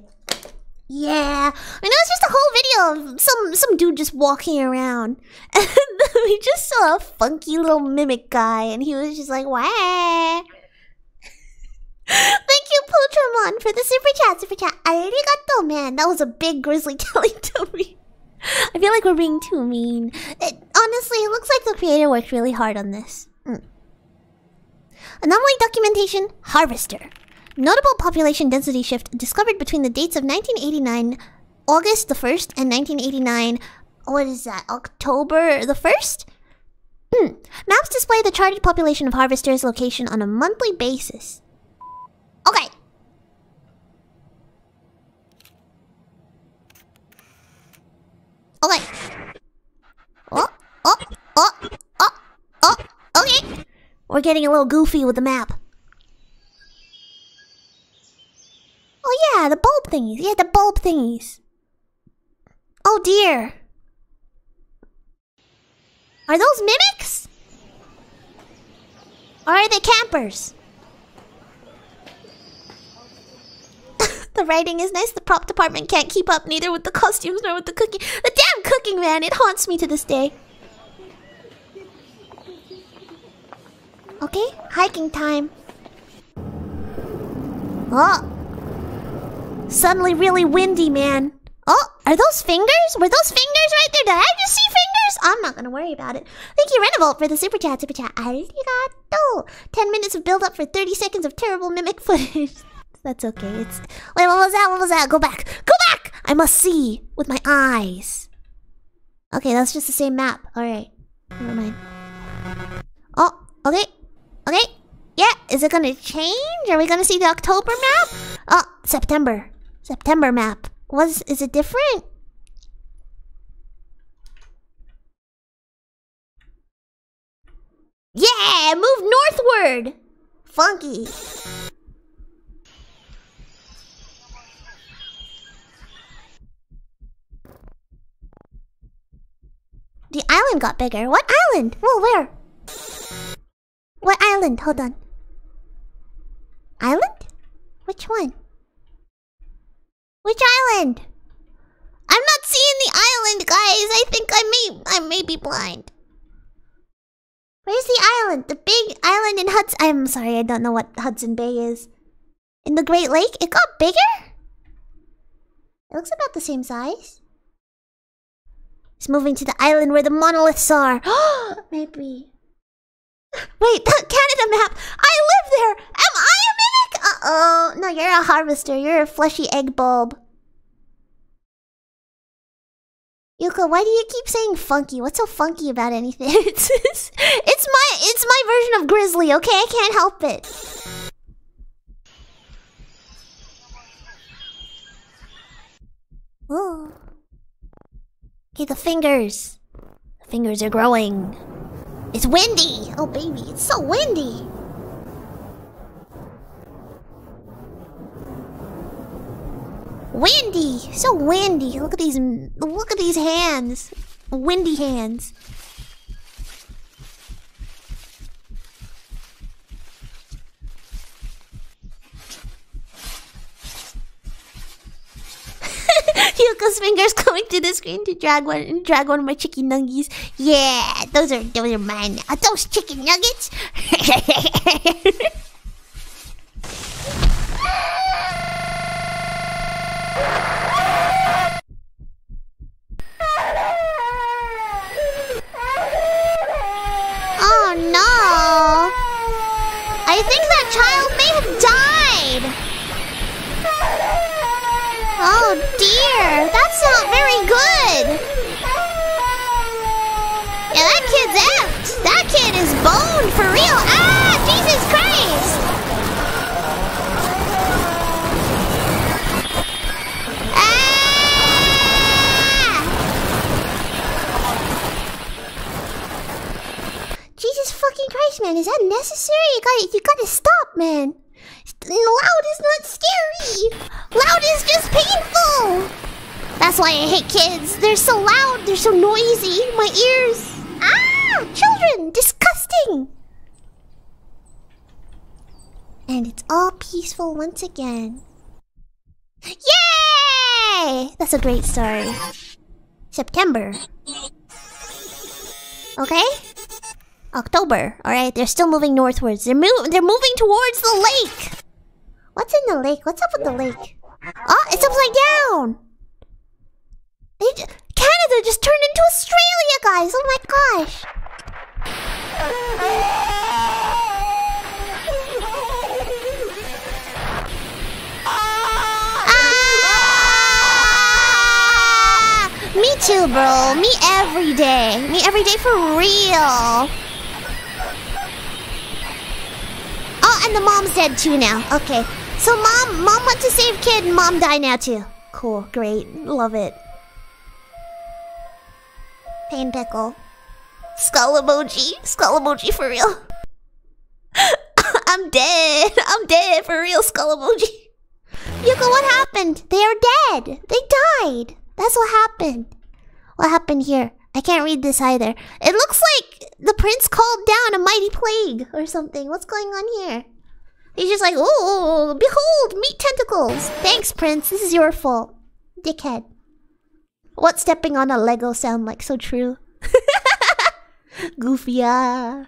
Yeah, I mean, it was just a whole video of some, some dude just walking around. And we just saw a funky little mimic guy, and he was just like, wah! Thank you, Potramon, for the super chat, super chat. Arigato, man. That was a big grizzly Teletubby. I feel like we're being too mean. It, honestly, it looks like the creator worked really hard on this. Mm. Anomaly documentation, harvester. Notable population density shift discovered between the dates of nineteen eighty-nine, August the first, and nineteen eighty-nine, what is that, October the first? Mm. Maps display the charted population of harvesters' location on a monthly basis. Okay. Okay. Oh, oh, oh, oh, oh, okay. We're We're getting a little goofy with the map. Oh yeah, the bulb thingies. Yeah, the bulb thingies. Oh dear. Are those mimics? Or are they campers? The writing is nice. The prop department can't keep up, neither with the costumes nor with the cooking. The damn cooking, man. It haunts me to this day. Okay, hiking time. Oh. Suddenly really windy, man. Oh, are those fingers? Were those fingers right there? Did I just see fingers? I'm not gonna worry about it. Thank you, Renevolt, for the super chat, super chat. Arigato! Ten minutes of build-up for thirty seconds of terrible mimic footage. That's okay, it's... Wait, what was that? What was that? Go back! Go back! I must see with my eyes. Okay, that's just the same map. Alright. Never mind. Oh, okay. Okay. Yeah, is it gonna change? Are we gonna see the October map? Oh, September. September map. Was is it different? Yeah, move northward. Funky. The island got bigger. What island? Well, where? What island? Hold on. Island? Which one? Which island? I'm not seeing the island, guys. I think I may I may be blind. Where's the island? The big island in Hudson. I'm sorry, I don't know what Hudson Bay is. In the Great Lake? It got bigger? It looks about the same size. It's moving to the island where the monoliths are. Maybe. Wait, that Canada map! I live there! Am I a mimic? Uh-oh. No, you're a harvester. You're a fleshy egg bulb. Yuka, why do you keep saying funky? What's so funky about anything? it's, it's, it's my it's my version of Grizzly, okay? I can't help it. Ooh. Okay, the fingers. The fingers are growing. It's windy! Oh baby, it's so windy! Windy! So windy! Look at these... Look at these hands! Windy hands. Yuka's fingers coming to the screen to drag one and drag one of my chicken nuggies. Yeah, those are those are mine. Are those chicken nuggets? Oh no! I think that child may have died. Oh dear, that's not very good. Yeah, that kid's effed. That kid is boned for real. Ah, Jesus Christ. Ah! Jesus fucking Christ, man, is that necessary? You gotta, you gotta stop, man. Loud is not scary! Loud is just painful! That's why I hate kids. They're so loud, they're so noisy. My ears... Ah! Children! Disgusting! And it's all peaceful once again. Yay! That's a great story. September. Okay? October. Alright, they're still moving northwards. They're, move they're moving towards the lake! What's in the lake? What's up with the lake? Oh, it's upside down! They j Canada just turned into Australia, guys! Oh my gosh! Ah! Me too, bro. Me every day. Me every day for real. Oh, and the mom's dead too now. Okay. So mom, mom went to save kid and mom died now too. Cool, great, love it. Pain pickle. Skull emoji. Skull emoji for real. I'm dead. I'm dead for real, Skull Emoji. Yuko, what happened? They are dead. They died. That's what happened. What happened here? I can't read this either. It looks like the prince called down a mighty plague or something. What's going on here? He's just like, oh, behold, meat tentacles. Thanks, prince. This is your fault. Dickhead. What's stepping on a Lego sound like? So true. Goofy, ah.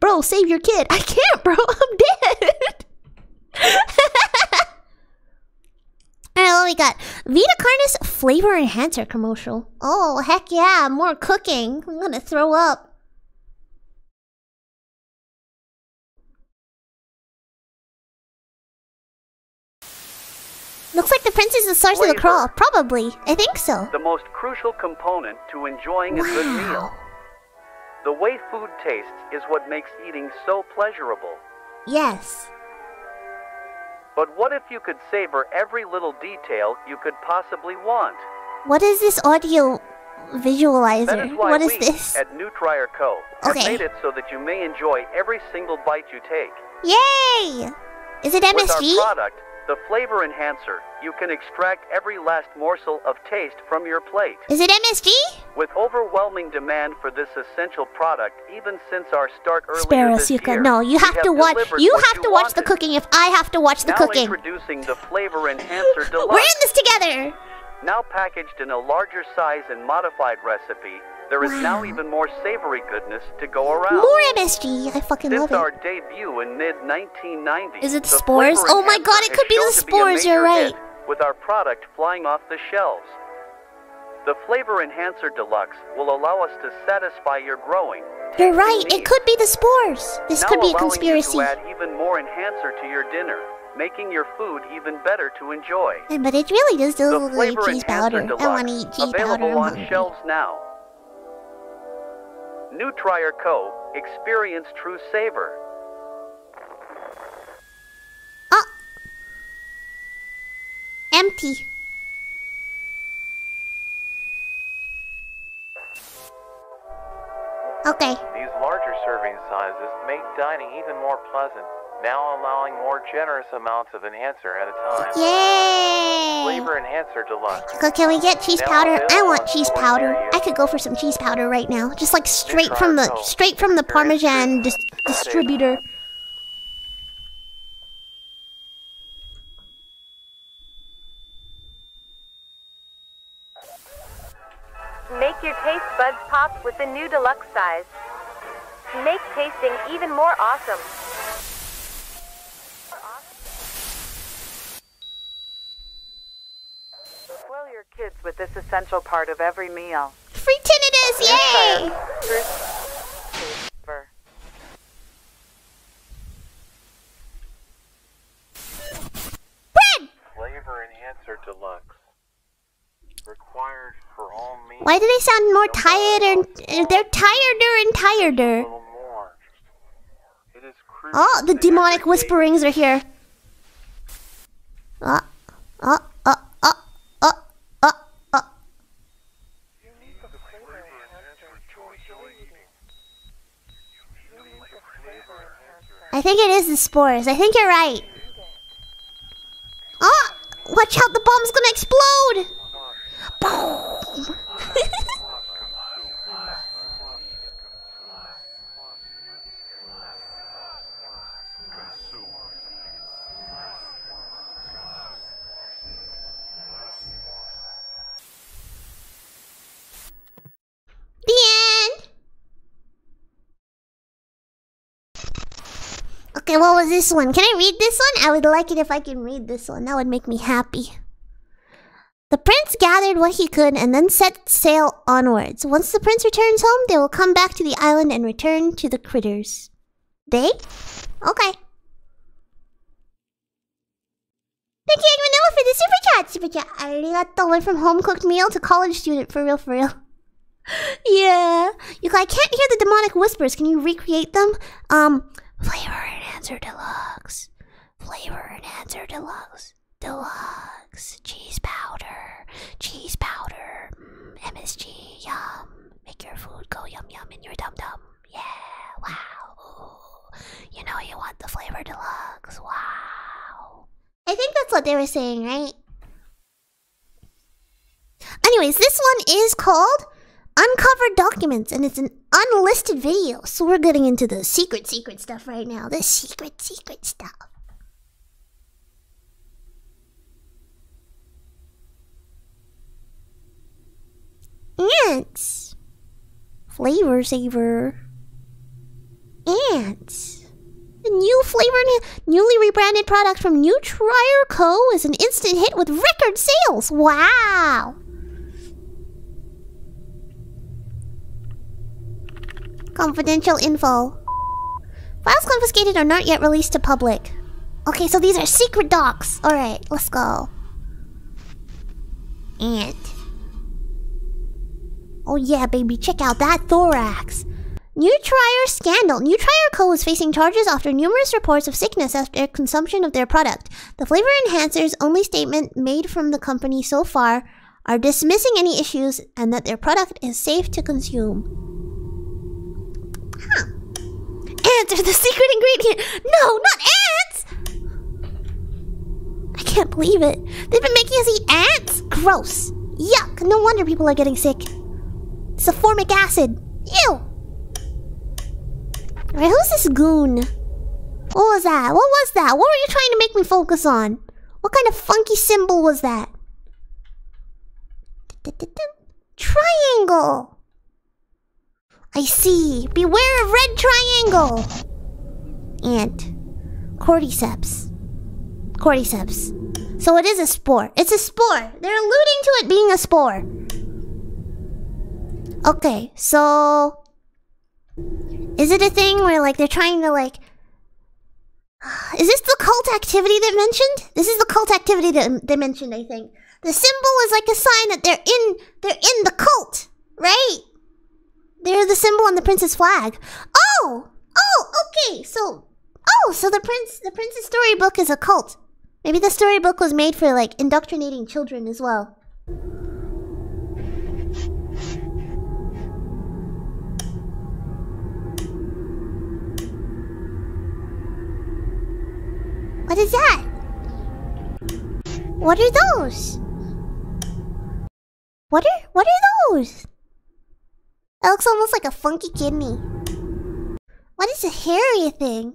Bro, save your kid. I can't, bro. I'm dead. Alright, what we got? Vita Carnis flavor enhancer commercial. Oh, heck yeah. More cooking. I'm gonna throw up. Looks like the prince is the source flavor. Of the crawl. Probably. I think so. The most crucial component to enjoying wow. a good meal. The way food tastes is what makes eating so pleasurable. Yes. But what if you could savor every little detail you could possibly want? What is this audio visualizer? That is why what is we, this? At Newtrier Co. Okay. have made it so that you may enjoy every single bite you take. Yay! Is it M S G? With our product, the flavor enhancer, you can extract every last morsel of taste from your plate. Is it M S G? With overwhelming demand for this essential product, even since our start earlier Sparrow, this Yuka. year, no, you have, have to watch. You have to watch wanted. the cooking. If I have to watch the now cooking. Now introducing the flavor enhancer deluxe. We're in this together. Now packaged in a larger size and modified recipe, there is wow. now even more savory goodness to go around. More M S G. I fucking Since love it. Our debut in mid nineteen nineties. Is it the spores? Oh my god, it could be the spores, be you're right. With our product flying off the shelves. The Flavor Enhancer Deluxe will allow us to satisfy your growing. You're right, needs. It could be the spores. This now could be a conspiracy. You to add even more enhancer to your dinner, making your food even better to enjoy. And, but it really does do look like cheese powder. Deluxe, I want to eat cheese powder. Available on shelves now. Newtrier Co. Experience true savor. Oh. Empty. Okay. These larger serving sizes make dining even more pleasant, now allowing more generous amounts of enhancer at a time. Yay! Flavor Enhancer Deluxe. So can we get cheese powder? I want cheese powder. I could go for some cheese powder right now. Just like straight from the straight from the Parmesan dis distributor. Make your taste buds pop with the new deluxe size. Make tasting even more awesome. Spoil your kids with this essential part of every meal. Free tinnitus, yay! Bread! Flavor Enhancer Deluxe. Required for all meals. Why do they sound more tired and they're tireder and tireder? It is oh, the demonic whisperings are here. Oh, oh, oh, oh, oh, oh, oh. I think it is the spores. I think you're right. Oh, watch out! The bomb's gonna explode. Boom! The end! Okay, what was this one? Can I read this one? I would like it if I can read this one. That would make me happy. The prince gathered what he could and then set sail onwards. Once the prince returns home, they will come back to the island and return to the critters. They? Okay. Thank you, Vanilla, for the super chat! Super chat, I already got the one from home-cooked meal to college student, for real, for real. Yeah. You, I can't hear the demonic whispers. Can you recreate them? Um, Flavor Enhancer Deluxe. Flavor Enhancer Deluxe. Deluxe, cheese powder, cheese powder, mm, M S G, yum, make your food go yum yum in your dum dum, yeah, wow. what they were saying, right? Anyways, this one is called Uncovered Documents, and it's an unlisted video, so we're getting into the secret, secret stuff right now. The secret, secret stuff. Ants. Flavor saver. Ants. The new flavor and newly rebranded product from Newtrier Co. is an instant hit with record sales. Wow. Confidential info. Files confiscated are not yet released to public. Okay, so these are secret docs. Alright, let's go. Ant. Oh yeah, baby, check out that thorax. Newtrier scandal. Newtrier Co. is facing charges after numerous reports of sickness after consumption of their product. The flavor enhancer's only statement made from the company so far are dismissing any issues and that their product is safe to consume. Huh. Ants are the secret ingredient. No, not ants! I can't believe it. They've been making us eat ants? Gross. Yuck. No wonder people are getting sick. Sulfuric acid. Ew. Alright, who's this goon? What was that? What was that? What were you trying to make me focus on? What kind of funky symbol was that? Triangle. I see. Beware of red triangle. Ant. Cordyceps. Cordyceps. So it is a spore. It's a spore. They're alluding to it being a spore. Okay, so... is it a thing where, like, they're trying to, like... is this the cult activity they mentioned? This is the cult activity that they mentioned, I think. The symbol is, like, a sign that they're in... they're in the cult, right? They're the symbol on the prince's flag. Oh! Oh, okay, so... oh, so the prince, the prince's storybook is a cult. Maybe the storybook was made for, like, indoctrinating children as well. What is that? What are those? What are... what are those? It looks almost like a funky kidney. What is a hairy thing?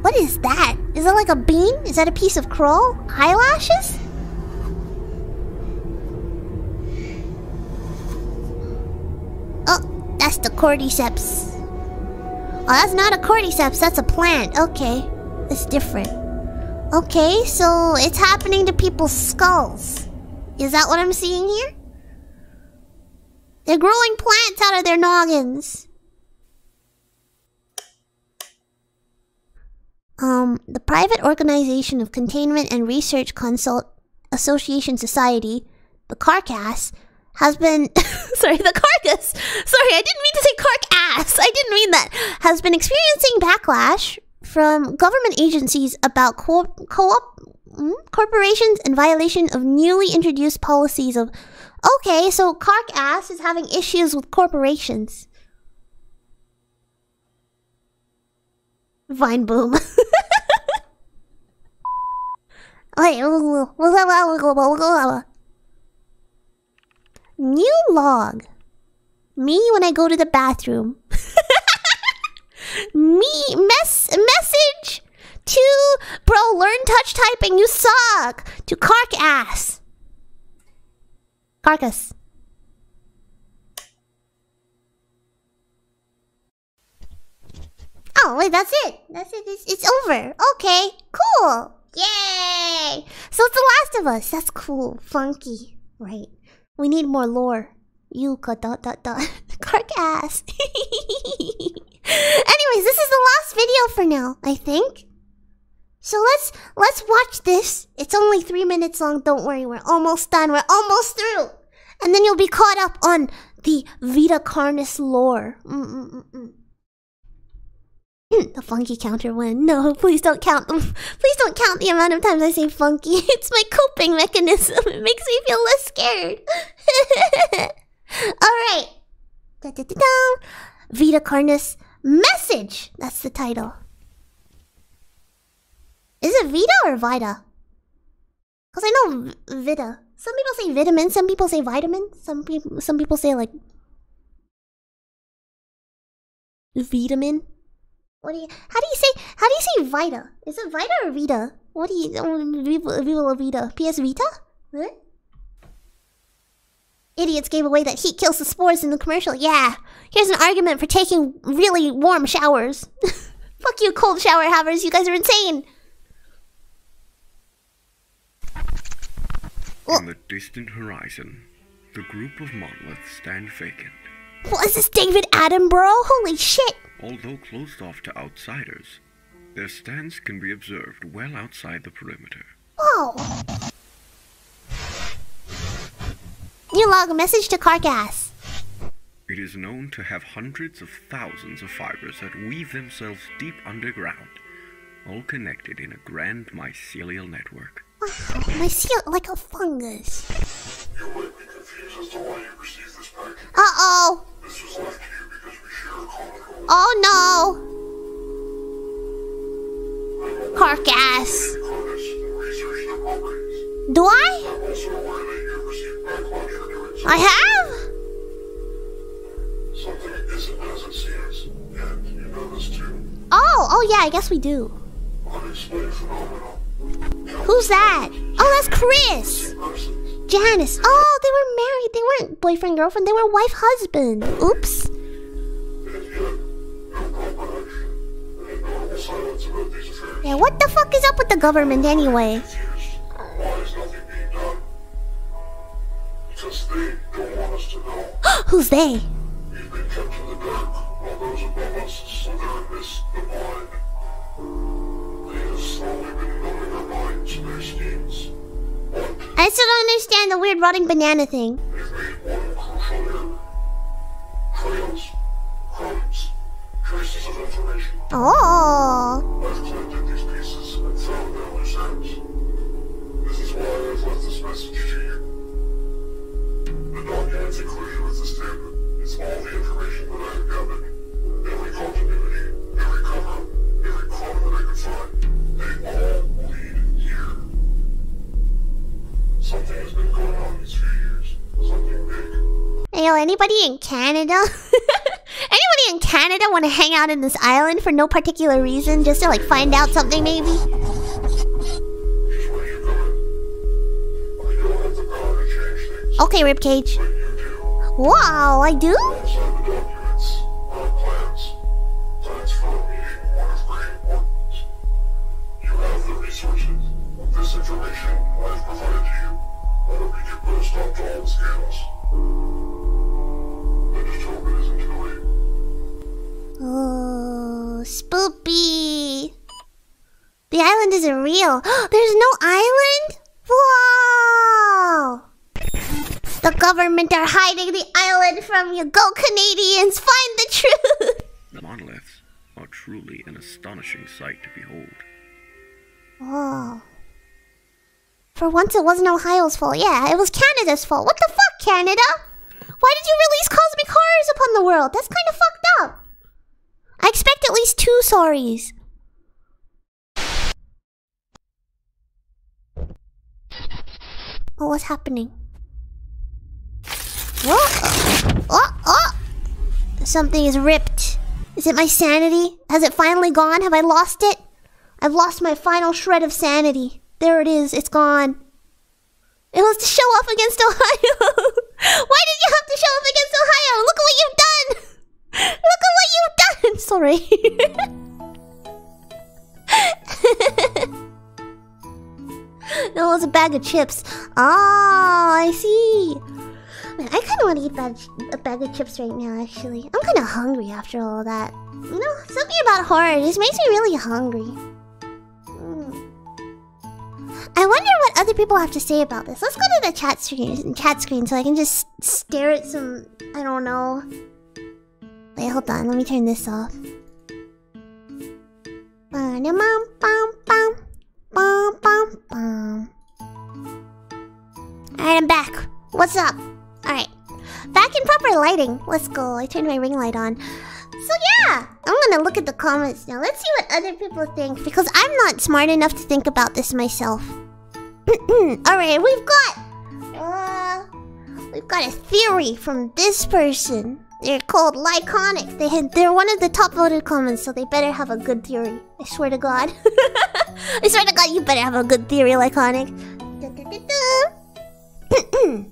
What is that? Is that like a bean? Is that a piece of crow? Eyelashes? Oh, that's the cordyceps. Oh, that's not a cordyceps, that's a plant. Okay, it's different. Okay, so it's happening to people's skulls. Is that what I'm seeing here? They're growing plants out of their noggins. Um, the Private Organization of Containment and Research Consult Association Society, the CARCASS, has been... sorry, the carcass! Sorry, I didn't mean to say carcass! I didn't mean that! Has been experiencing backlash from government agencies about co-op... co-op corporations and violation of newly introduced policies of... okay, so CARCASS is having issues with corporations. Vine boom. Wait. New log. Me when I go to the bathroom. Me mess message. To bro, learn touch typing. You suck. To CARCASS. Carcass. Oh wait, that's it. That's it. It's, it's over. Okay. Cool. Yay! So it's The Last of Us. That's cool. Funky. Right. We need more lore. Yuka dot dot dot. CARCASS. Anyways, this is the last video for now, I think. So let's let's watch this. It's only three minutes long. Don't worry, we're almost done. We're almost through, and then you'll be caught up on the Vita Carnis lore. Mm -mm -mm -mm. The funky counter went. No, please don't count them. Please don't count the amount of times I say funky. It's my coping mechanism. It makes me feel less scared. All right. Da -da -da -da. Vita Carnis message. That's the title. Is it Vita or Vita? Because I know v Vita. Some people say vitamin, some people say vitamin, some people some people say like vitamin. What do you? How do you say? How do you say Vita? Is it Vita or Vita? What do you? Viva Vita. P S Vita? Huh? Idiots gave away that heat kills the spores in the commercial. Yeah. Here's an argument for taking really warm showers. Fuck you, cold shower havers. You guys are insane. On the distant horizon, the group of monoliths stand vacant. What is this, David Attenborough? Holy shit! Although closed off to outsiders, their stands can be observed well outside the perimeter. Oh! You log a message to CARCASS. It is known to have hundreds of thousands of fibers that weave themselves deep underground, all connected in a grand mycelial network. Wow, mycel like a fungus. You would be confused as to why you received this package. Uh-oh! This was left to you because we share a common goal. Oh no! CARCASS! Do I? I have? Something isn't as it seems, and you know this too. Oh, oh yeah, I guess we do. Unexplained phenomenon. Who's that? Oh, that's Chris! Janice. Oh, they were married. They weren't boyfriend, girlfriend. They were wife, husband. Oops. Yeah, what the fuck is up with the government anyway? They don't want us to know. Who's they? We've been kept in the dark while those above us slither amidst the mind. They have slowly been building our minds to their schemes. But I still don't understand the weird rotting banana thing. They've made one crucial error. Trails, crumbs, traces of information. Oh! I've collected these pieces and found their loose ends. This is why I've left this message to you. The documents included with this statement is all the information that I have gathered. Every continuity, every cover, every corner that I could find, they all lead here. Something has been going on these few years. Something big. Ayo, anybody in Canada? Anybody in Canada want to hang out in this island for no particular reason? Just to like find out something maybe? Okay, ribcage. Wow, I do? Oh, spoopy. The island isn't real. There's no island? Wow! The government are hiding the island from you. Go, Canadians! Find the truth! The monoliths are truly an astonishing sight to behold. Oh. For once it wasn't Ohio's fault. Yeah, it was Canada's fault. What the fuck, Canada? Why did you release cosmic horrors upon the world? That's kind of fucked up. I expect at least two sorries. Oh, what's happening? Oh, oh, oh! Something is ripped. Is it my sanity? Has it finally gone? Have I lost it? I've lost my final shred of sanity. There it is. It's gone. It was to show off against Ohio. Why did you have to show off against Ohio? Look at what you've done! Look at what you've done! Sorry. No, it was a bag of chips. Ah, I see. Man, I kind of want to eat bag a bag of chips right now, actually. I'm kind of hungry after all that. You know, something about horror just makes me really hungry. Mm. I wonder what other people have to say about this. Let's go to the chat screen, chat screen so I can just stare at some... I don't know. Wait, hold on. Let me turn this off. Alright, I'm back. What's up? Alright, back in proper lighting. Let's go. I turned my ring light on. So yeah, I'm gonna look at the comments now. Let's see what other people think, because I'm not smart enough to think about this myself. Alright, we've got... Uh, we've got a theory from this person. They're called Lyconic. They had, they're one of the top voted comments, so they better have a good theory. I swear to God. I swear to God, you better have a good theory, Lyconic. Da, da, da, da.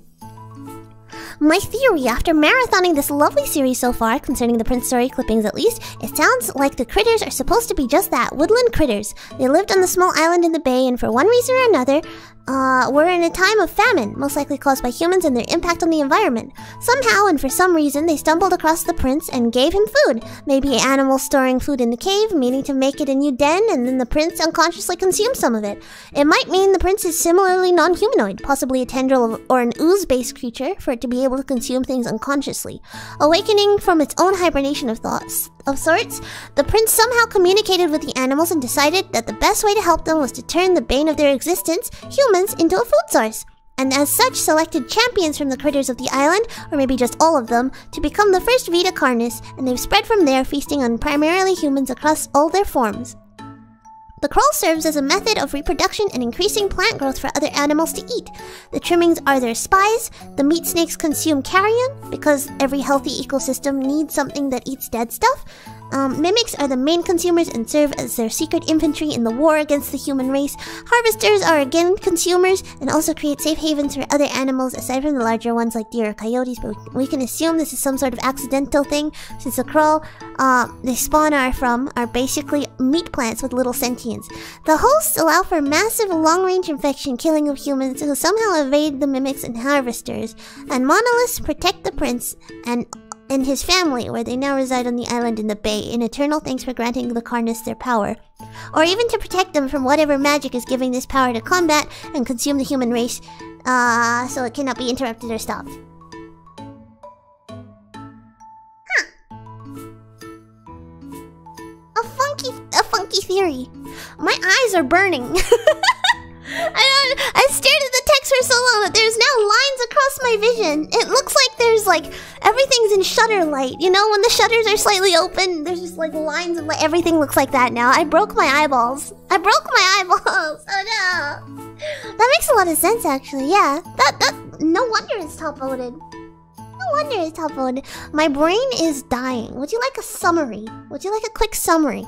My theory, after marathoning this lovely series so far, concerning the Prince Story clippings at least, it sounds like the critters are supposed to be just that, woodland critters. They lived on the small island in the bay and for one reason or another, uh, were in a time of famine, most likely caused by humans and their impact on the environment. Somehow and for some reason, they stumbled across the prince and gave him food. Maybe animals storing food in the cave, meaning to make it a new den, and then the prince unconsciously consumed some of it. It might mean the prince is similarly non-humanoid, possibly a tendril of, or an ooze-based creature, for it to be able to consume things unconsciously. Awakening from its own hibernation of thoughts of sorts, the prince somehow communicated with the animals and decided that the best way to help them was to turn the bane of their existence, humans, into a food source, and as such selected champions from the critters of the island, or maybe just all of them, to become the first Vita Carnis, and they've spread from there, feasting on primarily humans across all their forms. The crawl serves as a method of reproduction and increasing plant growth for other animals to eat. The trimmings are their spies, the meat snakes consume carrion, because every healthy ecosystem needs something that eats dead stuff. Um, mimics are the main consumers and serve as their secret infantry in the war against the human race. Harvesters are again consumers and also create safe havens for other animals aside from the larger ones like deer or coyotes, but we can assume this is some sort of accidental thing since the crawl uh, they spawn are from are basically meat plants with little sentience. The hosts allow for massive long-range infection killing of humans who somehow evade the mimics and harvesters, and monoliths protect the prince and and his family, where they now reside on the island in the bay, in eternal thanks for granting the Carnis their power. Or even to protect them from whatever magic is giving this power to combat and consume the human race, uh, so it cannot be interrupted or stopped. Huh. A funky, a funky theory. My eyes are burning. I don't, I stared at the text for so long that there's now lines across my vision. It looks like there's like, everything's in shutter light. You know, when the shutters are slightly open, there's just like lines of like, everything looks like that now. I broke my eyeballs. I broke my eyeballs. Oh no. That makes a lot of sense actually, yeah. That, that, no wonder it's top voted. No wonder it's top voted. My brain is dying. Would you like a summary? Would you like a quick summary?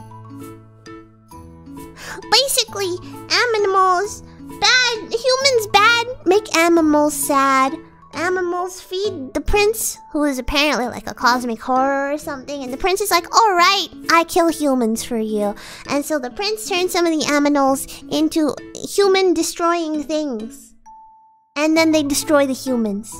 Basically, animals... Bad humans bad make animals sad. Animals feed the prince, who is apparently like a cosmic horror or something, and the prince is like, all right, I kill humans for you. And so the prince turns some of the animals into human destroying things, and then they destroy the humans.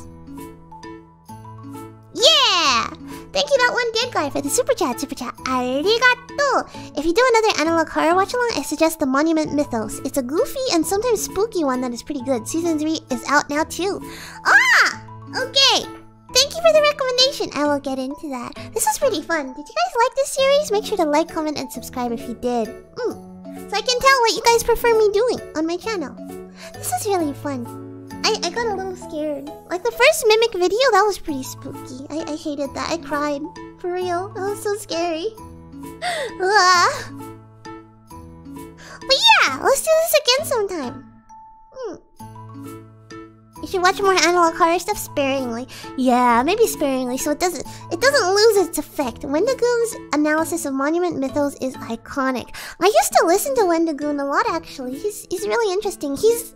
Yeah! Thank you, that one dead guy, for the super chat, super chat. Arigato! If you do another analog horror watch along, I suggest the Monument Mythos. It's a goofy and sometimes spooky one that is pretty good. Season three is out now too. Ah! Okay! Thank you for the recommendation. I will get into that. This was pretty fun. Did you guys like this series? Make sure to like, comment, and subscribe if you did. Mm. So I can tell what you guys prefer me doing on my channel. This is really fun. I, I got a little scared. Like the first Mimic video, that was pretty spooky. I, I hated that. I cried. For real. That was so scary. But yeah, let's do this again sometime. Hmm. You should watch more analog horror stuff sparingly. Yeah, maybe sparingly, so it doesn't it doesn't lose its effect. Wendigoon's analysis of Monument Mythos is iconic. I used to listen to Wendigoon a lot actually. He's he's really interesting. He's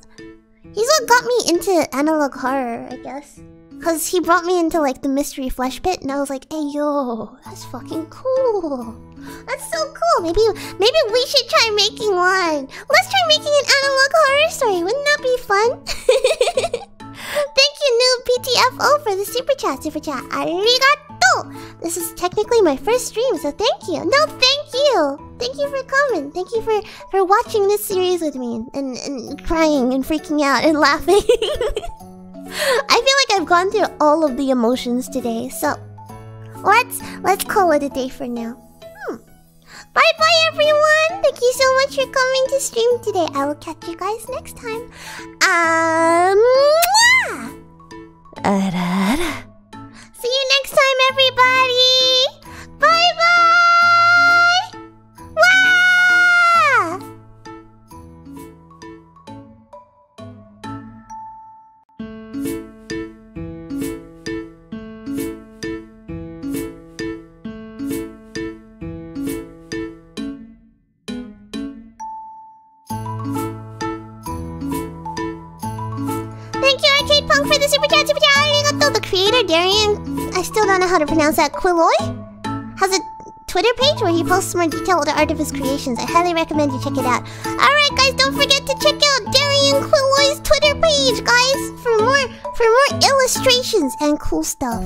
He's what got me into analog horror, I guess. Cause he brought me into like the mystery flesh pit and I was like, hey yo, that's fucking cool. That's so cool. Maybe maybe we should try making one. Let's try making an analog horror story. Wouldn't that be fun? Thank you, Noob P T F O, for the super chat, super chat. Arigato! This is technically my first stream, so thank you. No, thank you! Thank you for coming. Thank you for, for watching this series with me and, and crying and freaking out and laughing. I feel like I've gone through all of the emotions today, so let's let's call it a day for now. Hmm. Bye bye everyone! Thank you so much for coming to stream today. I will catch you guys next time. Um See you next time, everybody! Bye-bye! Pete Punk for the super chat, super chat. Arigato. The creator, Darian, I still don't know how to pronounce that, Quilloy, has a Twitter page where he posts more detail on the art of his creations. I highly recommend you check it out. Alright guys, don't forget to check out Darian Quilloy's Twitter page, guys, for more, for more illustrations and cool stuff.